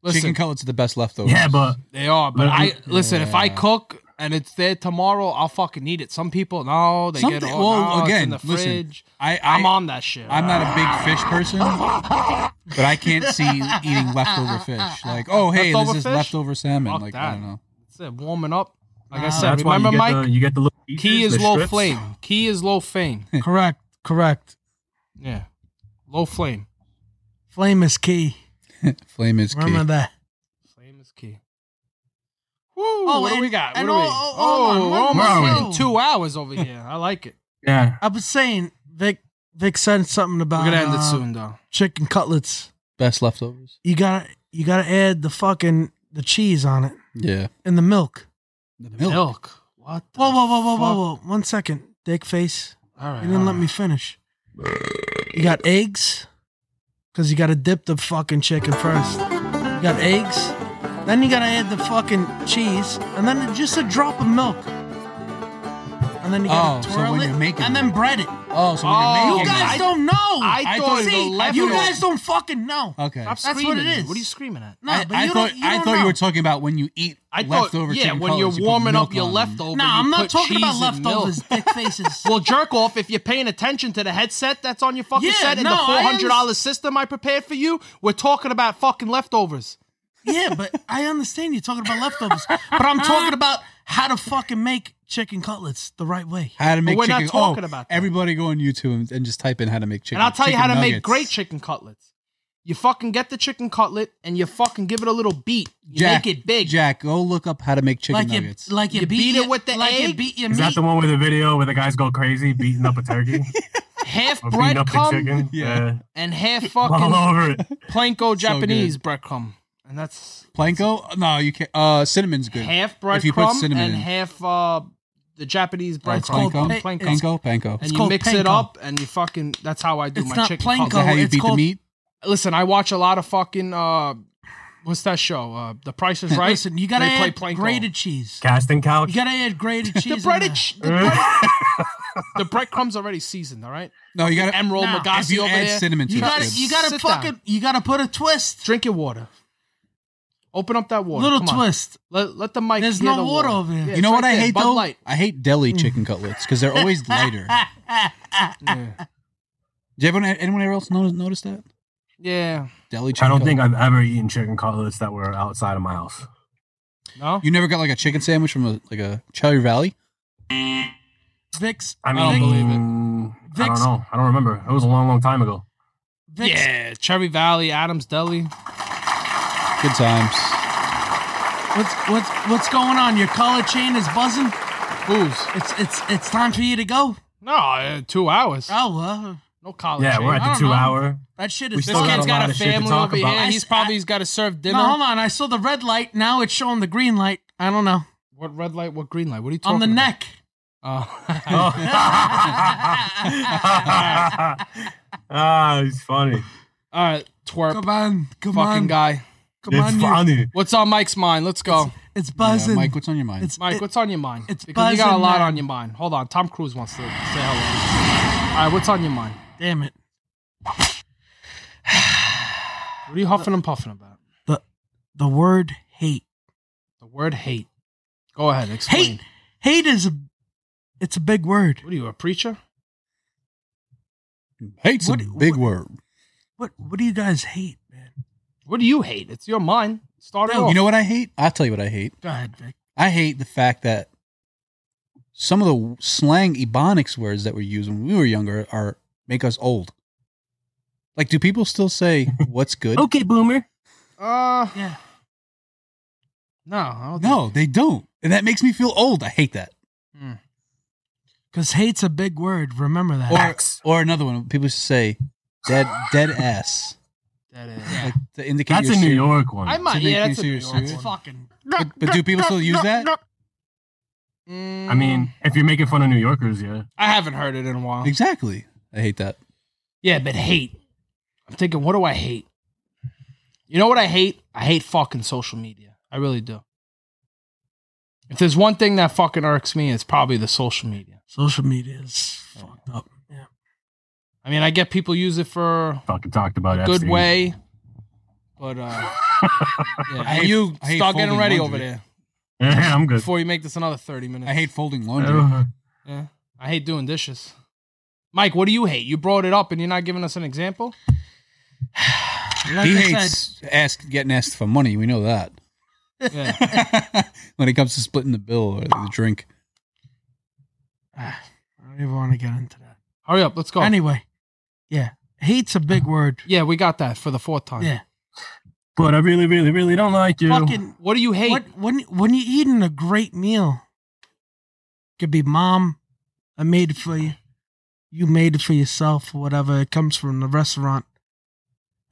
listen, chicken cutlets are the best leftovers. Yeah, but they are. But listen, if I cook and it's there tomorrow, I'll fucking eat it. Some people, no, they get all again, in the fridge. Listen, I'm on that shit. I'm not a big fish person, but I can't see eating leftover fish. Like, oh, hey, this is leftover salmon. Fuck like, that. I don't know. It's warming up. Like I said, remember, Mike? You get the little pieces, key is low flame. Key is low flame. Correct. Yeah. Low flame. Flame is key. Flame is key. Remember that. Flame is key. Woo, oh, what do we got? We're almost 2 hours over here. I like it. Yeah. I was saying, Vic said something about we're gonna end it soon, though. Chicken cutlets, best leftovers. You gotta add the fucking cheese on it. Yeah. And the milk. The milk. What? Whoa! 1 second, dick face. All right. You didn't let me finish. You got eggs, because you gotta dip the fucking chicken first. You got eggs. Then you gotta add the fucking cheese, and then just a drop of milk. And then you gotta twirl it, and then bread it. Oh, so when you're making it. You guys don't know. I thought you guys don't fucking know. Okay. That's what it is. What are you screaming at? No, I thought you were talking about when you eat leftover chicken. Yeah, when you're warming up your leftovers. Nah, I'm not talking about leftovers, dick faces. Well, jerk off, if you're paying attention to the headset that's on your fucking set and the $400 system I prepared for you, we're talking about fucking leftovers. Yeah, but I understand you're talking about leftovers. But I'm talking about how to fucking make chicken cutlets the right way. How to make chicken cutlets. We're not talking about that. Everybody go on YouTube and just type in how to make chicken cutlets. And I'll tell you how to make great chicken cutlets. You fucking get the chicken cutlet and you fucking give it a little beat. You make it big. Jack, go look up how to make chicken nuggets. You beat it with the egg. Is that the one with the video where the guys go crazy beating up a turkey? Half breadcrumb and half fucking Planko Japanese breadcrumb. And that's Planko? No, you can't. Cinnamon's good. Half breadcrumb and half the Japanese bread. It's called Planko. And you mix it up and you fucking. That's how I do my chicken. It's not Planko. How you beat the meat? Listen, I watch a lot of fucking. What's that show? The Price is Right. Listen, you gotta add grated cheese. Casting couch. You gotta add grated cheese. The breadcrumbs already seasoned, all right? No, you gotta Emerald Magazi over there. Cinnamon. You gotta fucking. You gotta put a twist. Drink your water. Open up that water. Little twist. Let the mic. There's no water over here. Yeah, you know what I hate though? I hate deli chicken cutlets because they're always lighter. Yeah. Did anyone else notice that? Yeah. Deli chicken. I don't think I've ever eaten chicken cutlets that were outside of my house. No? You never got like a chicken sandwich from a Cherry Valley? Vic's. I mean, I don't believe it. Vic's, I don't know. I don't remember. It was a long, long time ago. Vic's. Yeah. Cherry Valley, Adams Deli. Good times. What's going on? Your collar chain is buzzing? Who's? It's time for you to go. No, 2 hours. Oh, well. No college. Yeah, we're at the 2 hour. That shit is. This kid's got a family over here. He's got to serve dinner. No, hold on. I saw the red light. Now it's showing the green light. I don't know. What red light? What green light? What are you talking about? On the neck. Oh. Ah, he's funny. All right, twerp. Come on. Fucking guy. It's funny. What's on Mike's mind? Let's go. It's buzzing. Yeah, Mike, what's on your mind? What's on your mind? It's because buzzing, you got a lot on your mind. Hold on. Tom Cruise wants to say hello. All right, what's on your mind? Damn it. What are you huffing and puffing about? The word hate. The word hate. Go ahead, explain. Hate is a big word. What are you, a preacher? Hate's a big word. What do you guys hate, man? What do you hate? It's your mind. Start it off. You know what I hate? I'll tell you what I hate. Go ahead, Vic. I hate the fact that some of the slang Ebonics words that were used when we were younger make us old. Like, do people still say, what's good? Okay, boomer. Yeah. No, they don't. And that makes me feel old. I hate that. Because hate's a big word. Remember that. Or another one. People say, dead ass. That is. Yeah. That's a New York one. That's a New York one. Fucking. But do people still use that? I mean, if you're making fun of New Yorkers, yeah. I haven't heard it in a while. Exactly. I hate that. Yeah, but hate. I'm thinking, what do I hate? You know what I hate? I hate fucking social media. I really do. If there's one thing that fucking irks me, it's probably the social media. Social media is fucked up. Yeah. I mean, I get people use it for fucking talked about a good Epstein. Way, but yeah. You start getting ready laundry. Over there. Yeah, I'm good. Before you make this another 30 minutes. I hate folding laundry. Yeah. I hate doing dishes. Mike, what do you hate? You brought it up and you're not giving us an example? Like he hates getting asked for money. We know that. Yeah. When it comes to splitting the bill or the drink. I don't even want to get into that. Hurry up, let's go. Anyway, yeah, hate's a big word. Yeah, we got that for the fourth time. Yeah, but I really, really, really don't like you. Fucking, what do you hate? When you're eating a great meal, it could be mom, I made it for you, you made it for yourself, or whatever. It comes from the restaurant,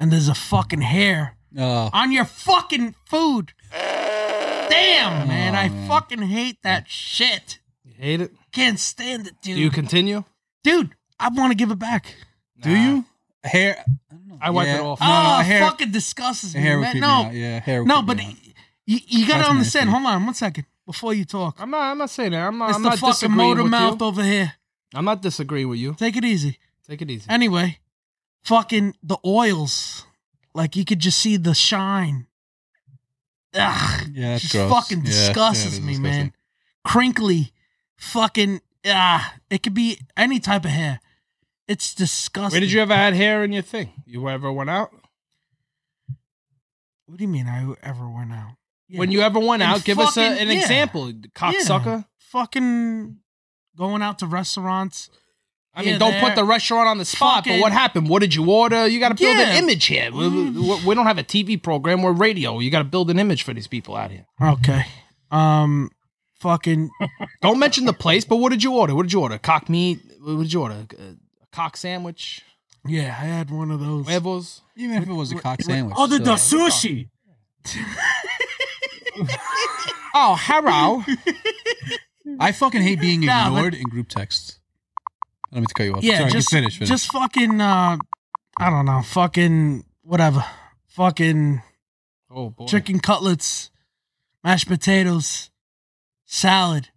and there's a fucking hair on your fucking food. Damn, man. I fucking hate that shit. You hate it? Can't stand it, dude. Do you continue? Dude, I want to give it back. Nah. Do you? Hair. I wipe it off. No, hair fucking disgusts me. Hair man. No. Yeah, hair no, but you got to understand. Nasty. Hold on one second before you talk. I'm not saying that. It's the fucking motor mouth over here. I'm not disagreeing with you. Take it easy. Take it easy. Anyway, fucking the oils. Like, you could just see the shine. Ugh, yeah, that's gross. Fucking disgusts me, man. Crinkly, fucking, it could be any type of hair. It's disgusting. Wait, did you ever had hair in your thing? You ever went out? What do you mean I ever went out? Yeah. When you ever went out, give us an example, cocksucker. Yeah. Fucking going out to restaurants. I mean, don't put the restaurant on the spot, but what happened? What did you order? You got to build an image here. We don't have a TV program. We're radio. You got to build an image for these people out here. Okay. Fucking. Don't mention the place, but what did you order? What did you order? Cock meat? What did you order? A cock sandwich? Yeah, I had one of those. Huevos? Even if it was a cock sandwich. Oh, the sushi. Oh, hello. I fucking hate being ignored in group texts. Let me cut you off. Yeah, sorry, just finish. Just fucking, I don't know, fucking whatever, fucking chicken cutlets, mashed potatoes, salad,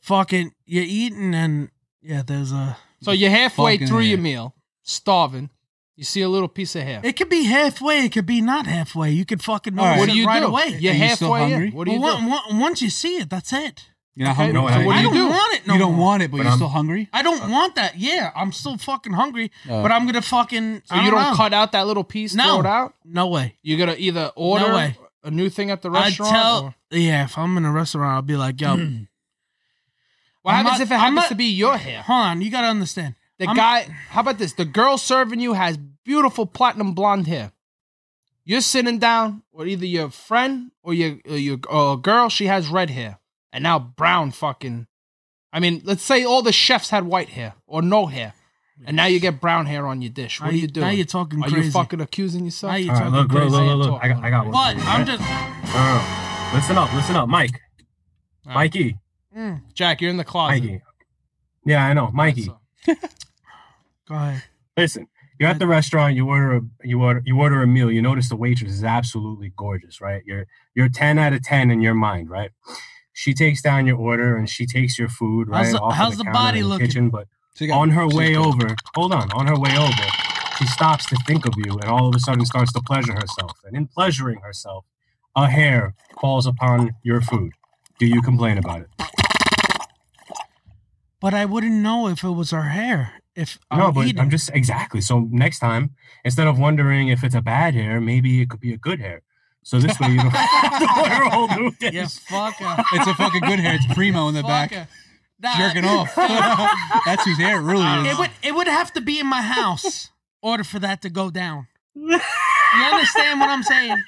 fucking you're eating and yeah, there's a. So you're halfway through your meal, starving. You see a little piece of hair. It could be halfway. It could be not halfway. You could fucking notice it right away. You're halfway in. What do you do? Once you see it, that's it. You're not hungry. So what do you do? I don't want it no more. You don't want it, but you're still hungry? I don't want that. Yeah, I'm still fucking hungry, but I'm going to fucking... So you don't cut out that little piece, throw it out? No way. You're going to either order a new thing at the restaurant? Yeah, if I'm in a restaurant, I'll be like, yo... What happens if it happens to be your hair? Hold on, you got to understand. The guy... How about this? The girl serving you has beautiful platinum blonde hair. You're sitting down with either your friend or your girl. She has red hair. And now brown fucking... I mean, let's say all the chefs had white hair or no hair. And now you get brown hair on your dish. What are you doing? Now you're talking crazy. Are you fucking accusing yourself? Now you're talking crazy. Look. I got one. But I'm just... Listen up, Mike. Right. Mikey. Jack, you're in the closet. Mikey. Yeah, I know. Mikey. Go ahead. Listen, you're at the restaurant. You order a meal. You notice the waitress is absolutely gorgeous, right? You're 10 out of 10 in your mind, right? She takes down your order and she takes your food, right? How's the body looking? Kitchen, but on her way over, hold on. On her way over, she stops to think of you and all of a sudden starts to pleasure herself. And in pleasuring herself, a hair falls upon your food. Do you complain about it? But I wouldn't know if it was her hair. I'm just exactly. So next time, instead of wondering if it's a bad hair, maybe it could be a good hair. So this way you don't have to order a whole new dish. Yeah, fucker. It's a fucking good hair. It's primo in the back. Nah. Jerking off. That's whose hair it really is. It would have to be in my house in order for that to go down. You understand what I'm saying?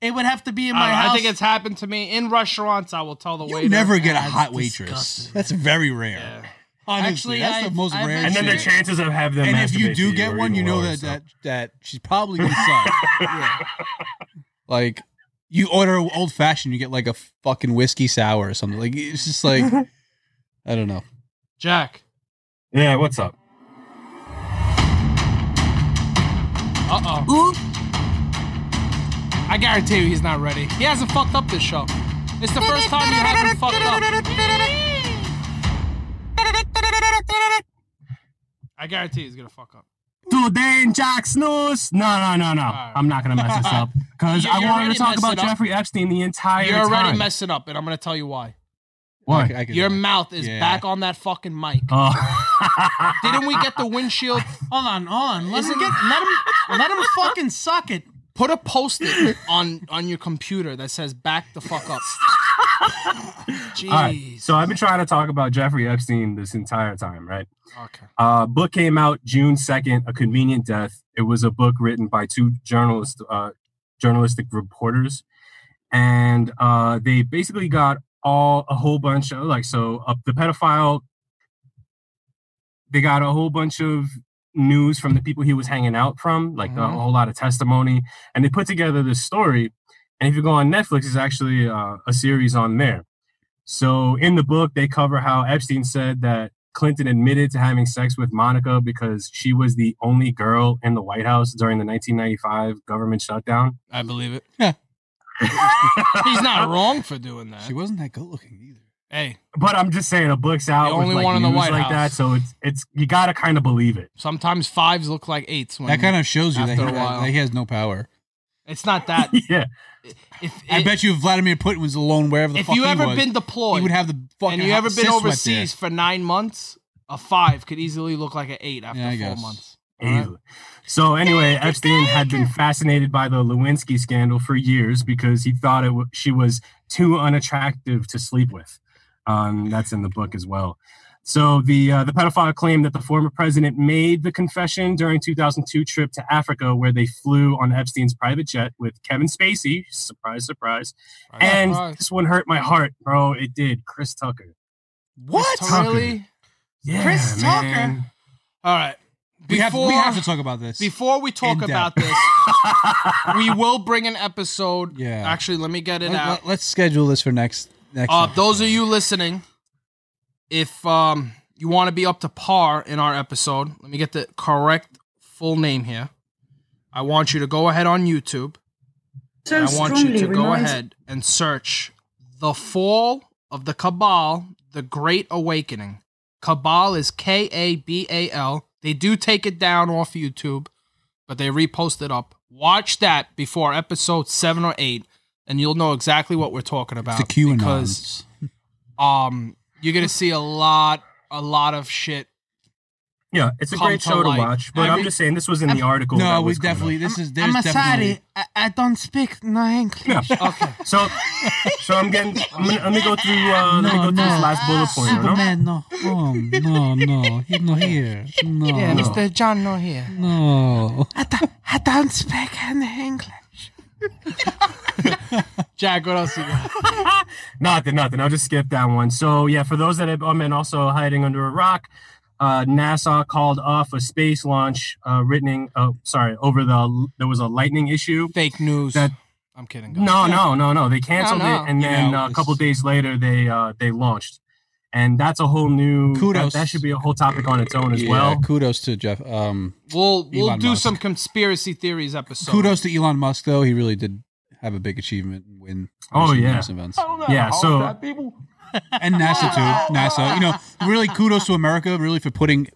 It would have to be in my house. I think it's happened to me. In restaurants, I will tell the waiter. You never get a hot waitress. Disgusting. That's very rare. Yeah. Honestly, that's the most rare. And then the chances of having them. And if you do get one, you know that she's probably gonna suck. Yeah. Like, you order old fashioned, you get like a fucking whiskey sour or something. Like, it's just like, I don't know. Jack. Yeah, what's up? I guarantee you, he's not ready. He hasn't fucked up this show. It's the first time he hasn't fucked up. I guarantee he's gonna fuck up. Today in Jack's news. No. Right. I'm not gonna mess this up because I wanted to talk about Jeffrey Epstein the entire time. You're already messing up, and I'm gonna tell you why. What? Your mouth is back on that fucking mic. Didn't we get the windshield? Hold on. Let him fucking suck it. Put a post-it on your computer that says "back the fuck up." Jeez. All right, so I've been trying to talk about Jeffrey Epstein this entire time, right? Okay. Book came out June 2nd, A Convenient Death. It was a book written by two journalistic reporters, and they basically got the pedophile. They got a whole bunch of news from the people he was hanging out from, like a whole lot of testimony, and they put together this story. And if you go on Netflix, there's actually a series on there. So in the book, they cover how Epstein said that Clinton admitted to having sex with Monica because she was the only girl in the White House during the 1995 government shutdown. I believe it. Yeah. He's not wrong for doing that. She wasn't that good looking either. Hey, but I'm just saying, a book's out. The only one in the White House. That, so it's you gotta kind of believe it. Sometimes fives look like eights. That kind of shows you that he has no power. It's not that. Yeah. I bet you Vladimir Putin was alone wherever the fuck he was. If you ever been deployed, he would have the fucking. And you ever been overseas for 9 months, a five could easily look like an eight after 4 months. Right? So anyway, Epstein had been fascinated by the Lewinsky scandal for years because he thought she was too unattractive to sleep with. That's in the book as well. So the pedophile claimed that the former president made the confession during 2002 trip to Africa, where they flew on Epstein's private jet with Kevin Spacey. Surprise, surprise. And this one hurt my heart, bro. It did. Chris Tucker. What? Really? Yeah, Chris Tucker? All right. We have to talk about this. Before we talk about this, we will bring an episode. Yeah. Actually, let me get it out. Let's schedule this for next episode. Those of you listening... If you want to be up to par in our episode, let me get the correct full name here. I want you to go ahead on YouTube. And I want you to go ahead and search The Fall of the Cabal, The Great Awakening. Cabal is K-A-B-A-L. They do take it down off YouTube, but they repost it up. Watch that before episode 7 or 8, and you'll know exactly what we're talking about. It's the QAnons. You're going to see a lot of shit. Yeah, it's a great show to watch, but I'm just saying this was in the article. No, we definitely, this is, there's definitely... I don't speak no English. Yeah. Okay. So I'm getting, let me go through this last bullet point. Superman, no. No, he's not here. No. Yeah, Mr. John not here. No. I don't speak any English. Jack, what else you got? Nothing. I'll just skip that one. So yeah, for those that have been also hiding under a rock, NASA called off a space launch there was a lightning issue. Fake news. I'm kidding, guys. No. They canceled it, and then a couple days later they launched. And that's a whole new... Kudos. That should be a whole topic on its own as well. Kudos to Jeff. We'll do some conspiracy theories episode. Kudos to Elon Musk, though. He really did have a big achievement and win. Oh, yeah. Events. Yeah, so... That, people... And NASA too. NASA, really kudos to America, really for putting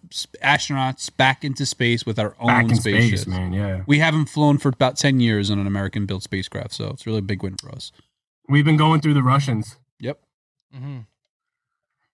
astronauts back into space with our own spaceships. Man, yeah. We haven't flown for about 10 years on an American-built spacecraft, so it's really a big win for us. We've been going through the Russians. Yep. Mm-hmm.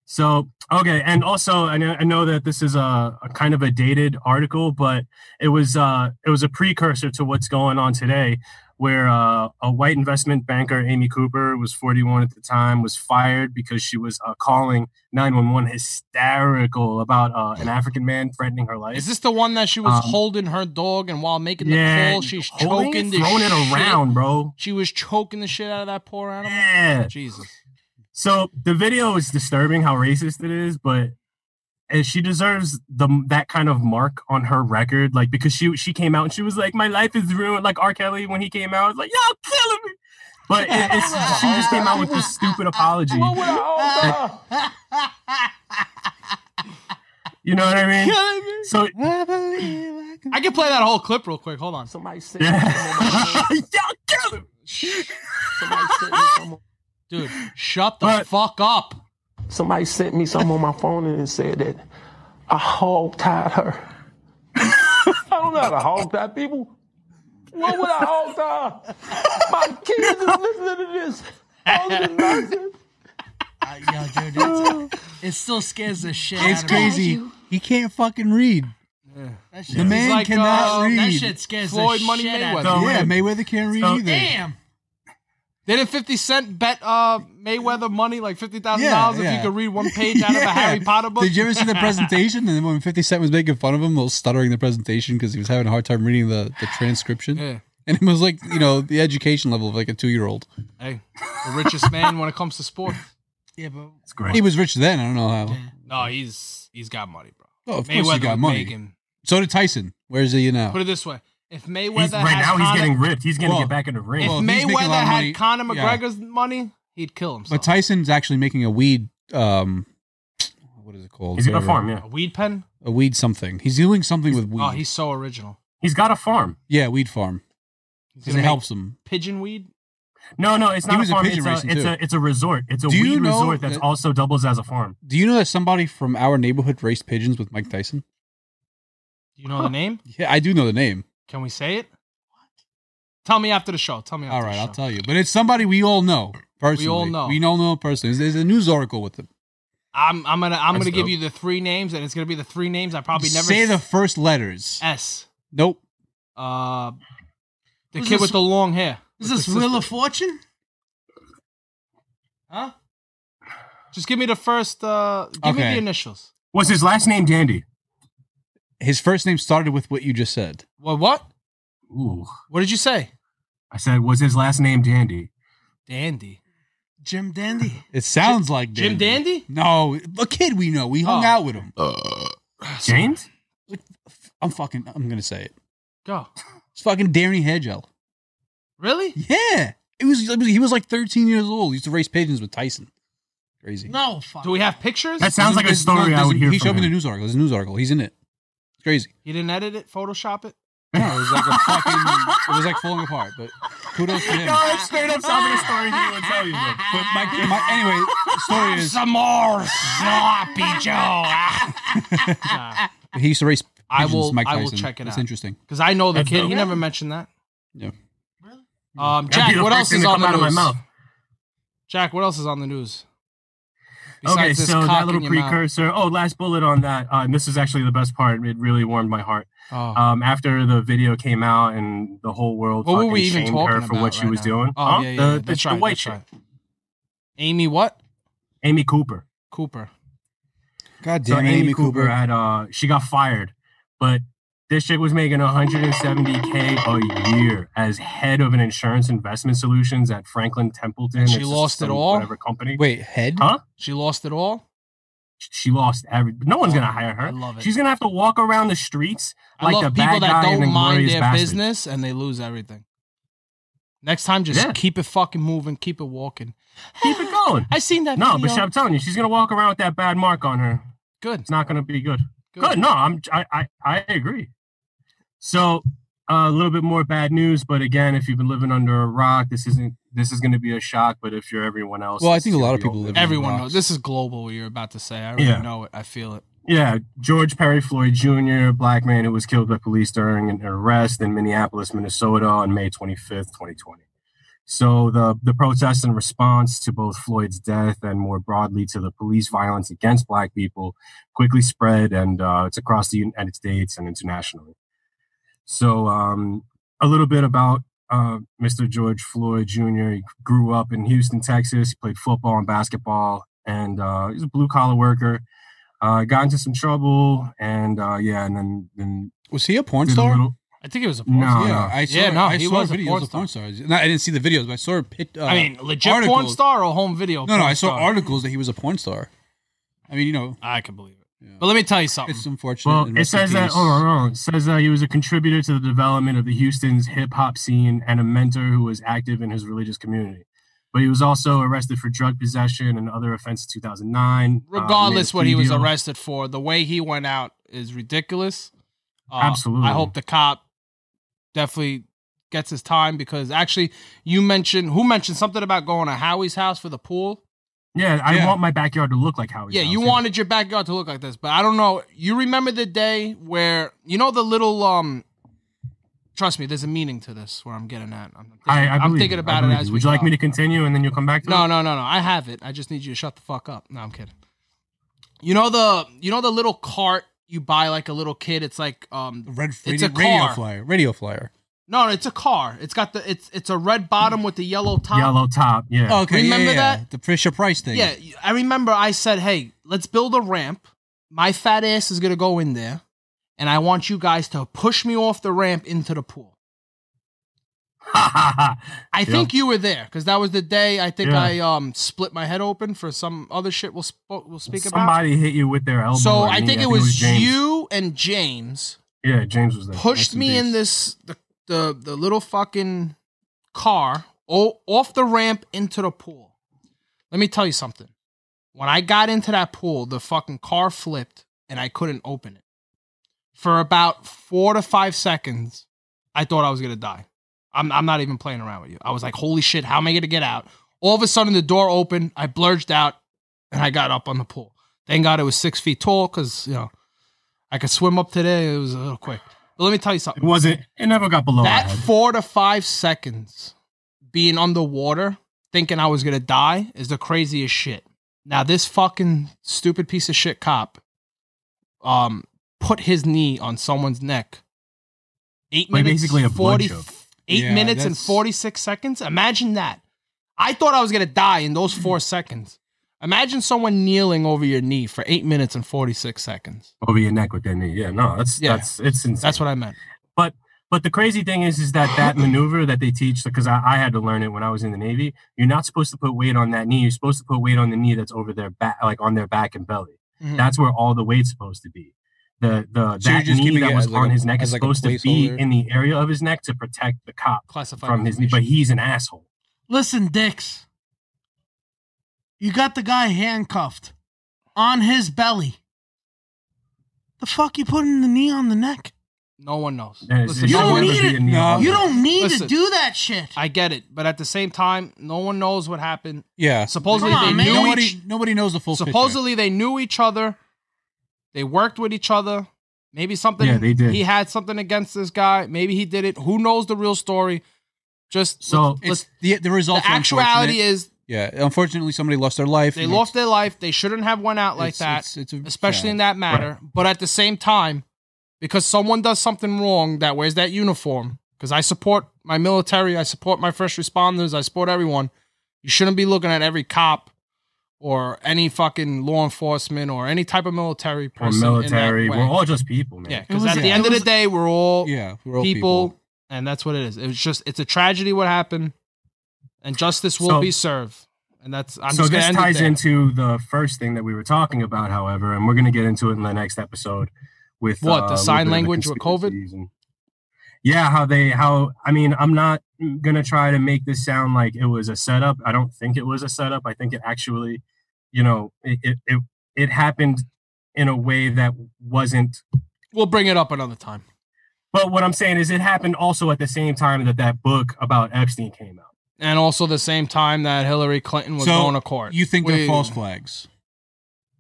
So, okay, and also I know that this is a kind of a dated article, but it was a precursor to what's going on today, where a white investment banker, Amy Cooper, was 41 at the time, was fired because she was calling 911 hysterical about an African man threatening her life. Is this the one that she was holding her dog, and while making the call, she's choking the shit? Throwing it around, bro. She was choking the shit out of that poor animal? Yeah. Jesus. So the video is disturbing how racist it is, but... And she deserves that kind of mark on her record, like, because she came out and she was like, "My life is ruined." Like R. Kelly, when he came out, was like, "Y'all killing me," but she just came out with this stupid apology. You know what I mean? So I can play that whole clip real quick. Hold on. Somebody say, "Y'all killing me." Dude, shut the fuck up. Somebody sent me something on my phone and said that I hog-tied her. I don't know how to hog-tie people. What would I hog-tie? My kids is listening to this. All this nonsense. Yo, dude, it still scares the shit out of me. It's crazy. He can't fucking read. Yeah. The man cannot read. That shit scares Floyd the shit out of me. Yeah, Mayweather can't read either. Damn. Didn't 50 Cent bet Mayweather money, like $50,000 if you could read one page out of a Harry Potter book? Did you ever see the presentation? And then when 50 Cent was making fun of him, a little stuttering the presentation because he was having a hard time reading the transcription. Yeah. And it was like, the education level of like a 2-year-old. Hey, the richest man when it comes to sports. Yeah, but it's great. He was rich then. I don't know how. Yeah. No, he's got money, bro. Oh, of course he got money. So did Tyson. Where's he now? Put it this way. If Mayweather he's getting ripped. He's going to get back in the ring. If Mayweather had Conor McGregor's money, he'd kill himself. But Tyson's actually making a weed. What is it called? He's got a farm. Yeah, a weed pen, a weed something. He's doing something with weed. Oh, he's so original. He's got a farm. Yeah, weed farm. Because it helps him. Pigeon weed. No, it's not a farm. It's a resort. It's a weed resort that also doubles as a farm. Do you know that somebody from our neighborhood raced pigeons with Mike Tyson? Do you know the name? Yeah, I do know the name. Can we say it? What? Tell me after the show. All right, I'll tell you. But it's somebody we all know personally. We all know personally. There's a news article with them. I'm gonna give you the three names, and it's gonna be the three names I probably never say. The first letters. S. Nope. The kid with the long hair. Is this Wheel of Fortune? Huh? Just give me the first. Give me the initials. Was his last name Dandy? His first name started with what you just said. Well, what? Ooh. What did you say? I said, was his last name Dandy? Dandy. Jim Dandy. It sounds like Dandy. Jim Dandy? No, a kid we know. We hung out with him. James? I'm going to say it. Go. It's fucking Danny Hedgel. Really? Yeah. He was like 13 years old. He used to race pigeons with Tyson. Crazy. No, fuck. Do we have pictures? That sounds like a story I would hear from him. He showed me the news article. There's a news article. He's in it. Crazy. You didn't edit it, Photoshop it? No, it was like a fucking, it was like falling apart, but kudos to him. No, I'm straight up stopping a story he would tell you. But anyway, the story is... Some more sloppy Joe. He used to race Mike Tyson. I will check it out. It's interesting. Because I know the kid, he never mentioned that. Yeah. Really? Jack, what else is on the news? Okay, so that little precursor. Oh, last bullet on that. And this is actually the best part. It really warmed my heart. Oh. After the video came out and the whole world fucking shamed her for what she was doing. Oh, yeah, yeah. That's right. The white chick. Amy what? Amy Cooper. God damn, so Amy Cooper had she got fired, but this chick was making $170K a year as head of an insurance investment solutions at Franklin Templeton. And she lost it all. Whatever company. Wait, head? Huh? She lost it all. She lost every. No one's gonna hire her. I love it. She's gonna have to walk around the streets like the bad guy and the glorious bastard. I love people that don't mind their business and they lose everything. Next time, just keep it fucking moving, keep it walking, keep it going. I seen that. No, video. But I'm telling you, she's gonna walk around with that bad mark on her. Good. It's not gonna be good. Good. No, I agree. So a little bit more bad news, but again, if you've been living under a rock, this is going to be a shock. But if you're everyone else, well, I think a lot of people live. Everyone knows this is global. What you're about to say, I already know it. I feel it. Yeah, George Perry Floyd Jr., black man who was killed by police during an arrest in Minneapolis, Minnesota, on May 25th, 2020. So the protests in response to both Floyd's death and more broadly to the police violence against black people quickly spread, and it's across the United States and internationally. So a little bit about Mr. George Floyd Jr. He grew up in Houston, Texas. He played football and basketball, and he's a blue-collar worker. Got into some trouble, and then was he a porn star? I think it was a porn star. Yeah, he was a porn star. No, I didn't see the videos, but I saw I mean, legit articles. Porn star or home video? No, I saw articles that he was a porn star. I mean, you know, I can believe it. Yeah. But let me tell you something. It's unfortunate. Well, it says that. It says that he was a contributor to the development of the Houston's hip hop scene and a mentor who was active in his religious community. But he was also arrested for drug possession and other offenses in 2009. Regardless what he was arrested for, the way he went out is ridiculous. Absolutely. I hope the cop definitely gets his time, because actually you mentioned something about going to Howie's house for the pool. Yeah, I want my backyard to look like Howie's house. You wanted your backyard to look like this, but I don't know. You remember the day where, you know, the little... Trust me, there's a meaning to this. Where I'm getting at, I'm thinking about it as we go. Would you like me to continue and then you'll come back to it? No. I have it. I just need you to shut the fuck up. No, I'm kidding. You know the little cart you buy like a little kid. It's like it's a car. Radio flyer. No, it's a car. It's got it's a red bottom with the yellow top. Yeah. Oh, okay. Remember that? The Fisher Price thing. Yeah, I remember. I said, hey, let's build a ramp. My fat ass is gonna go in there. And I want you guys to push me off the ramp into the pool. I think you were there, because that was the day I split my head open for some other shit we'll speak about. Somebody hit you with their elbow. So I think it was you and James. Yeah, James was there. Pushed me in this the little fucking car off the ramp into the pool. Let me tell you something. When I got into that pool, the fucking car flipped and I couldn't open it. For about 4 to 5 seconds, I thought I was going to die. I'm not even playing around with you. I was like, holy shit, how am I going to get out? All of a sudden, the door opened. I blurged out, and I got up on the pool. Thank God it was 6 feet tall, because, you know, I could swim up today. It was a little quick. But let me tell you something. It never got below that 4 to 5 seconds being underwater, thinking I was going to die, is the craziest shit. Now, this fucking stupid piece of shit cop, put his knee on someone's neck. 8 minutes and 46 seconds. Imagine that. I thought I was going to die in those 4 seconds. Imagine someone kneeling over your knee for 8 minutes and 46 seconds. Over your neck with their knee. Yeah, no, that's insane. That's what I meant. But the crazy thing is that maneuver that they teach, because I had to learn it when I was in the Navy, you're not supposed to put weight on that knee. You're supposed to put weight on the knee that's over their back, like on their back and belly. Mm-hmm. That's where all the weight's supposed to be. That knee that was on his neck is supposed to be in the area of his neck to protect the cop from his knee, but he's an asshole. Listen, Dix, you got the guy handcuffed on his belly. The fuck you putting the knee on the neck? No one knows. Listen, you don't need it. No. You don't need to do that shit. I get it, but at the same time, no one knows what happened. Yeah, supposedly nobody knows the full. Supposedly they knew each other. They worked with each other. Maybe something. Yeah, they did. He had something against this guy. Maybe he did it. Who knows the real story? Just so the results. The actuality is Yeah, unfortunately, somebody lost their life. They lost their life. They shouldn't have went out like that, especially in that matter. Right. But at the same time, because someone does something wrong that wears that uniform, because I support my military, I support my first responders, I support everyone. You shouldn't be looking at every cop or any fucking law enforcement or any type of military person. Or military. We're all just people, man. Yeah, because at the end of the day, we're all people, and that's what it is. It's just, it's a tragedy what happened. And justice will be served. And that's, I'm just this ties into the first thing that we were talking about, however, and we're going to get into it in the next episode with what the sign language with COVID. Yeah, I mean, I'm not going to try to make this sound like it was a setup. I don't think it was a setup. I think it actually, you know, it happened in a way that wasn't. We'll bring it up another time. But what I'm saying is it happened also at the same time that that book about Epstein came out. And also the same time that Hillary Clinton was going to court. You think they're false flags?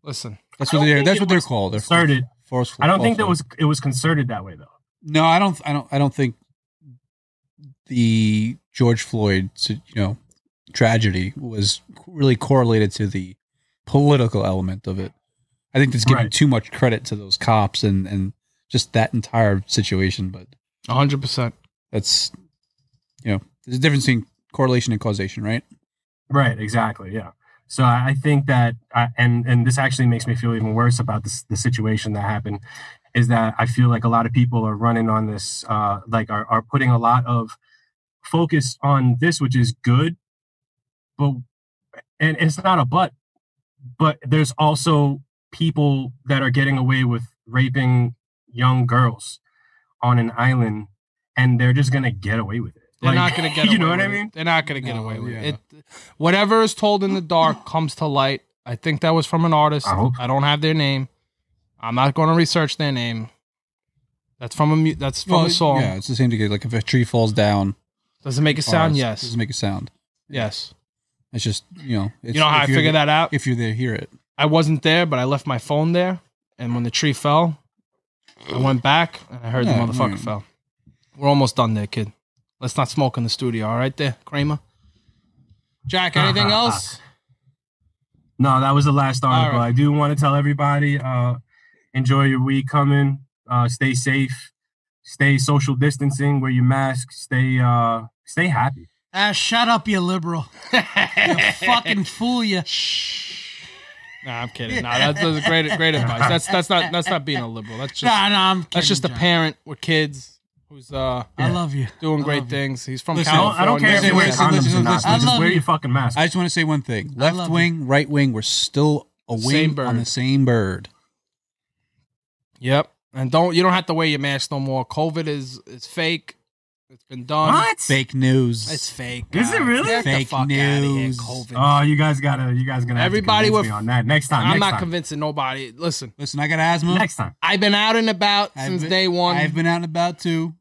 Listen, that's what they're called. They're concerted. False. I don't think that it was concerted that way though. No, I don't think the George Floyd, tragedy was really correlated to the political element of it. I think it's giving too much credit to those cops and just that entire situation. But 100%. That's there's a difference between correlation and causation, right exactly. Yeah, so I think that and this actually makes me feel even worse about the situation that happened, is that I feel like a lot of people are running on this, are putting a lot of focus on this, which is good, and it's not a but there's also people that are getting away with raping young girls on an island, and they're just gonna get away with it. They're not going to get away with it. You know what I mean? They're not going to get away with it. Whatever is told in the dark comes to light. I think that was from an artist. I don't have their name. I'm not going to research their name. That's from a song. Yeah, it's the same thing. Like if a tree falls down. Does it make a sound? Yes. Does it make a sound? Yes. It's just, you know how I figure that out? If you're there, hear it. I wasn't there, but I left my phone there. And when the tree fell, I went back and I heard the motherfucker fell. We're almost done there, kid. Let's not smoke in the studio, all right there, Kramer? Jack, anything else? No, that was the last article. Right. I do want to tell everybody, enjoy your week coming. Stay safe. Stay social distancing. Wear your mask. Stay happy. Shut up, you liberal. You fucking fool, you. Nah, I'm kidding. Nah, that's great advice. That's not being a liberal. That's just, I'm kidding, that's just a parent with kids. Who's I love you. Doing great things. He's from California. I don't care if you wear condoms or not. Just wear your fucking mask. I just want to say one thing. Left wing, right wing, we're still a wing on the same bird. Yep. And you don't have to wear your mask no more. COVID is fake. It's been done. What? Fake news. It's fake. Is it really? Get fake the fuck news. Out of here, COVID. Oh, you guys gonna have everybody to convince me on that next time. I'm not convincing nobody. Listen. I got asthma. Next time. I've been out and about since day one. I've been out and about too.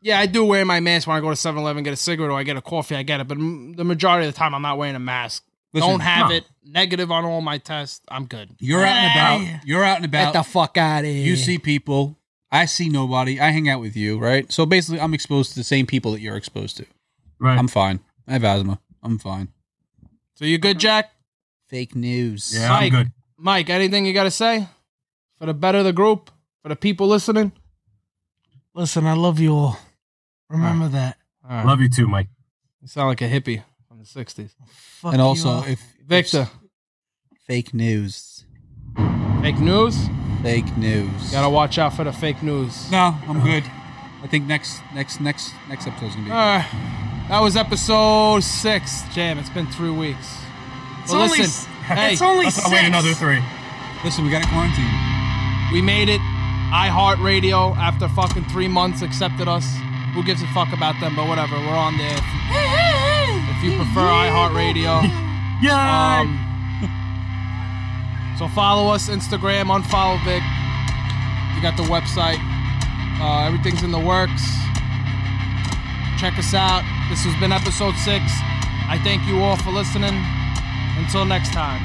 Yeah, I do wear my mask when I go to 7-Eleven, get a cigarette, or I get a coffee. I get it, but the majority of the time, I'm not wearing a mask. Listen, don't have it. Negative on all my tests. I'm good. You're out and about. Get the fuck out of here. You see people. I see nobody. I hang out with you, right? So basically, I'm exposed to the same people that you're exposed to. Right. I'm fine. I have asthma. I'm fine. So you good, Jack? Fake news. Yeah, Mike, I'm good. Mike, anything you got to say? For the better of the group? For the people listening? Listen, I love you all. Remember that. All right. Love you too, Mike. You sound like a hippie from the 60s. Fuck and also, if Victor. Fake news. Fake news? Fake news. Gotta watch out for the fake news. No, I'm good. I think next episode's gonna be. Alright. That was episode 6. Jam, it's been 3 weeks. It's only six. I'll wait another 3. Listen, we gotta quarantine. We made it. iHeartRadio, after fucking 3 months, accepted us. Who gives a fuck about them, but whatever. We're on there. If you prefer iHeartRadio. Yeah. So follow us, Instagram, unfollow Vic. You got the website. Everything's in the works. Check us out. This has been episode 6. I thank you all for listening. Until next time.